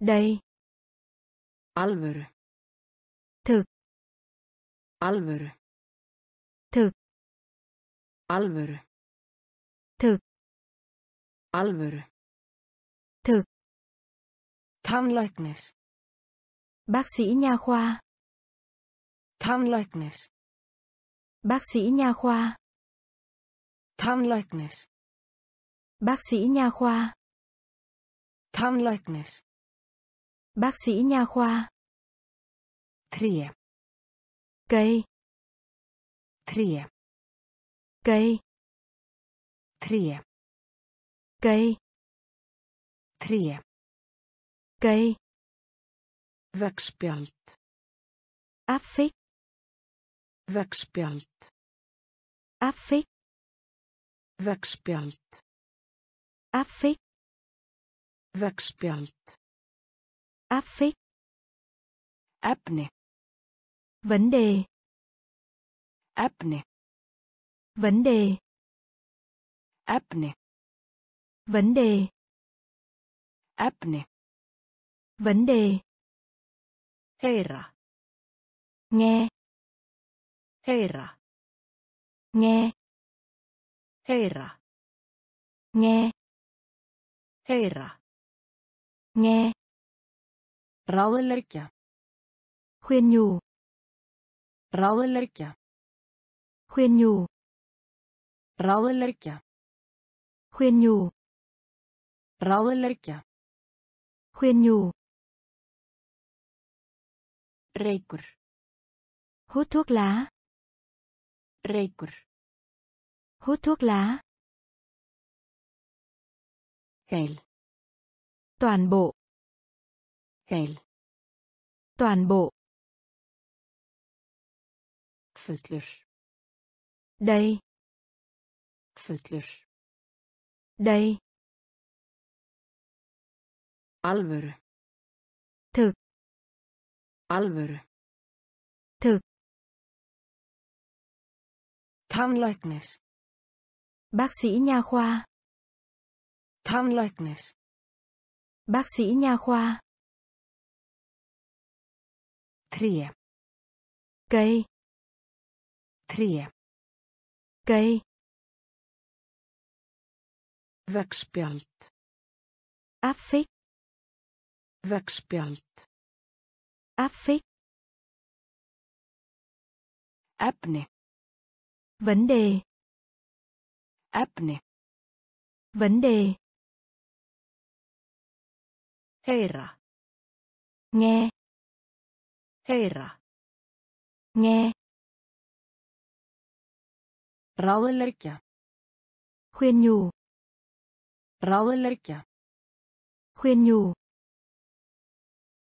Đây. Alvöru. Thực. Alvöru. Thực. Alvöru. Thực. Alvöru. Thực. Tannlæknir. Bác sĩ nha khoa. Tannlæknir. Bác sĩ nha khoa. Tannlæknir. Bác sĩ nha khoa. Tannlæknir. Bác sĩ nha khoa. Tré. Cây. Tré. Cây. Tré. Cây. Tré. Cây. Veggspjald. Affix. Veggspjald. Affix. Veggspjald. Affix. Veggspjald. Affix. Efni. Vấn đề. Efni. Vấn đề. Efni. Vấn đề. Efni. Vấn đề. Heyra. Nghe. Heyra. Nghe. Heyra. Nghe. Heyra. Nghe. Ráðleggja. Khuyên nhủ. Ráðleggja. Khuyên nhủ. Ráðleggja. Khuyên nhủ. Ráðleggja. Khuyên nhủ. Reykur. Hút thuốc lá. Reykur. Hút thuốc lá. Heil. Toàn bộ. Heil. Toàn bộ. Fullur. Đây. Fullur. Đây. Alvöru. Thực. Alvöru. Thực. Tannlæknir. Bác sĩ nha khoa. Tannlæknir. Bác sĩ nha khoa. Tré. Cây. Tré. Cây. Veggspjald. Affix. Veggspjald. Affix. Efni. Vấn đề. Efni. Vấn đề. Heyra. Nghe. Heyra. Nghe. Ráðleggja. Khuyên nhủ. Ráðleggja. Khuyên nhủ.